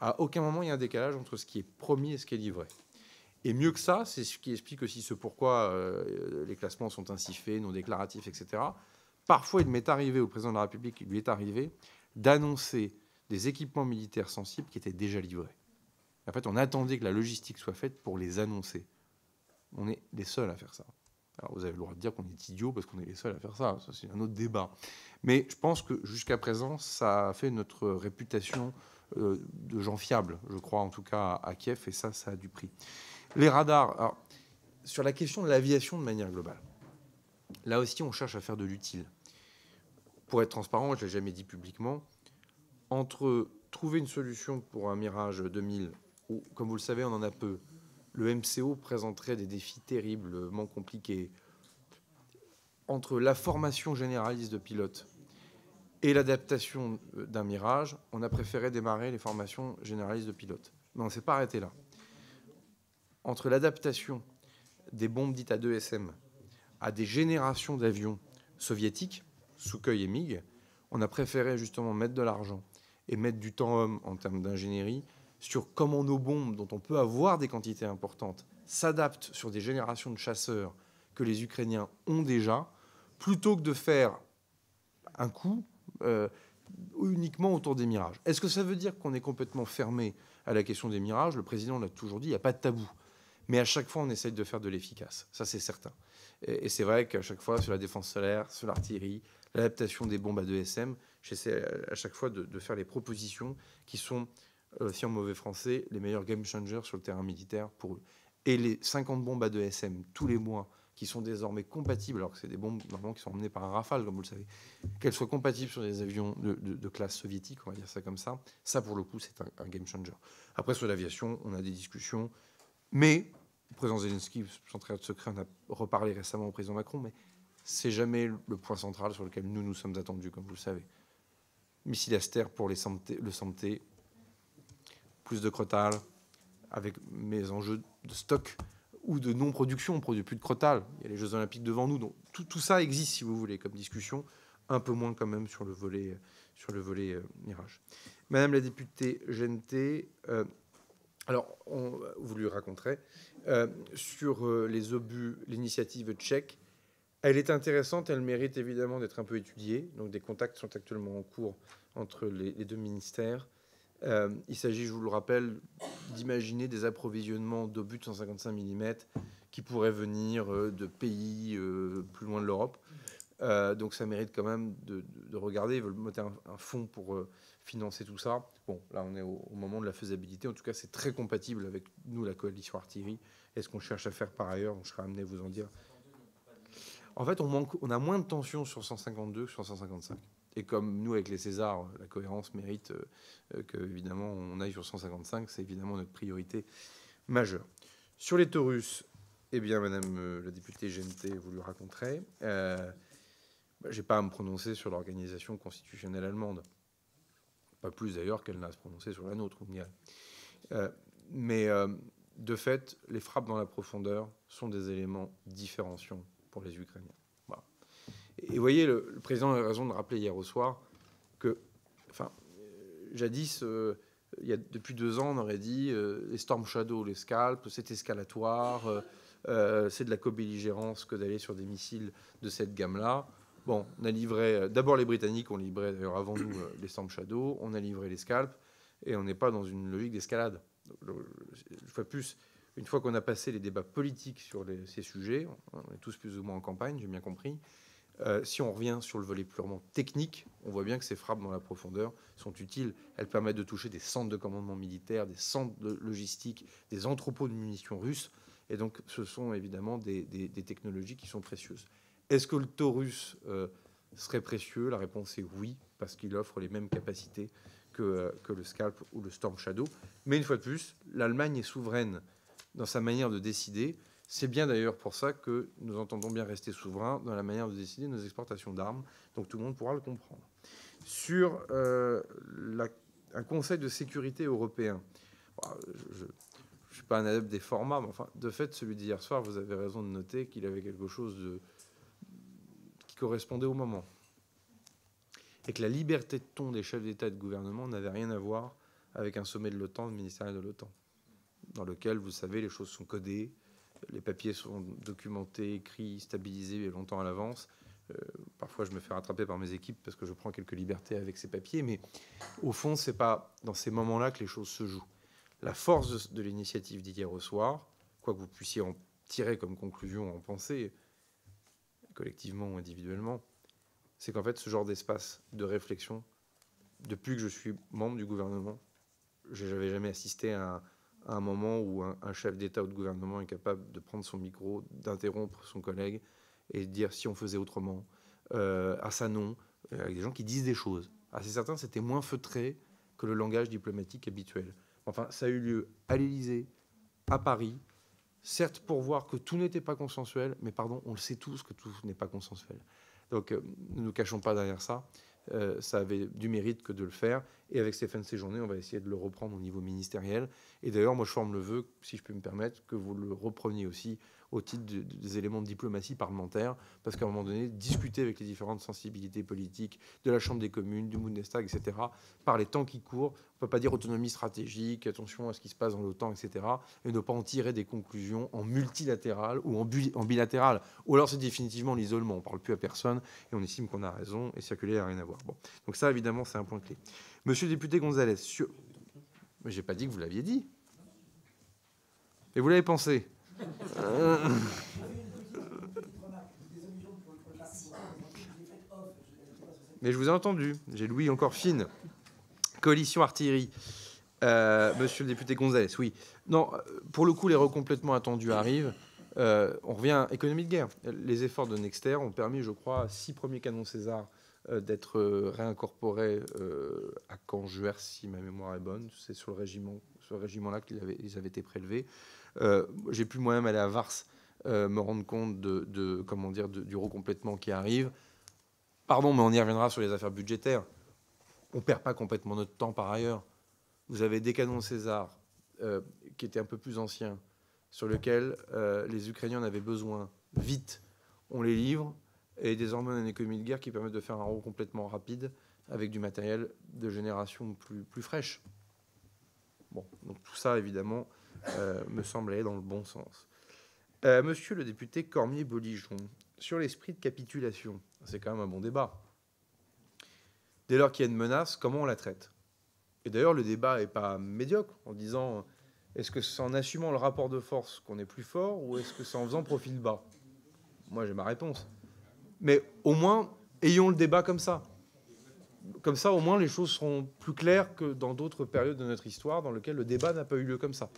à aucun moment il y a un décalage entre ce qui est promis et ce qui est livré. Et mieux que ça, c'est ce qui explique aussi ce pourquoi les classements sont ainsi faits, non déclaratifs, etc. Parfois, il m'est arrivé, au président de la République, il lui est arrivé d'annoncer des équipements militaires sensibles qui étaient déjà livrés. En fait, on attendait que la logistique soit faite pour les annoncer. On est les seuls à faire ça. Alors, vous avez le droit de dire qu'on est idiots parce qu'on est les seuls à faire ça. Ça, c'est un autre débat. Mais je pense que jusqu'à présent, ça a fait notre réputation de gens fiables, je crois, en tout cas à Kiev. Et ça, ça a du prix. Les radars. Alors, sur la question de l'aviation de manière globale, là aussi, on cherche à faire de l'utile. Pour être transparent, je ne l'ai jamais dit publiquement, entre trouver une solution pour un Mirage 2000, où, comme vous le savez, on en a peu, le MCO présenterait des défis terriblement compliqués. Entre la formation généraliste de pilotes et l'adaptation d'un Mirage, on a préféré démarrer les formations généralistes de pilotes. Mais on ne s'est pas arrêté là. Entre l'adaptation des bombes dites A2SM à des générations d'avions soviétiques, Sukhoi et MiG, on a préféré justement mettre de l'argent et mettre du temps homme en termes d'ingénierie sur comment nos bombes, dont on peut avoir des quantités importantes, s'adaptent sur des générations de chasseurs que les Ukrainiens ont déjà, plutôt que de faire un coup uniquement autour des mirages. Est-ce que ça veut dire qu'on est complètement fermé à la question des mirages? Le président l'a toujours dit, il n'y a pas de tabou. Mais à chaque fois, on essaye de faire de l'efficace. Ça, c'est certain. Et c'est vrai qu'à chaque fois, sur la défense solaire, sur l'artillerie, l'adaptation des bombes à 2SM, j'essaie à chaque fois de faire les propositions qui sont, si en mauvais français, les meilleurs game changers sur le terrain militaire pour eux. Et les 50 bombes A2SM tous les mois, qui sont désormais compatibles, alors que c'est des bombes normalement qui sont emmenées par un Rafale, comme vous le savez, qu'elles soient compatibles sur des avions de classe soviétique, on va dire ça comme ça, ça pour le coup c'est un game changer. Après sur l'aviation, on a des discussions, mais le président Zelensky, sans trahir de secret, on a reparlé récemment au président Macron, mais c'est jamais le point central sur lequel nous nous sommes attendus, comme vous le savez. Missile Aster pour les SAMT, plus de crotal, avec mes enjeux de stock ou de non-production, on ne produit plus de crotal. Il y a les Jeux Olympiques devant nous, donc tout ça existe, si vous voulez, comme discussion, un peu moins quand même sur le volet, Mirage. Madame la députée Genté, alors, vous lui raconterez, sur les obus, l'initiative tchèque, elle est intéressante, elle mérite évidemment d'être un peu étudiée, donc des contacts sont actuellement en cours entre les deux ministères. Il s'agit, je vous le rappelle, d'imaginer des approvisionnements d'obus de 155 mm qui pourraient venir de pays plus loin de l'Europe. Donc ça mérite quand même de regarder. Ils veulent monter un fonds pour financer tout ça. Bon, là, on est au moment de la faisabilité. En tout cas, c'est très compatible avec nous, la coalition artillerie, et ce qu'on cherche à faire par ailleurs. Donc, je serai amené à vous en dire. En fait, on a moins de tension sur 152 que sur 155. Et comme nous, avec les Césars, la cohérence mérite qu'évidemment on aille sur 155. C'est évidemment notre priorité majeure. Sur les Taurus, eh bien, madame la députée Genté, vous lui raconterez. Je n'ai pas à me prononcer sur l'organisation constitutionnelle allemande. Pas plus d'ailleurs qu'elle n'a à se prononcer sur la nôtre. Mais de fait, les frappes dans la profondeur sont des éléments différenciants pour les Ukrainiens. Et vous voyez, le président a raison de rappeler hier au soir que, enfin, jadis, il y a, depuis 2 ans, on aurait dit les Storm Shadow, les scalps, c'est escalatoire, c'est de la co-belligérance que d'aller sur des missiles de cette gamme-là. Bon, on a livré, d'abord les Britanniques ont livré, d'ailleurs avant nous, les Storm Shadow, on a livré les scalps, et on n'est pas dans une logique d'escalade. Une fois plus, une fois qu'on a passé les débats politiques sur ces sujets, on est tous plus ou moins en campagne, j'ai bien compris. Si on revient sur le volet purement technique, on voit bien que ces frappes dans la profondeur sont utiles. Elles permettent de toucher des centres de commandement militaire, des centres de logistique, des entrepôts de munitions russes. Et donc, ce sont évidemment des technologies qui sont précieuses. Est-ce que le Taurus serait précieux? La réponse est oui, parce qu'il offre les mêmes capacités que le scalp ou le storm shadow. Mais une fois de plus, l'Allemagne est souveraine dans sa manière de décider. C'est bien d'ailleurs pour ça que nous entendons bien rester souverains dans la manière de décider nos exportations d'armes. Donc tout le monde pourra le comprendre. Sur un Conseil de sécurité européen, je ne suis pas un adepte des formats, mais enfin, de fait, celui d'hier soir, vous avez raison de noter qu'il avait quelque chose qui correspondait au moment. Et que la liberté de ton des chefs d'État et de gouvernement n'avait rien à voir avec un sommet de l'OTAN, du ministère de l'OTAN, dans lequel, vous savez, les choses sont codées, les papiers sont documentés, écrits, stabilisés longtemps à l'avance. Parfois, je me fais rattraper par mes équipes parce que je prends quelques libertés avec ces papiers, mais au fond, c'est pas dans ces moments-là que les choses se jouent. La force de l'initiative d'hier au soir, quoi que vous puissiez en tirer comme conclusion, en penser, collectivement ou individuellement, c'est qu'en fait, ce genre d'espace de réflexion, depuis que je suis membre du gouvernement, je n'avais jamais assisté à un moment où un chef d'État ou de gouvernement est capable de prendre son micro, d'interrompre son collègue et de dire si on faisait autrement, à ça non, avec des gens qui disent des choses. Assez certain, c'était moins feutré que le langage diplomatique habituel. Enfin, ça a eu lieu à l'Élysée, à Paris, certes pour voir que tout n'était pas consensuel, mais pardon, on le sait tous que tout n'est pas consensuel. Donc, ne nous cachons pas derrière ça. Ça avait du mérite que de le faire. Et avec Stéphane Séjourné, on va essayer de le reprendre au niveau ministériel. Et d'ailleurs, moi, je forme le vœu, si je puis me permettre, que vous le repreniez aussi au titre des éléments de diplomatie parlementaire. Parce qu'à un moment donné, discuter avec les différentes sensibilités politiques de la Chambre des communes, du Bundestag, etc., par les temps qui courent, on ne peut pas dire autonomie stratégique, attention à ce qui se passe dans l'OTAN, etc., et ne pas en tirer des conclusions en multilatéral ou en bilatéral. Ou alors, c'est définitivement l'isolement. On ne parle plus à personne et on estime qu'on a raison et circuler n'a rien à voir. Bon. Donc ça, évidemment, c'est un point clé. Monsieur le député Gonzalez, mais je n'ai pas dit que vous l'aviez dit. Et vous l'avez pensé. Mais je vous ai entendu. J'ai l'ouïe encore fine. Coalition artillerie. Monsieur le député Gonzalez, oui. Non, pour le coup, les recomplètements attendus arrivent. On revient à économie de guerre. Les efforts de Nexter ont permis, je crois, 6 premiers canons César d'être réincorporé à Canjuert, si ma mémoire est bonne. C'est sur le régiment, ce régiment-là qu'ils avaient été prélevés. J'ai pu moi-même aller à Vars me rendre compte du recomplètement qui arrive. Pardon, mais on y reviendra sur les affaires budgétaires. On ne perd pas complètement notre temps par ailleurs. Vous avez des canons César qui étaient un peu plus anciens, sur lesquels les Ukrainiens en avaient besoin. Vite, on les livre. Et désormais, on a une économie de guerre qui permet de faire un recomplètement rapide avec du matériel de génération plus fraîche. Bon, donc tout ça, évidemment, me semble aller dans le bon sens. Monsieur le député Cormier-Bolligeon, sur l'esprit de capitulation, c'est quand même un bon débat. Dès lors qu'il y a une menace, comment on la traite? Et d'ailleurs, le débat n'est pas médiocre en disant est-ce que c'est en assumant le rapport de force qu'on est plus fort ou est-ce que c'est en faisant profil bas? Moi, j'ai ma réponse. Mais au moins, ayons le débat comme ça. Comme ça, au moins, les choses seront plus claires que dans d'autres périodes de notre histoire dans lesquelles le débat n'a pas eu lieu comme ça.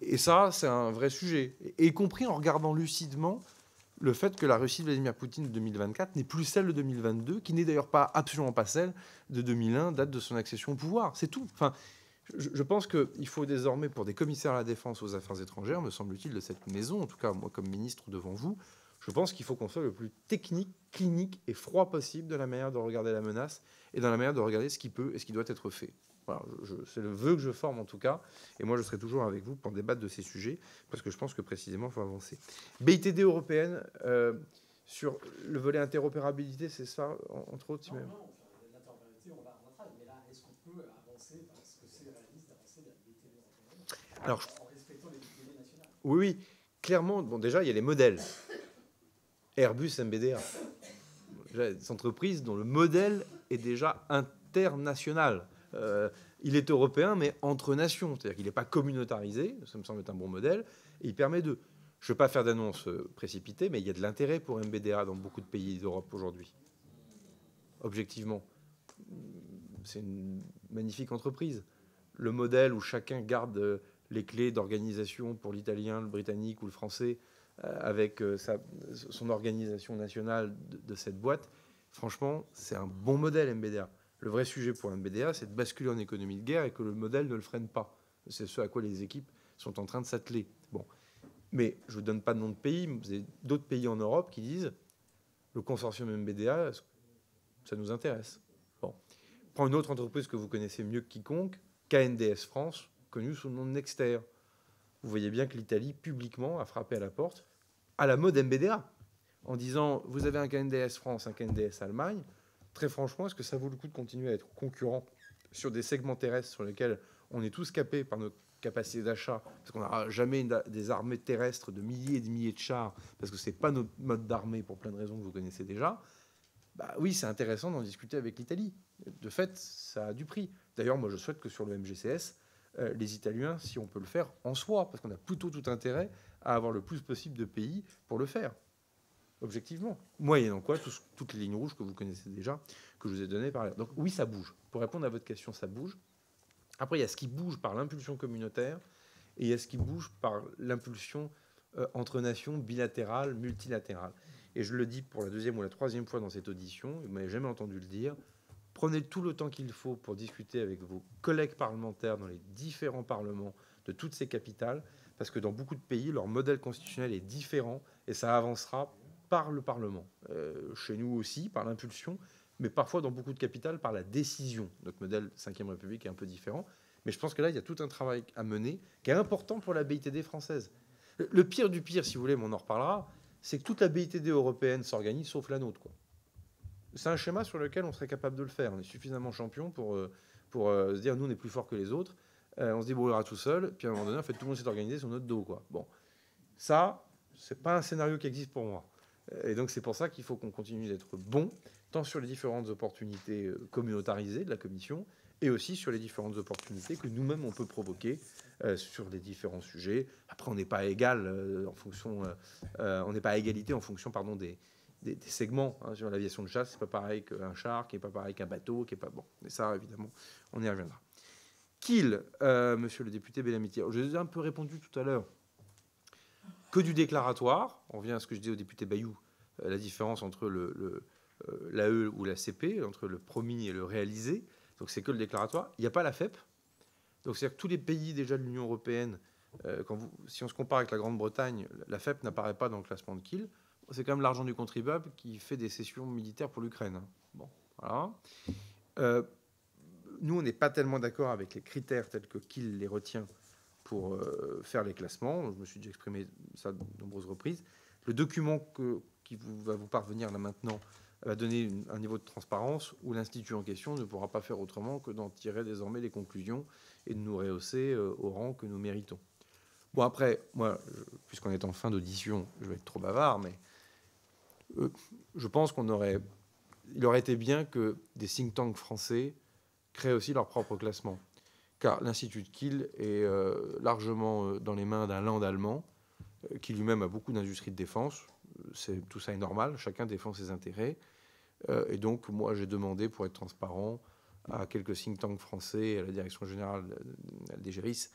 Et ça, c'est un vrai sujet. Et y compris en regardant lucidement le fait que la Russie de Vladimir Poutine de 2024 n'est plus celle de 2022, qui n'est d'ailleurs pas, absolument pas celle de 2001, date de son accession au pouvoir. C'est tout. Enfin, je pense qu'il faut désormais, pour des commissaires à la défense aux affaires étrangères, me semble-t-il, de cette maison, en tout cas moi comme ministre devant vous, je pense qu'il faut qu'on soit le plus technique, clinique et froid possible dans la manière de regarder la menace et dans la manière de regarder ce qui peut et ce qui doit être fait. Voilà, c'est le vœu que je forme en tout cas. Et moi, je serai toujours avec vous pour débattre de ces sujets parce que je pense que précisément, il faut avancer. BITD européenne, sur le volet interopérabilité, c'est ça, entre autres? Non, l'interopérabilité, on va en rattraper. Mais là, est-ce qu'on peut avancer parce que c'est réaliste d'avancer la BITD européenne en respectant les BITD nationales? Oui, clairement. Bon, déjà, il y a les modèles. Airbus MBDA, cette entreprise dont le modèle est déjà international. Il est européen, mais entre nations. C'est-à-dire qu'il n'est pas communautarisé, ça me semble être un bon modèle, et il permet de... Je ne veux pas faire d'annonce précipitée, mais il y a de l'intérêt pour MBDA dans beaucoup de pays d'Europe aujourd'hui. Objectivement, c'est une magnifique entreprise. Le modèle où chacun garde les clés d'organisation pour l'italien, le britannique ou le français, avec son organisation nationale de cette boîte, franchement, c'est un bon modèle MBDA. Le vrai sujet pour un BDA, c'est de basculer en économie de guerre et que le modèle ne le freine pas. C'est ce à quoi les équipes sont en train de s'atteler. Bon. Mais je ne vous donne pas de nom de pays. Vous avez d'autres pays en Europe qui disent le consortium MBDA, ça nous intéresse. Bon. Prends une autre entreprise que vous connaissez mieux que quiconque, KNDS France, connue sous le nom de Nexter. Vous voyez bien que l'Italie, publiquement, a frappé à la porte à la mode MBDA, en disant, vous avez un KNDS France, un KNDS Allemagne, très franchement, est-ce que ça vaut le coup de continuer à être concurrent sur des segments terrestres sur lesquels on est tous capés par nos capacités d'achat, parce qu'on n'aura jamais des armées terrestres de milliers et de milliers de chars, parce que ce n'est pas notre mode d'armée pour plein de raisons que vous connaissez déjà. Bah oui, c'est intéressant d'en discuter avec l'Italie. De fait, ça a du prix. D'ailleurs, moi, je souhaite que sur le MGCS, les Italiens, si on peut le faire, en soi, parce qu'on a plutôt tout intérêt à avoir le plus possible de pays pour le faire. Objectivement. Moyennant quoi, toutes les lignes rouges que vous connaissez déjà, que je vous ai données par ailleurs. Donc oui, ça bouge. Pour répondre à votre question, ça bouge. Après, il y a ce qui bouge par l'impulsion communautaire et il y a ce qui bouge par l'impulsion entre nations, bilatérale, multilatérale. Et je le dis pour la deuxième ou la troisième fois dans cette audition, vous ne m'avez jamais entendu le dire, prenez tout le temps qu'il faut pour discuter avec vos collègues parlementaires dans les différents parlements de toutes ces capitales, parce que dans beaucoup de pays, leur modèle constitutionnel est différent et ça avancera par le Parlement, chez nous aussi, par l'impulsion, mais parfois dans beaucoup de capitales, par la décision. Notre modèle 5e République est un peu différent, mais je pense que là, il y a tout un travail à mener qui est important pour la BITD française. Le pire du pire, si vous voulez, mais on en reparlera, c'est que toute la BITD européenne s'organise, sauf la nôtre. C'est un schéma sur lequel on serait capable de le faire. On est suffisamment champion pour se dire, nous, on est plus fort que les autres, on se débrouillera tout seul, puis à un moment donné, en fait, tout le monde s'est organisé sur notre dos. Bon, ça, c'est pas un scénario qui existe pour moi. Et donc, c'est pour ça qu'il faut qu'on continue d'être bon, tant sur les différentes opportunités communautarisées de la Commission, et aussi sur les différentes opportunités que nous-mêmes, on peut provoquer sur les différents sujets. Après, on n'est pas égal en fonction... on n'est pas à égalité en fonction, pardon, des segments. Hein, sur l'aviation de chasse, c'est pas pareil qu'un char, qui n'est pas pareil qu'un bateau, qui n'est pas... Bon, mais ça, évidemment, on y reviendra. Qu'il, monsieur le député Bellamiti, je vous ai un peu répondu tout à l'heure, que du déclaratoire. On revient à ce que je dis au député Bayou, la différence entre l'AE ou la CP, entre le promis et le réalisé. Donc c'est que le déclaratoire. Il n'y a pas la FEP. Donc c'est-à-dire que tous les pays déjà de l'Union européenne, si on se compare avec la Grande-Bretagne, la FEP n'apparaît pas dans le classement de Kiel. C'est quand même l'argent du contribuable qui fait des cessions militaires pour l'Ukraine. Hein. Bon, voilà. Nous, on n'est pas tellement d'accord avec les critères tels que Kiel les retient pour faire les classements. Je me suis déjà exprimé ça de nombreuses reprises. Le document qui va vous parvenir là maintenant va donner un niveau de transparence où l'Institut en question ne pourra pas faire autrement que d'en tirer désormais les conclusions et de nous rehausser au rang que nous méritons. Bon, après, moi, puisqu'on est en fin d'audition, je vais être trop bavard, mais je pense qu'il aurait été bien que des think tanks français créent aussi leur propre classement. Car l'Institut de Kiel est largement dans les mains d'un land allemand qui lui-même a beaucoup d'industries de défense. Tout ça est normal, chacun défend ses intérêts. Et donc, moi, j'ai demandé, pour être transparent, à quelques think tanks français, à la direction générale des GERIS,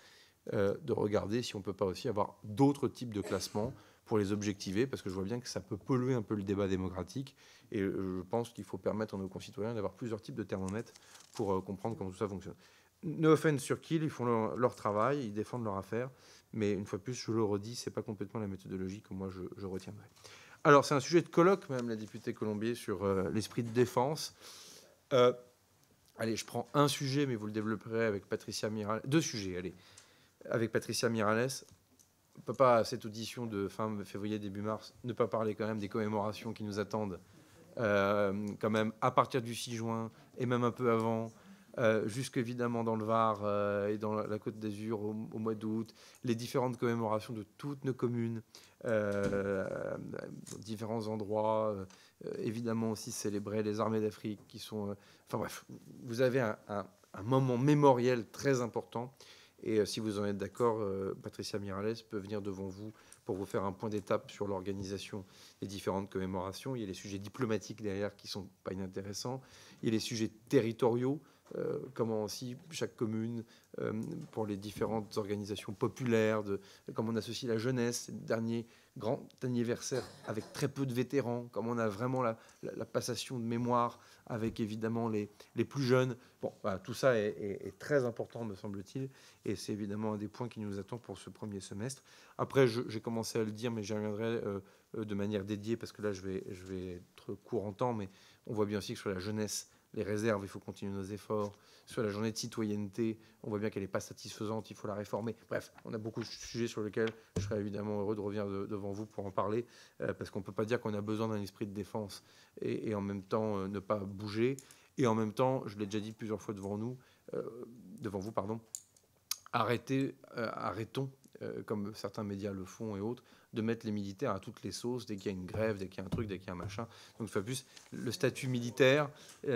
de regarder si on ne peut pas aussi avoir d'autres types de classements pour les objectiver, parce que je vois bien que ça peut polluer un peu le débat démocratique. Et je pense qu'il faut permettre à nos concitoyens d'avoir plusieurs types de thermomètres pour comprendre comment tout ça fonctionne. No offense sur Kiel, ils font leur travail, ils défendent leur affaire, mais une fois de plus, je le redis, ce n'est pas complètement la méthodologie que moi je retiendrai. Alors, c'est un sujet de colloque, même la députée Colombier, sur l'esprit de défense. Allez, je prends un sujet, mais vous le développerez avec Patricia Mirales. Deux sujets, allez, avec Patricia Mirales. On ne peut pas, à cette audition de fin février, début mars, ne pas parler quand même des commémorations qui nous attendent, quand même, à partir du 6 juin, et même un peu avant, jusqu'évidemment dans le Var et dans la Côte d'Azur au mois d'août, les différentes commémorations de toutes nos communes, différents endroits, évidemment aussi célébrer les armées d'Afrique qui sont... Enfin bref, vous avez un moment mémoriel très important et si vous en êtes d'accord, Patricia Mirales peut venir devant vous pour vous faire un point d'étape sur l'organisation des différentes commémorations. Il y a les sujets diplomatiques derrière qui ne sont pas inintéressants, il y a les sujets territoriaux. comment aussi chaque commune, pour les différentes organisations populaires, comment on associe la jeunesse, dernier grand anniversaire avec très peu de vétérans, comment on a vraiment la passation de mémoire avec évidemment les plus jeunes. Bon, voilà, tout ça est très important, me semble-t-il, et c'est évidemment un des points qui nous attend pour ce premier semestre. Après, j'ai commencé à le dire, mais j'y reviendrai de manière dédiée, parce que là, je vais être court en temps, mais on voit bien aussi que sur la jeunesse, les réserves, il faut continuer nos efforts. Sur la journée de citoyenneté, on voit bien qu'elle n'est pas satisfaisante, il faut la réformer. Bref, on a beaucoup de sujets sur lesquels je serais évidemment heureux de revenir devant vous pour en parler, parce qu'on ne peut pas dire qu'on a besoin d'un esprit de défense et en même temps ne pas bouger. Et en même temps, je l'ai déjà dit plusieurs fois devant vous, arrêtons, comme certains médias le font et autres, de mettre les militaires à toutes les sauces dès qu'il y a une grève, dès qu'il y a un truc, dès qu'il y a un machin. Donc Fabius, le statut militaire,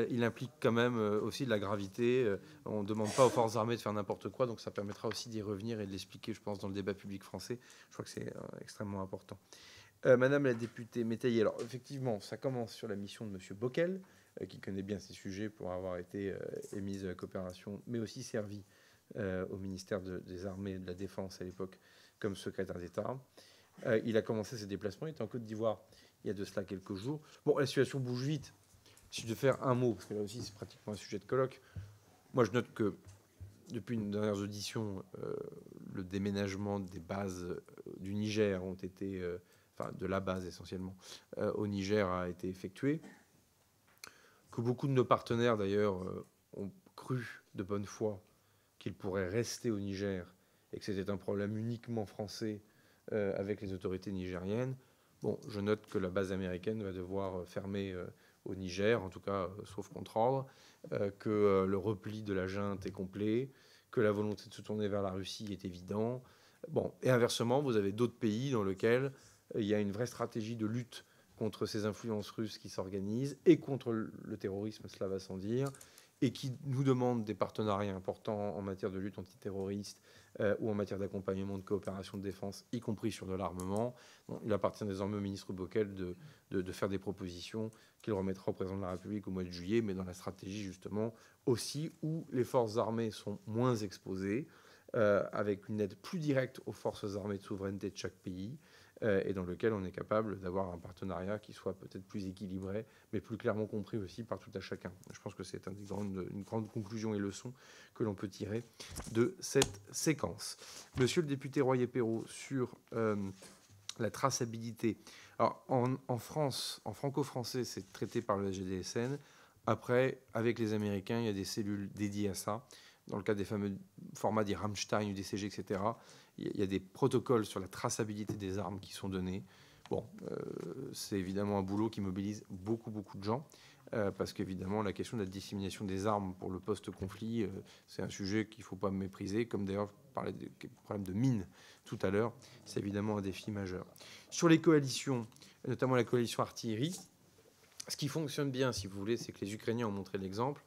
il implique quand même aussi de la gravité. On ne demande pas aux forces armées de faire n'importe quoi, donc ça permettra aussi d'y revenir et de l'expliquer, je pense, dans le débat public français. Je crois que c'est extrêmement important. Madame la députée Métayer, alors effectivement, ça commence sur la mission de M. Bockel, qui connaît bien ces sujets pour avoir été émise à la coopération, mais aussi servi au ministère des Armées et de la Défense à l'époque comme secrétaire d'État. Il a commencé ses déplacements, il était en Côte d'Ivoire il y a de cela quelques jours. Bon, la situation bouge vite. Si je devais faire un mot, parce que là aussi c'est pratiquement un sujet de colloque, moi je note que depuis nos dernières auditions, le déménagement des bases du Niger ont été, de la base essentiellement, au Niger a été effectué, que beaucoup de nos partenaires d'ailleurs ont cru de bonne foi qu'ils pourraient rester au Niger et que c'était un problème uniquement français avec les autorités nigériennes. Bon, je note que la base américaine va devoir fermer au Niger, en tout cas sauf contre ordre, que le repli de la junte est complet, que la volonté de se tourner vers la Russie est évidente. Bon, et inversement, vous avez d'autres pays dans lesquels il y a une vraie stratégie de lutte contre ces influences russes qui s'organisent et contre le terrorisme, cela va sans dire, et qui nous demandent des partenariats importants en matière de lutte antiterroriste ou en matière d'accompagnement de coopération de défense, y compris sur de l'armement. Bon, il appartient désormais au ministre Bockel de faire des propositions qu'il remettra au président de la République au mois de juillet, mais dans la stratégie justement aussi où les forces armées sont moins exposées, avec une aide plus directe aux forces armées de souveraineté de chaque pays, et dans lequel on est capable d'avoir un partenariat qui soit peut-être plus équilibré, mais plus clairement compris aussi par tout à chacun. Je pense que c'est une grande conclusion et leçon que l'on peut tirer de cette séquence. Monsieur le député Royer-Perrault, sur la traçabilité. Alors, en France, en franco-français, c'est traité par le SGDSN. Après, avec les Américains, il y a des cellules dédiées à ça. Dans le cas des fameux formats des Rammstein ou des CG, etc., il y a des protocoles sur la traçabilité des armes qui sont donnés. Bon, c'est évidemment un boulot qui mobilise beaucoup de gens, parce qu'évidemment, la question de la dissémination des armes pour le post-conflit, c'est un sujet qu'il ne faut pas mépriser, comme d'ailleurs, je parlais du problème de mines tout à l'heure, c'est évidemment un défi majeur. Sur les coalitions, notamment la coalition artillerie, ce qui fonctionne bien, si vous voulez, c'est que les Ukrainiens ont montré l'exemple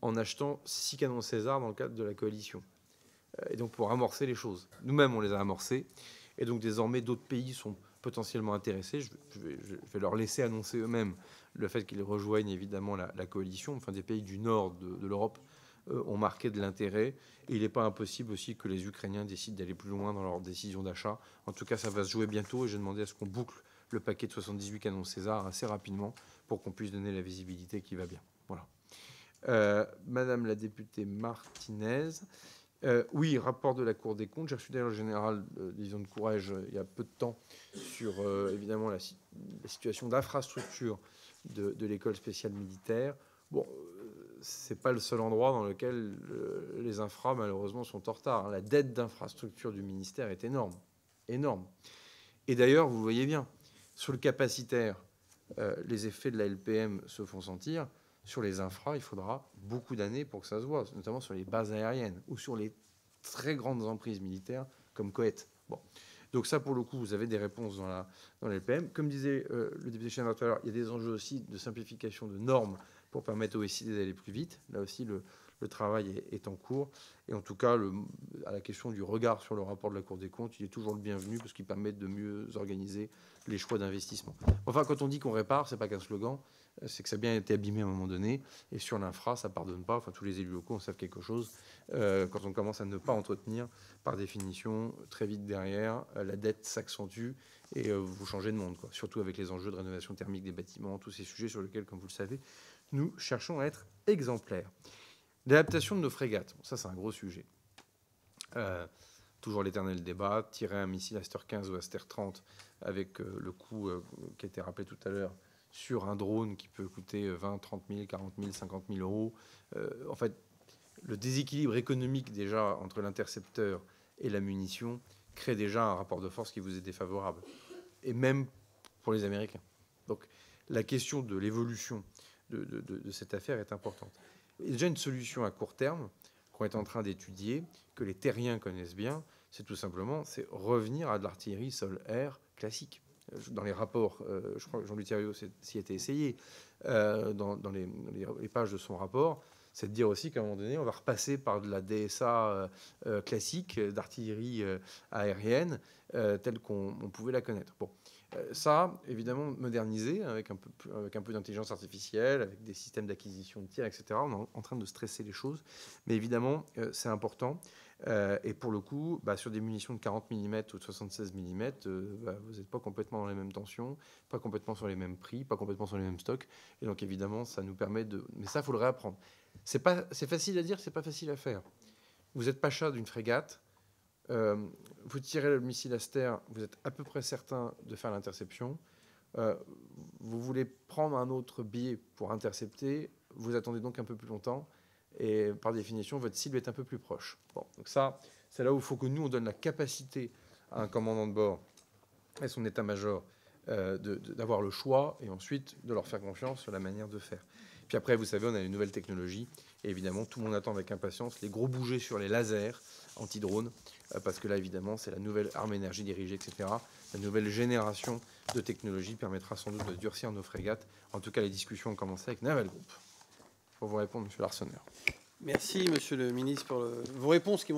en achetant 6 canons César dans le cadre de la coalition. Et donc pour amorcer les choses. Nous-mêmes, on les a amorcés. Et donc désormais, d'autres pays sont potentiellement intéressés. Je vais leur laisser annoncer eux-mêmes le fait qu'ils rejoignent évidemment la coalition. Enfin, des pays du nord de l'Europe ont marqué de l'intérêt. Et il n'est pas impossible aussi que les Ukrainiens décident d'aller plus loin dans leur décision d'achat. En tout cas, ça va se jouer bientôt. Et j'ai demandé à ce qu'on boucle le paquet de 78 canons César assez rapidement pour qu'on puisse donner la visibilité qui va bien. Voilà. Madame la députée Martinez, oui, rapport de la Cour des comptes. J'ai reçu d'ailleurs le général de Courrèges il y a peu de temps sur évidemment la situation d'infrastructure de l'école spéciale militaire. Bon, c'est pas le seul endroit dans lequel les infras malheureusement sont en retard. La dette d'infrastructure du ministère est énorme. Et d'ailleurs, vous voyez bien, sur le capacitaire, les effets de la LPM se font sentir. Sur les infras, il faudra beaucoup d'années pour que ça se voie, notamment sur les bases aériennes ou sur les très grandes emprises militaires comme Coët. Bon. Donc ça, pour le coup, vous avez des réponses dans la LPM. Comme disait le député Chénard tout à l'heure, il y a des enjeux aussi de simplification de normes pour permettre aux SID d'aller plus vite. Là aussi, le le travail est en cours. Et en tout cas, à la question du regard sur le rapport de la Cour des comptes, il est toujours le bienvenu parce qu'il permet de mieux organiser les choix d'investissement. Enfin, quand on dit qu'on répare, ce n'est pas qu'un slogan, c'est que ça a bien été abîmé à un moment donné. Et sur l'infra, ça ne pardonne pas. Enfin, tous les élus locaux en savent quelque chose. Quand on commence à ne pas entretenir, par définition, très vite derrière, la dette s'accentue et vous changez de monde, quoi. Surtout avec les enjeux de rénovation thermique des bâtiments, tous ces sujets sur lesquels, comme vous le savez, nous cherchons à être exemplaires. L'adaptation de nos frégates, bon, ça c'est un gros sujet. Toujours l'éternel débat, tirer un missile Aster 15 ou Aster 30 avec le coût qui a été rappelé tout à l'heure sur un drone qui peut coûter 20, 30 000, 40 000, 50 000 euros. En fait, le déséquilibre économique déjà entre l'intercepteur et la munition crée déjà un rapport de force qui vous est défavorable, et même pour les Américains. Donc la question de l'évolution de cette affaire est importante. Il y a déjà une solution à court terme qu'on est en train d'étudier, que les terriens connaissent bien, c'est tout simplement revenir à de l'artillerie sol-air classique. Dans les rapports, je crois que Jean-Luc Thériault s'y était essayé, dans les pages de son rapport, c'est de dire aussi qu'à un moment donné, on va repasser par de la DSA classique, d'artillerie aérienne, telle qu'on pouvait la connaître. Bon. Ça, évidemment, modernisé, avec un peu d'intelligence artificielle, avec des systèmes d'acquisition de tirs, etc. On est en train de stresser les choses. Mais évidemment, c'est important. Et pour le coup, sur des munitions de 40 mm ou de 76 mm, vous n'êtes pas complètement dans les mêmes tensions, pas complètement sur les mêmes prix, pas complètement sur les mêmes stocks. Et donc, évidemment, ça nous permet de... Mais ça, il faut le réapprendre. C'est facile à dire, c'est pas facile à faire. Vous êtes pacha d'une frégate. Vous tirez le missile Aster, vous êtes à peu près certain de faire l'interception. Vous voulez prendre un autre biais pour intercepter, vous attendez donc un peu plus longtemps et par définition, votre cible est un peu plus proche. Bon, donc ça, c'est là où il faut que nous, on donne la capacité à un commandant de bord et son état-major d'avoir le choix et ensuite de leur faire confiance sur la manière de faire. Puis après, vous savez, on a les nouvelles technologies et évidemment, tout le monde attend avec impatience les gros bougés sur les lasers anti-drones, parce que là, évidemment, c'est la nouvelle arme énergie dirigée, etc. La nouvelle génération de technologies permettra sans doute de durcir nos frégates. En tout cas, les discussions ont commencé avec Naval Group. Pour vous répondre, M. Larsonneur. Merci, Monsieur le Ministre, pour vos réponses qui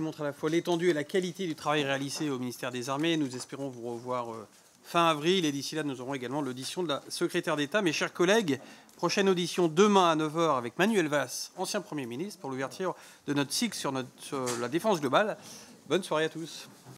montrent à la fois l'étendue et la qualité du travail réalisé au ministère des Armées. Nous espérons vous revoir fin avril. Et d'ici là, nous aurons également l'audition de la secrétaire d'État. Mes chers collègues, prochaine audition demain à 9h avec Manuel Valls, ancien Premier ministre, pour l'ouverture de notre cycle sur la défense globale. Bonne soirée à tous.